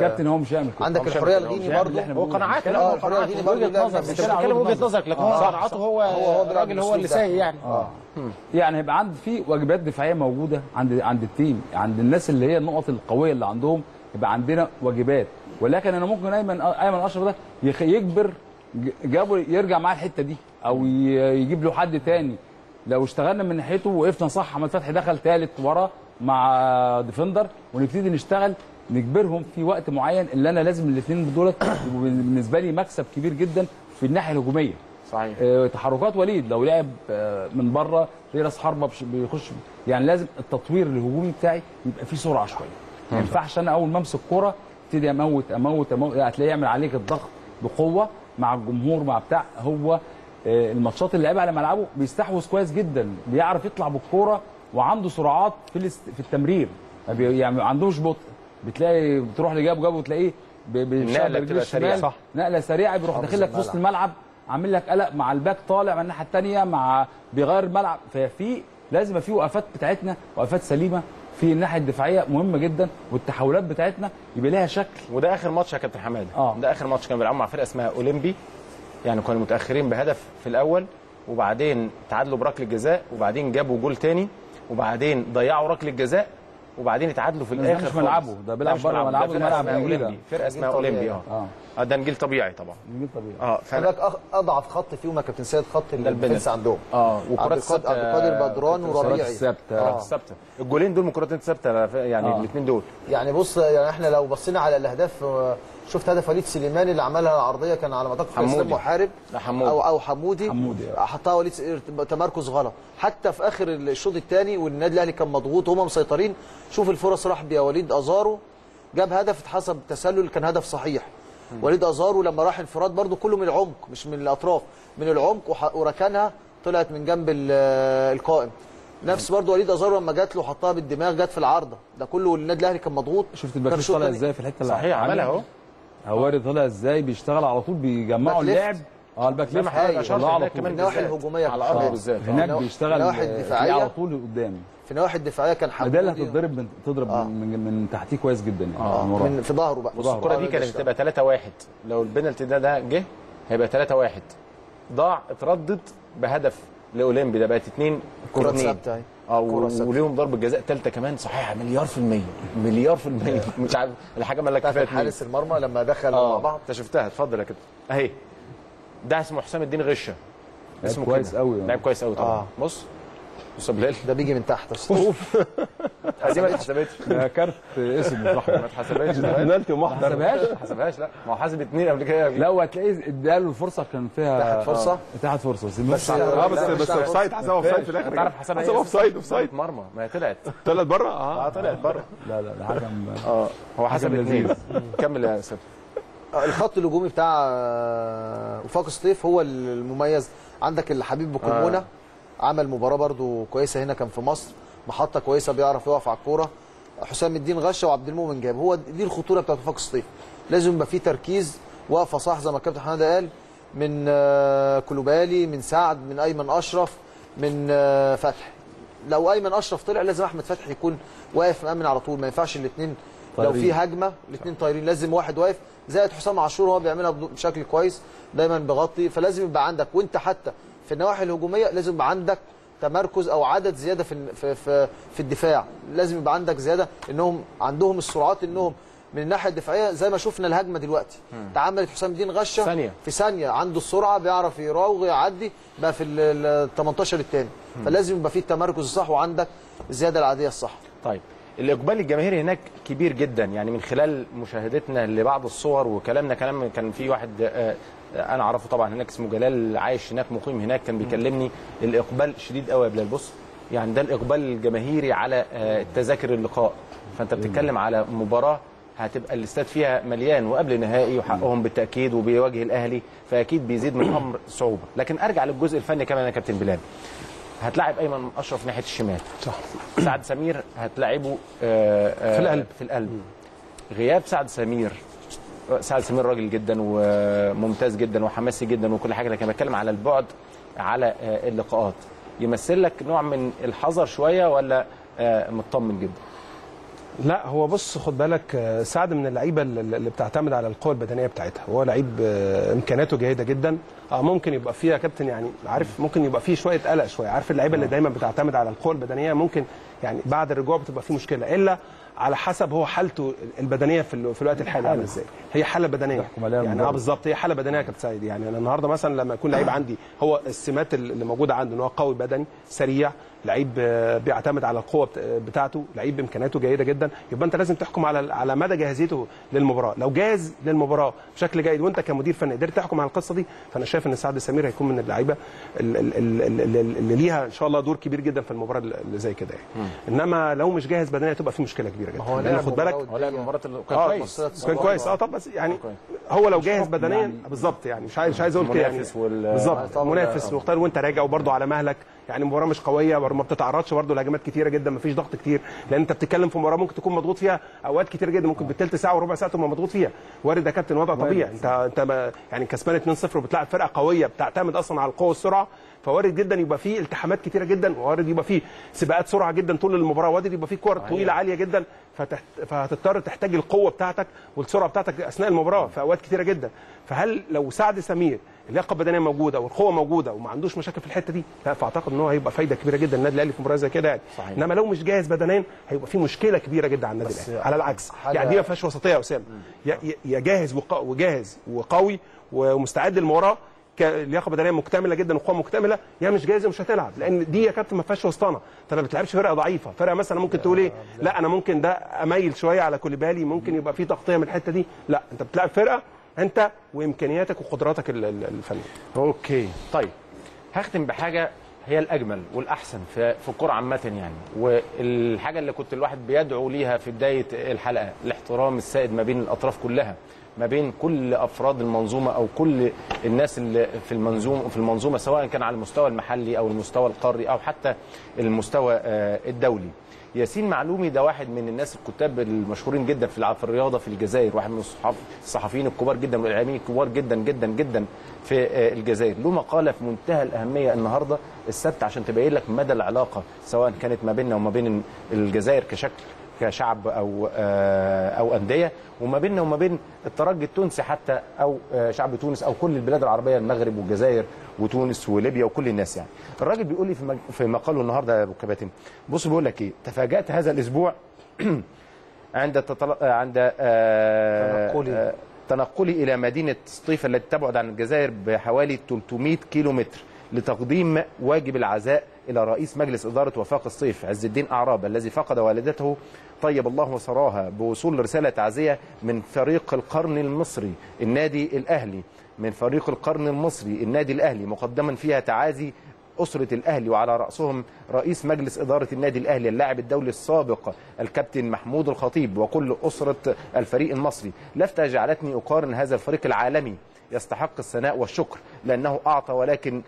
كابتن هو مش هيعمل كده، عندك الحريه الغيني برضه هو قناعات، لا الحريه الغيني برضه مش بتتكلم وجهه نظرك، لكن قناعاته هو الراجل هو اللي سايق. يعني هيبقى عندي في واجبات دفاعيه موجوده عند التيم، عند الناس اللي هي النقط القويه اللي عندهم يبقى عندنا واجبات، ولكن انا ممكن ايمن اشرف ده يجبر جابه يرجع معاه الحته دي او يجيب له حد تاني. لو اشتغلنا من ناحيته وقفنا صح، احمد فتحي دخل ثالث ورا مع ديفندر، ونبتدي نشتغل نجبرهم في وقت معين، اللي انا لازم الاثنين دول يبقوا بالنسبه لي مكسب كبير جدا في الناحيه الهجوميه. صحيح. تحركات وليد لو لعب من بره في راس حربه بيخش، يعني لازم التطوير الهجومي بتاعي يبقى فيه سرعه شويه، ما ينفعش انا اول ما امسك كوره ابتدي اموت اموت اموت، هتلاقيه يعمل عليك الضغط بقوه مع الجمهور مع بتاع. هو الماتشات اللي لعبها على ملعبه بيستحوذ كويس جدا، بيعرف يطلع بالكوره وعنده سرعات في التمرير، يعني ما عندوش بطء، بتلاقي بتروح لجابه وتلاقيه بيشتغل سريع، صح، نقله سريعه بيروح داخل لك في وسط الملعب عامل لك قلق مع الباك طالع من الناحيه الثانيه مع بيغير الملعب. ففي لازم في وقفات بتاعتنا، وقفات سليمه في الناحيه الدفاعيه مهمه جدا، والتحولات بتاعتنا يبقى لها شكل. وده اخر ماتش يا كابتن حماده، ده اخر ماتش كانوا بيلعبوا مع فرقه اسمها اولمبي، يعني كانوا متاخرين بهدف في الاول، وبعدين تعادلوا بركله جزاء، وبعدين جابوا جول ثاني، وبعدين ضيعوا ركله جزاء، وبعدين اتعادلوا في الاخر. مش ملعبه ده، بيلعب بره ملعبه، ملعب اولمبي، فرقه اسمها اولمبي. ده نجيل طبيعي طبعا، نجيل طبيعي. فده اضعف خط فيهم يا كابتن سيد، خط الدفاع عندهم وكرات الثابته عبد القادر بدران وربيعي، كرات الثابته، الجولين دول من كرات الثابته، يعني الاثنين دول. يعني بص، يعني احنا لو بصينا على الاهداف، شفت هدف وليد سليماني اللي عملها العرضيه كان على ما اعتقد اسلام محارب او حمودي حطها وليد، تمركز غلط. حتى في اخر الشوط الثاني والنادي الاهلي كان مضغوط وهم مسيطرين، شوف الفرص راح بيها وليد ازارو جاب هدف اتحسب تسلل، كان هدف صحيح. وليد ازارو لما راح انفراد برده كله من العمق مش من الاطراف، من العمق وركنها طلعت من جنب القائم. نفس برضه وليد ازارو لما جات له حطها بالدماغ جت في العارضه، ده كله النادي الاهلي كان مضغوط. شفت الباك طالع ازاي في الحته، صحيح عملها اهو، هواري طالع ازاي، بيشتغل على طول، بيجمعوا اللعب. الباك ليفت على طول، الناحيه الهجوميه على الارض بالذات هناك بيشتغل على طول قدام، في الناحيه الدفاعيه كان حمودي ده اللي هتضرب تضرب من تحتيه كويس جدا، من في ظهره بقى. بص الكره دي كانت هتبقى 3-1 لو البنالتي ده جه، هيبقى 3-1 ضاع، اتردد بهدف لاولمبي، ده بقت 2 كرات ثابته اهي، وليهم ضربه جزاء ثالثه كمان صحيحه مليار في المية مش عارف الحكم قال لك كفايه. حارس المرمى لما دخل مع بعض انت شفتها، اتفضل يا كده اهي، ده اسمه حسام الدين غشه، اسمه كويس قوي، لعيب كويس قوي طبعا. بص يا بلال ده بيجي من تحت، اوف دي ما اتحسبتش، ده كارت اسود احمر ما اتحسبتش، بنالتي ومحضر ما حسبهاش، لا ما هو حاسب اثنين قبل كده، لا هو هتلاقيه اداله فرصه كان فيها تحت فرصه بس اوف سايد، حسبها اوف سايد في الاخر، تعرف حسبها اوف سايد، اوف سايد مرمى، ما هي طلعت بره، طلعت بره، لا ده حكم هو حسب اثنين. كمل يا سيد. الخط الهجومي بتاع وفاق الصيف هو المميز، عندك الحبيب بكمونه عمل مباراه برده كويسه هنا، كان في مصر محطه كويسه، بيعرف يقف على الكوره. حسام الدين غشه وعبد المؤمن جاب. هو دي الخطوره بتاعت وفاق الصيف، لازم يبقى في تركيز، وقفه صح زي ما الكابتن حماده قال، من كلوبالي، من سعد، من ايمن اشرف، من فتحي. لو ايمن اشرف طلع لازم احمد فتحي يكون واقف مامن على طول، ما ينفعش الاثنين لو في هجمه الاثنين طايرين، لازم واحد واقف. زائد حسام عاشور هو بيعملها بشكل كويس دايما بيغطي، فلازم يبقى عندك وانت حتى في النواحي الهجوميه لازم يبقى عندك تمركز او عدد زياده في في في الدفاع، لازم يبقى عندك زياده انهم عندهم السرعات انهم من الناحيه الدفاعيه زي ما شفنا الهجمه دلوقتي اتعملت حسام الدين غشه في ثانيه، عنده السرعه بيعرف يراوغ يعدي بقى في ال 18 الثاني، فلازم يبقى فيه التمركز الصح وعندك الزياده العاديه الصح. طيب الاقبال الجماهيري هناك كبير جدا، يعني من خلال مشاهدتنا لبعض الصور وكلامنا، كلام كان في واحد انا اعرفه طبعا هناك اسمه جلال، عايش هناك مقيم هناك، كان بيكلمني الاقبال شديد قوي يا بلال. بص يعني ده الاقبال الجماهيري على تذاكر اللقاء، فانت بتتكلم على مباراه هتبقى الاستاد فيها مليان وقبل نهائي وحقهم بالتاكيد، وبيواجه الاهلي فاكيد بيزيد من الامر صعوبه. لكن ارجع للجزء الفني كمان يا كابتن بلال، هتلاعب ايمن اشرف ناحيه الشمال صح، سعد سمير هتلاعبه في القلب، في القلب. غياب سعد سمير، سعد سمير راجل جدا وممتاز جدا وحماسي جدا وكل حاجه، لكن بتكلم على البعد على اللقاءات، يمثل لك نوع من الحذر شويه ولا مطمن جدا؟ لا هو بص خد بالك، سعد من اللعيبه اللي بتعتمد على القوه البدنيه بتاعتها، هو لعيب امكانياته جيده جدا، ممكن يبقى فيها كابتن يعني عارف ممكن يبقى فيه شويه قلق شويه، عارف اللعيبه اللي دايما بتعتمد على القوه البدنيه ممكن يعني بعد الرجوع بتبقى فيه مشكله، الا على حسب هو حالته البدنيه في الوقت الحالي عامله ازاي، هي حاله بدنيه يعني بالظبط، هي حاله بدنيه يا كابتن سيد. يعني انا النهارده مثلا لما يكون لعيب عندي هو السمات اللي موجوده عنده ان هو قوي بدني سريع، لعيب بيعتمد على القوه بتاعته، لعيب بامكاناته جيده جدا، يبقى انت لازم تحكم على مدى جاهزيته للمباراه. لو جاهز للمباراه بشكل جيد وانت كمدير فني قدرت تحكم على القصه دي، فانا شايف ان سعد سمير هيكون من اللعيبه اللي ليها ان شاء الله دور كبير جدا في المباراه اللي زي كده يعني. انما لو مش جاهز بدنيا هتبقى في مشكله كبيره جدا. هو خد بالك هو لعب مباراه كان كويس طب بس يعني هو لو جاهز بدنيا بالظبط يعني مش عايز اقول كده يعني بالظبط منافس مختار وانت راجع وبرده على مهلك، يعني مباراه مش قويه ما بتتعرضش برده لهجمات كتيره جدا، ما فيش ضغط كتير، لان انت بتتكلم في مباراه ممكن تكون مضغوط فيها اوقات كتير جدا، ممكن بالثلث ساعه وربع ساعه تبقى مضغوط فيها، وارد يا كابتن وضع طبيعي، انت يعني كسبان 2-0 وبتلاعب فرقه قويه بتعتمد اصلا على القوه والسرعه، فوارد جدا يبقى فيه التحامات كتيره جدا، وارد يبقى فيه سباقات سرعه جدا طول المباراه، وارد يبقى فيه كور طويله عاليه جدا، فهتضطر تحتاج القوه بتاعتك والسرعه بتاعتك اثناء المباراه في اوقات كتيره جدا. فهل لو سعد سمير اللياقه البدنيه موجوده والقوه موجوده وما عندوش مشاكل في الحته دي، لا فاعتقد ان هو هيبقى فايده كبيره جدا للنادي الاهلي في مباراه زي كده يعني. انما لو مش جاهز بدنيا هيبقى في مشكله كبيره جدا على النادي الاهلي، على العكس يعني دي ما فيهاش وسطيه يا اسامه، يا جاهز وجاهز وقوي ومستعد للمباراه لياقه بدنيه مكتمله جدا وقوه مكتمله، يا مش جاهز مش هتلعب، لان دي يا كابتن ما فيهاش وسطانه، انت ما بتلعبش فرقه ضعيفه، فرقه مثلا ممكن تقول ايه لا انا ممكن ده اميل شويه على كوليبالي، ممكن يبقى في تغطيه من الحته دي، لا انت بتلعب فرقه انت وامكانياتك وقدراتك الفنيه. اوكي طيب هختم بحاجه هي الاجمل والاحسن في الكوره عامه يعني، والحاجه اللي كنت الواحد بيدعو ليها في بدايه الحلقه، الاحترام السائد ما بين الاطراف كلها، ما بين كل افراد المنظومه او كل الناس اللي في المنظومه سواء كان على المستوى المحلي او المستوى القاري او حتى المستوى الدولي. ياسين معلومي ده واحد من الناس الكتاب المشهورين جدا في الرياضه في الجزائر، واحد من الصحفيين الكبار جدا والاعلاميين الكبار جدا جدا جدا في الجزائر، له مقاله في منتهى الاهميه النهارده السبت عشان تبين لك مدى العلاقه سواء كانت ما بيننا وما بين الجزائر كشكل كشعب او انديه، وما بيننا وما بين الترجي التونسي حتى او شعب تونس او كل البلاد العربيه، المغرب والجزائر وتونس وليبيا وكل الناس يعني. الراجل بيقول لي في مقاله النهارده يا ابو كباتن، بص بيقول لك ايه، تفاجأت هذا الاسبوع عند تنقلي الى مدينه سطيفه التي تبعد عن الجزائر بحوالي 300 كيلومتر لتقديم واجب العزاء إلى رئيس مجلس إدارة وفاق الصيف عز الدين أعراب الذي فقد والدته طيب الله ثراها، بوصول رسالة تعزية من فريق القرن المصري النادي الأهلي مقدما فيها تعازي أسرة الأهلي وعلى رأسهم رئيس مجلس إدارة النادي الأهلي اللاعب الدولي السابق الكابتن محمود الخطيب وكل أسرة الفريق المصري. لفتة جعلتني أقارن هذا الفريق العالمي يستحق الثناء والشكر لأنه أعطى ولكن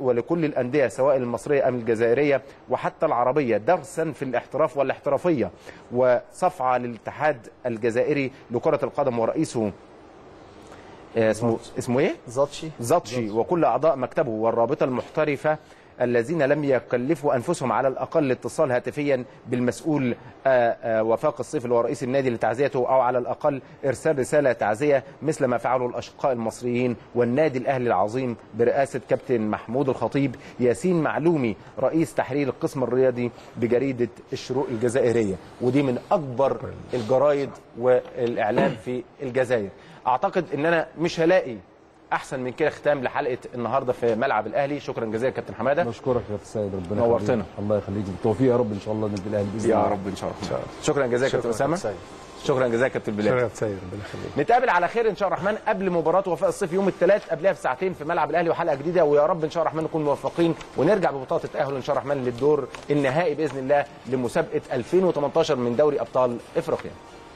ولكل الأندية سواء المصرية أم الجزائرية وحتى العربية درسا في الاحتراف والاحترافية، وصفعة للاتحاد الجزائري لكرة القدم ورئيسه اسمه ايه؟ زاتشي وكل أعضاء مكتبه والرابطة المحترفة الذين لم يكلفوا أنفسهم على الأقل الاتصال هاتفيا بالمسؤول وفاق الصيف اللي هو رئيس النادي لتعزيته، أو على الأقل إرسال رسالة تعزية مثل ما فعلوا الأشقاء المصريين والنادي الأهلي العظيم برئاسة كابتن محمود الخطيب. ياسين معلومي رئيس تحرير القسم الرياضي بجريدة الشروق الجزائرية، ودي من أكبر الجرايد والإعلام في الجزائر. أعتقد إن أنا مش هلاقي احسن من كده ختام لحلقه النهارده في ملعب الاهلي. شكرا جزيلا كابتن حماده. بشكرك يا سيد، ربنا نورتنا. الله يخليك، بالتوفيق يا رب ان شاء الله للنادي الاهلي باذن الله يا رب ان شاء الله. شكرا جزيلا كابتن اسامه. شكرا جزيلا كابتن بلال. شكرا يا سيد، ربنا يخليك. نتقابل على خير ان شاء الله الرحمن قبل مباراه وفاء الصيف يوم الثلاث، قبلها بساعتين في ملعب الاهلي وحلقه جديده، ويا رب ان شاء الله الرحمن نكون موفقين ونرجع ببطاقه التاهل ان شاء الله الرحمن للدور النهائي باذن الله لمسابقه 2018 من دوري ابطال افريقيا.